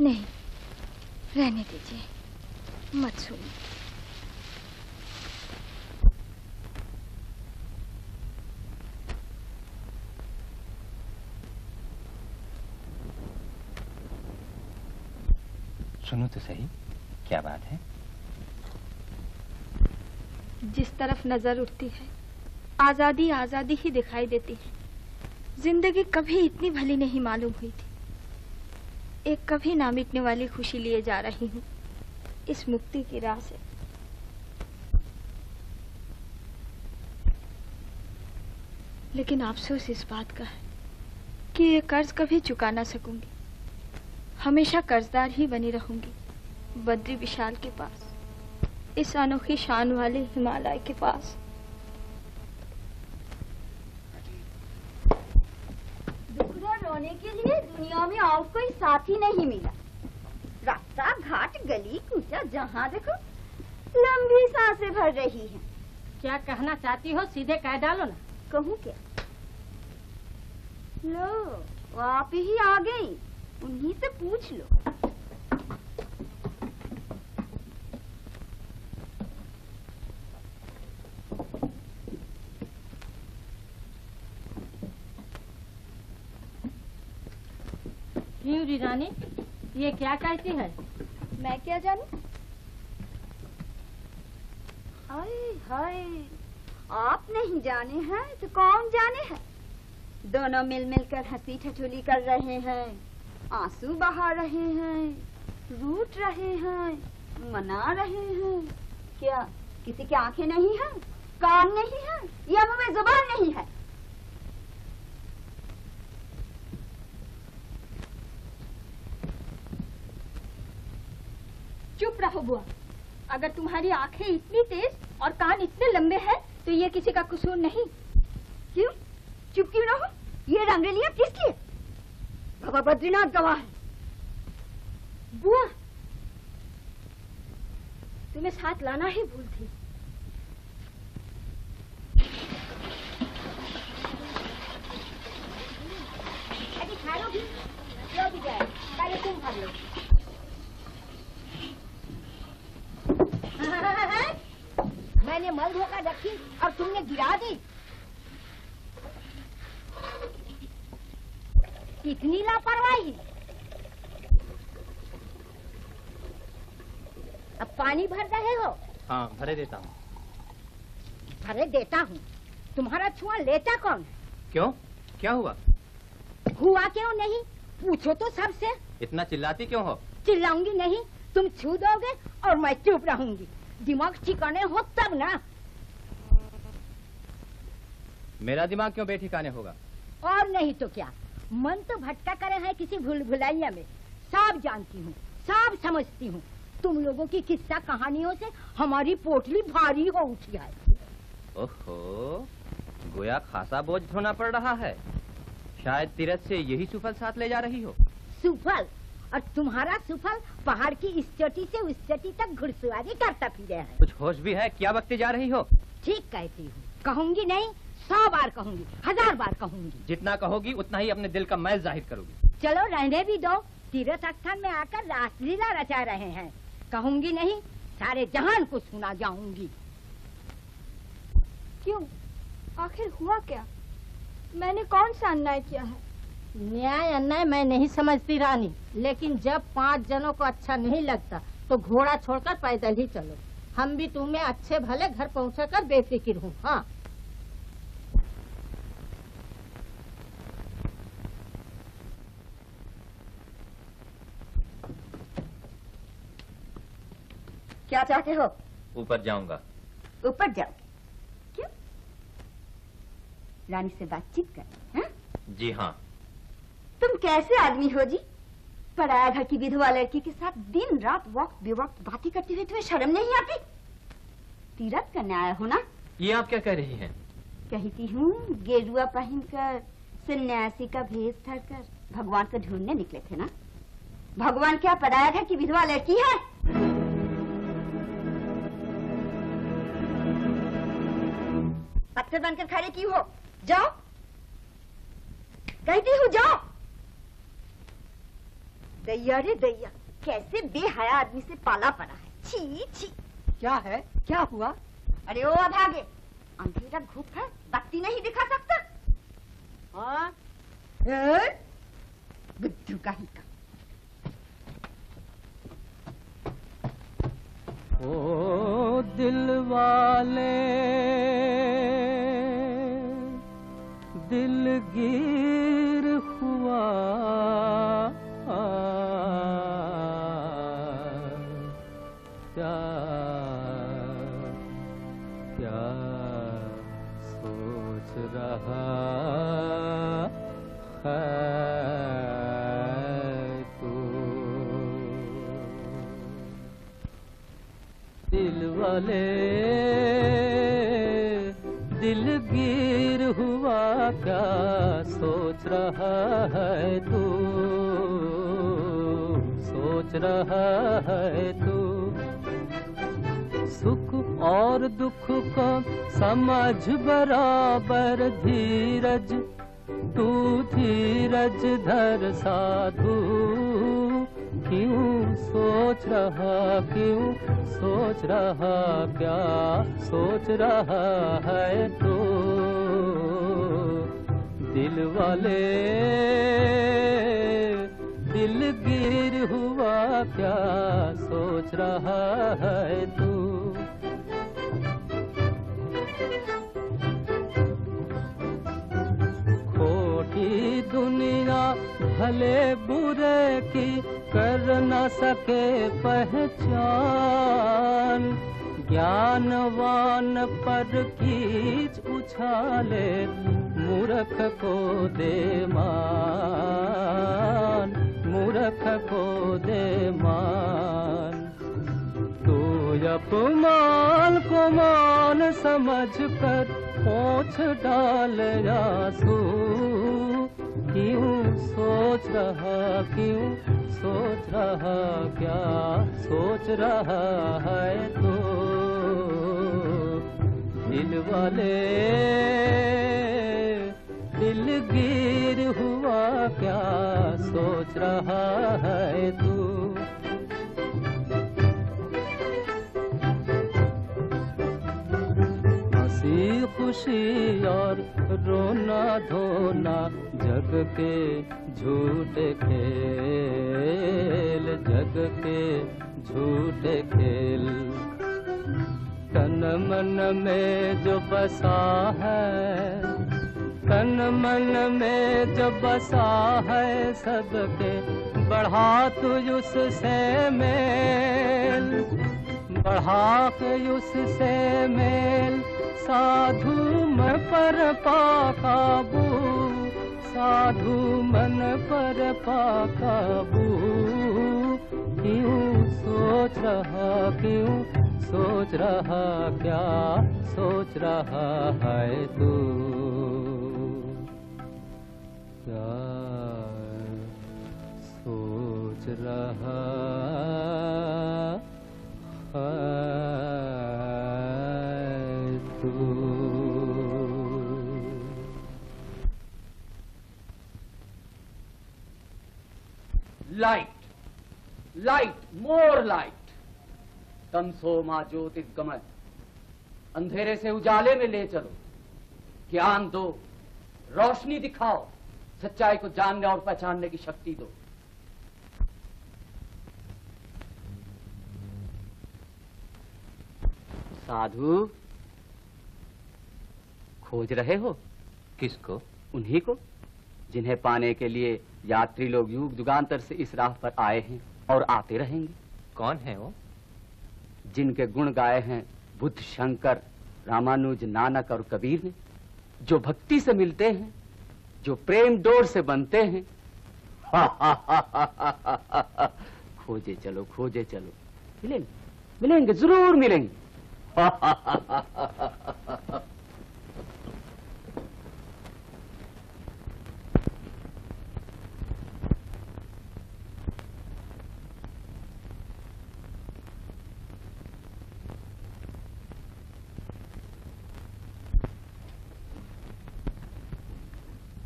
नहीं, रहने दीजिए, मत सुनिए। सुनो तो सही, क्या बात है? जिस तरफ नजर उठती है आजादी आजादी ही दिखाई देती है। जिंदगी कभी इतनी भली नहीं मालूम हुई थी। एक कभी ना मिटने वाली खुशी लिए जा रही हूँ इस मुक्ति की राह से। लेकिन अफसोस इस बात का है कि ये कर्ज कभी चुका ना सकूंगी। हमेशा कर्जदार ही बनी रहूंगी बद्री विशाल के पास, इस अनोखी शान वाले हिमालय के पास। दुखड़ा रोने के लिए दुनिया में और कोई साथी नहीं मिला। रास्ता घाट गली कूचा जहाँ देखो लंबी सांसें भर रही हैं। क्या कहना चाहती हो, सीधे कह डालो ना। कहूँ क्या? लो, आप ही आ गई, उन्हीं से पूछ लो। रानी, ये क्या कहती है? मैं क्या जानू? हाय हाय, आप नहीं जाने हैं तो कौन जाने हैं? दोनों मिल मिल कर हंसी ठठोली कर रहे हैं, आंसू बहा रहे हैं, रूठ रहे हैं, मना रहे हैं। क्या किसी की आंखें नहीं हैं, कान नहीं हैं, या मुंह में जुबान नहीं है? चुप रहो बुआ। अगर तुम्हारी आंखें इतनी तेज और कान इतने लंबे हैं तो ये किसी का कसूर नहीं। क्यों चुप क्यों रहो? ये रंगरेलियां किसकी? बाबा बद्रीनाथ गवाह है। बुआ, तुम्हें साथ लाना ही भूल थी। अभी खा लो भी, लो भी जाए, पहले तुम खा लो। मैंने मल धोकर रखी और तुमने गिरा दी। कितनी लापरवाही! अब पानी भर रहे हो? हाँ, भरे देता हूँ। भरे देता हूँ, तुम्हारा छुआ लेता कौन? क्यों, क्या हुआ? हुआ क्यों नहीं, पूछो तो सबसे। इतना चिल्लाती क्यों हो? चिल्लाऊंगी नहीं, तुम छू दोगे और मैं चुप रहूंगी। दिमाग ठिकाने हो तब ना। मेरा दिमाग क्यों बेठिकाने होगा? और नहीं तो क्या, मन तो भटका करे है किसी भूल भुलैया में। सब जानती हूँ, सब समझती हूँ। तुम लोगों की किस्सा कहानियों से हमारी पोटली भारी हो उठी है। ओहो, गोया खासा बोझ ढोना पड़ रहा है। शायद तीरथ से यही सुफल साथ ले जा रही हो। सुफल? और तुम्हारा सुफल पहाड़ की इस चोटी से उस चोटी तक घुड़सवारी करता फिर है। कुछ होश भी है? क्या बकते जा रही हो? ठीक कहती हूँ। कहूँगी नहीं, सौ बार कहूँगी, हजार बार कहूँगी। जितना कहोगी उतना ही अपने दिल का मैल जाहिर करोगी। चलो रहने भी दो, तीर्थ स्थान में आकर रासलीला रचा रहे हैं। कहूँगी नहीं, सारे जहान को सुना जाऊंगी। क्यों, आखिर हुआ क्या? मैंने कौन सा अन्याय किया है? न्याय अन्याय मैं नहीं समझती रानी, लेकिन जब पांच जनों को अच्छा नहीं लगता तो घोड़ा छोड़कर पैदल ही चलो। हम भी तुम्हें अच्छे भले घर पहुँचा कर बेफिक्र हूँ। हाँ क्या चाहते हो? ऊपर जाऊंगा। ऊपर जाओ। क्यों? रानी से बातचीत कर। हा? जी हाँ। तुम कैसे आदमी हो जी? पराया घर की विधवा लड़की के साथ दिन रात वक्त बेवक्त बातें करते हुए तुम्हें शर्म नहीं आती? तीरथ करने आया हो ना? ये आप क्या कह रही हैं? कहती हूँ गेरुआ पहनकर सन्यासी का भेष धरकर भगवान को ढूंढने निकले थे ना? भगवान क्या पराया घर की विधवा लड़की है? पत्थर बनकर खड़े क्यों हो? जाओ, कहती हूँ जाओ। दैया रे दैया, कैसे बेहया आदमी से पाला पड़ा है। छी छी। क्या है? क्या हुआ? अरे ओ अभागे, अंधेरा घूप है, बत्ती नहीं दिखा सकता। हाँ बुद्धू का ही का। ओ दिल वाले दिलगीर हुआ क्या क्या सोच रहा है तू दिल वाले दिलगीर हुआ क्या सोच रहा है तू सोच रहा है तू सुख और दुख को समझ बराबर धीरज तू धीरज धर साधु क्यों सोच रहा क्यों सोच रहा क्या सोच रहा है तू दिल वाले दिलगीर हुआ क्या सोच रहा है तू खोटी दुनिया भले बुरे की कर न सके पहचान ज्ञानवान पर कीच उछाले मूर्ख को दे मान मूर्ख को दे मान तू अपमान को मान समझ कर पोंछ डाल आंसू क्यों सोच रहा क्यों सोच रहा क्या सोच रहा है तू दिल वाले दिलगीर हुआ क्या सोच रहा है तू हंसी खुशी और रोना धोना जग के झूठे खेल जग के झूठे खेल तन मन में जो बसा है तन मन में जो बसा है सबके बढ़ा तू उससे मेल बढ़ा के उससे मेल साधु मन पर पाकाबू साधु मन पर पाकाबू क्यों सोच रहा क्यों सोच रहा क्या सोच रहा है तू क्या सोच रहा है लाइट लाइट मोर लाइट तमसो मा ज्योतिर्गमय अंधेरे से उजाले में ले चलो ज्ञान दो, रोशनी दिखाओ, सच्चाई को जानने और पहचानने की शक्ति दो। साधु, खोज रहे हो? किसको? उन्हीं को जिन्हें पाने के लिए यात्री लोग युग युगांतर से इस राह पर आए हैं और आते रहेंगे। कौन है वो? जिनके गुण गाए हैं बुद्ध, शंकर, रामानुज, नानक और कबीर ने, जो भक्ति से मिलते हैं, जो प्रेम डोर से बनते हैं। हा हा हा हा हा हा। खोजे चलो, खोजे चलो, मिलेंगे, मिलेंगे, जरूर मिलेंगे। हा हा हा हा हा हा।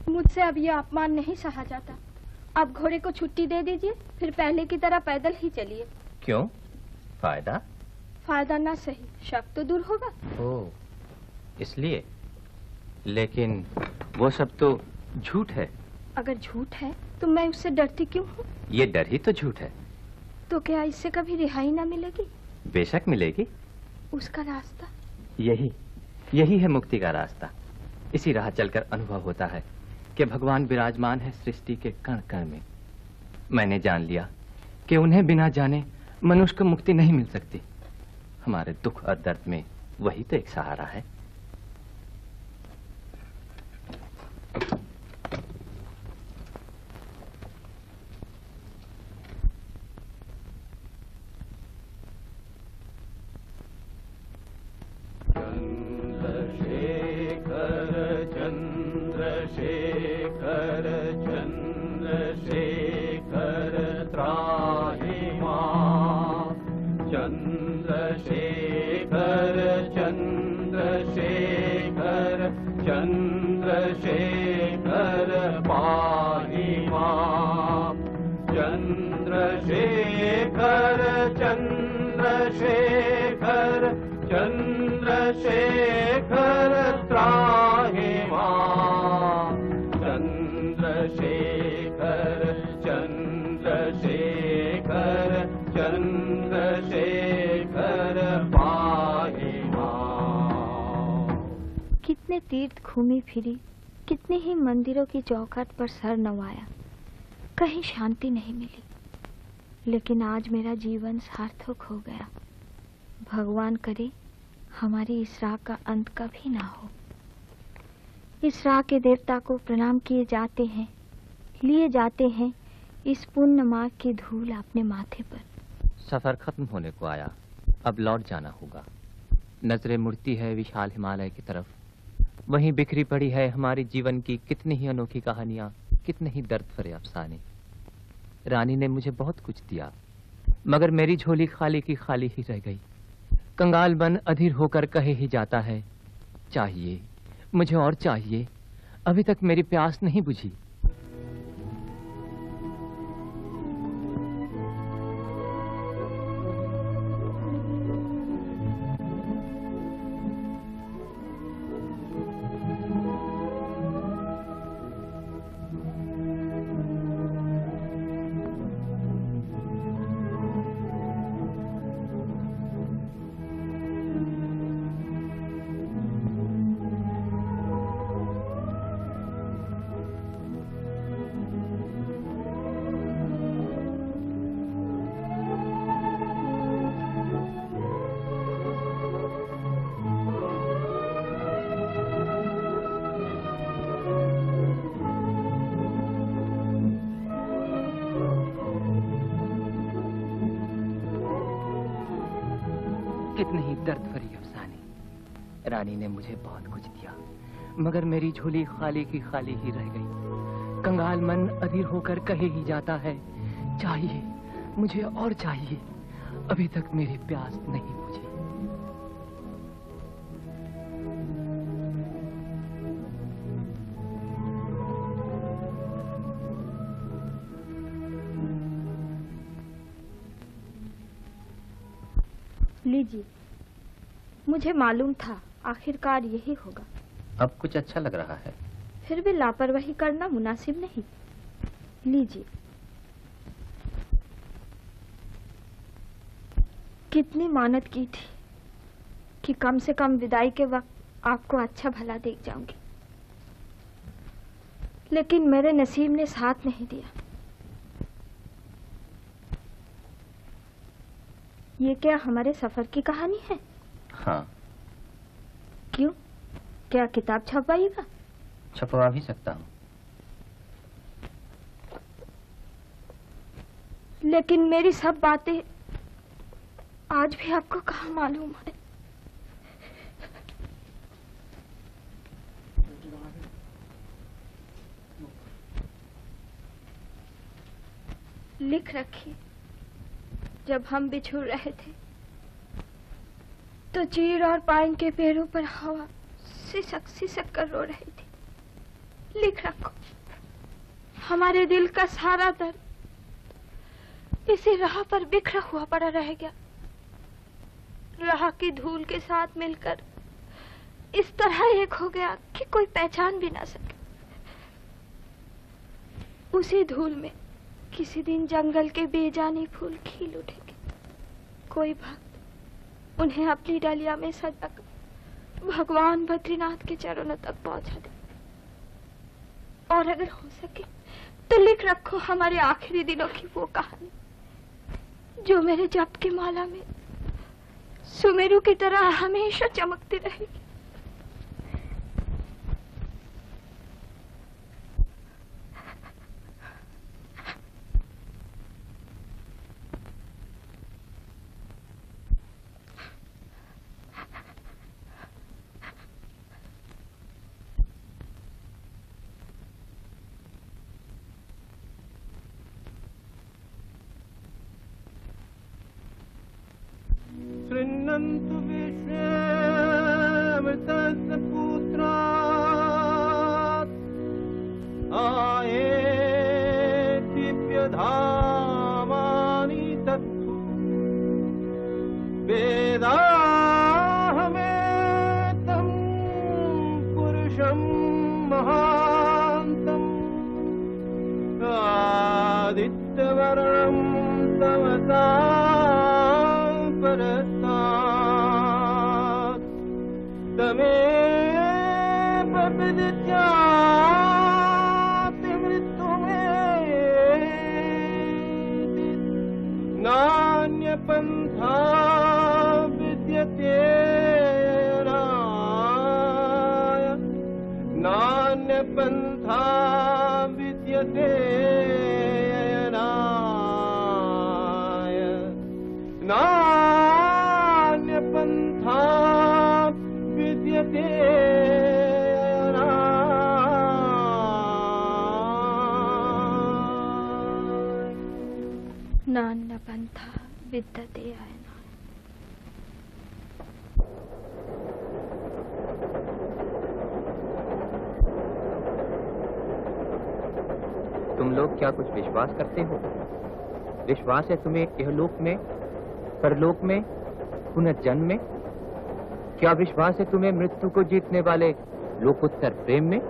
मुझसे अब यह अपमान नहीं सहा जाता। आप घोड़े को छुट्टी दे दीजिए, फिर पहले की तरह पैदल ही चलिए। क्यों? फायदा? फायदा ना सही, शक तो दूर होगा। ओ, इसलिए? लेकिन वो सब तो झूठ है। अगर झूठ है तो मैं उससे डरती क्यों हूँ? ये डर ही तो झूठ है। तो क्या इससे कभी रिहाई ना मिलेगी? बेशक मिलेगी। उसका रास्ता? यही, यही है मुक्ति का रास्ता। इसी राह चलकर अनुभव होता है कि भगवान विराजमान है सृष्टि के कण कण में। मैंने जान लिया कि उन्हें बिना जाने मनुष्य को मुक्ति नहीं मिल सकती। हमारे दुख और दर्द में वही तो एक सहारा है। घूमी फिरी, कितने ही मंदिरों की चौखट पर सर नवाया, कहीं शांति नहीं मिली। लेकिन आज मेरा जीवन सार्थक हो गया। भगवान करे हमारी इस राह का अंत कभी ना हो। इस राह के देवता को प्रणाम किए जाते हैं, लिए जाते हैं इस पुण्य मार्ग की धूल अपने माथे पर। सफर खत्म होने को आया, अब लौट जाना होगा। नजरें मुड़ती है विशाल हिमालय की तरफ, वहीं बिखरी पड़ी है हमारे जीवन की कितनी ही अनोखी कहानियां, कितने ही दर्द भरे अफसाने। रानी ने मुझे बहुत कुछ दिया, मगर मेरी झोली खाली की खाली ही रह गई। कंगाल बन अधीर होकर कहे ही जाता है, चाहिए मुझे और चाहिए, अभी तक मेरी प्यास नहीं बुझी। मगर मेरी झोली खाली की खाली ही रह गई। कंगाल मन अधीर होकर कहे ही जाता है, चाहिए मुझे और चाहिए, अभी तक मेरी प्यास नहीं बुझी। लीजिए, मुझे मालूम था आखिरकार यही होगा। अब कुछ अच्छा लग रहा है। फिर भी लापरवाही करना मुनासिब नहीं। लीजिए। कितनी मानत की थी कि कम से कम विदाई के वक्त आपको अच्छा भला देख जाऊंगी, लेकिन मेरे नसीब ने साथ नहीं दिया। ये क्या हमारे सफर की कहानी है? हाँ। क्यों, क्या किताब छपवाइएगा? छपवा भी सकता हूँ, लेकिन मेरी सब बातें आज भी आपको कहाँ मालूम है? लिख रखी, जब हम बिछुड़ रहे थे तो चीड़ और पाइन के पेड़ों पर हवा सिसक सिसक कर रो रही थी। लिख रखो, हमारे दिल का सारा दर्द इसी राह पर बिखरा हुआ पड़ा रह गया। राह की धूल के साथ मिलकर इस तरह एक हो गया कि कोई पहचान भी ना सके। उसी धूल में किसी दिन जंगल के बेजानी फूल खिल उठेंगे। कोई भक्त उन्हें अपनी डलिया में सजा कर भगवान बद्रीनाथ के चरणों तक पहुंचा दे। और अगर हो सके तो लिख रखो हमारे आखिरी दिनों की वो कहानी जो मेरे जप की माला में सुमेरु की तरह हमेशा चमकती रहेगी। विश्वास करते हो? विश्वास है तुम्हें इहलोक में, परलोक में, पुनर्जन्म में? क्या विश्वास है तुम्हें मृत्यु को जीतने वाले लोकोत्तर प्रेम में?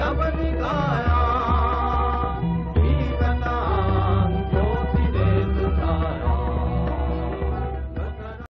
यवन का।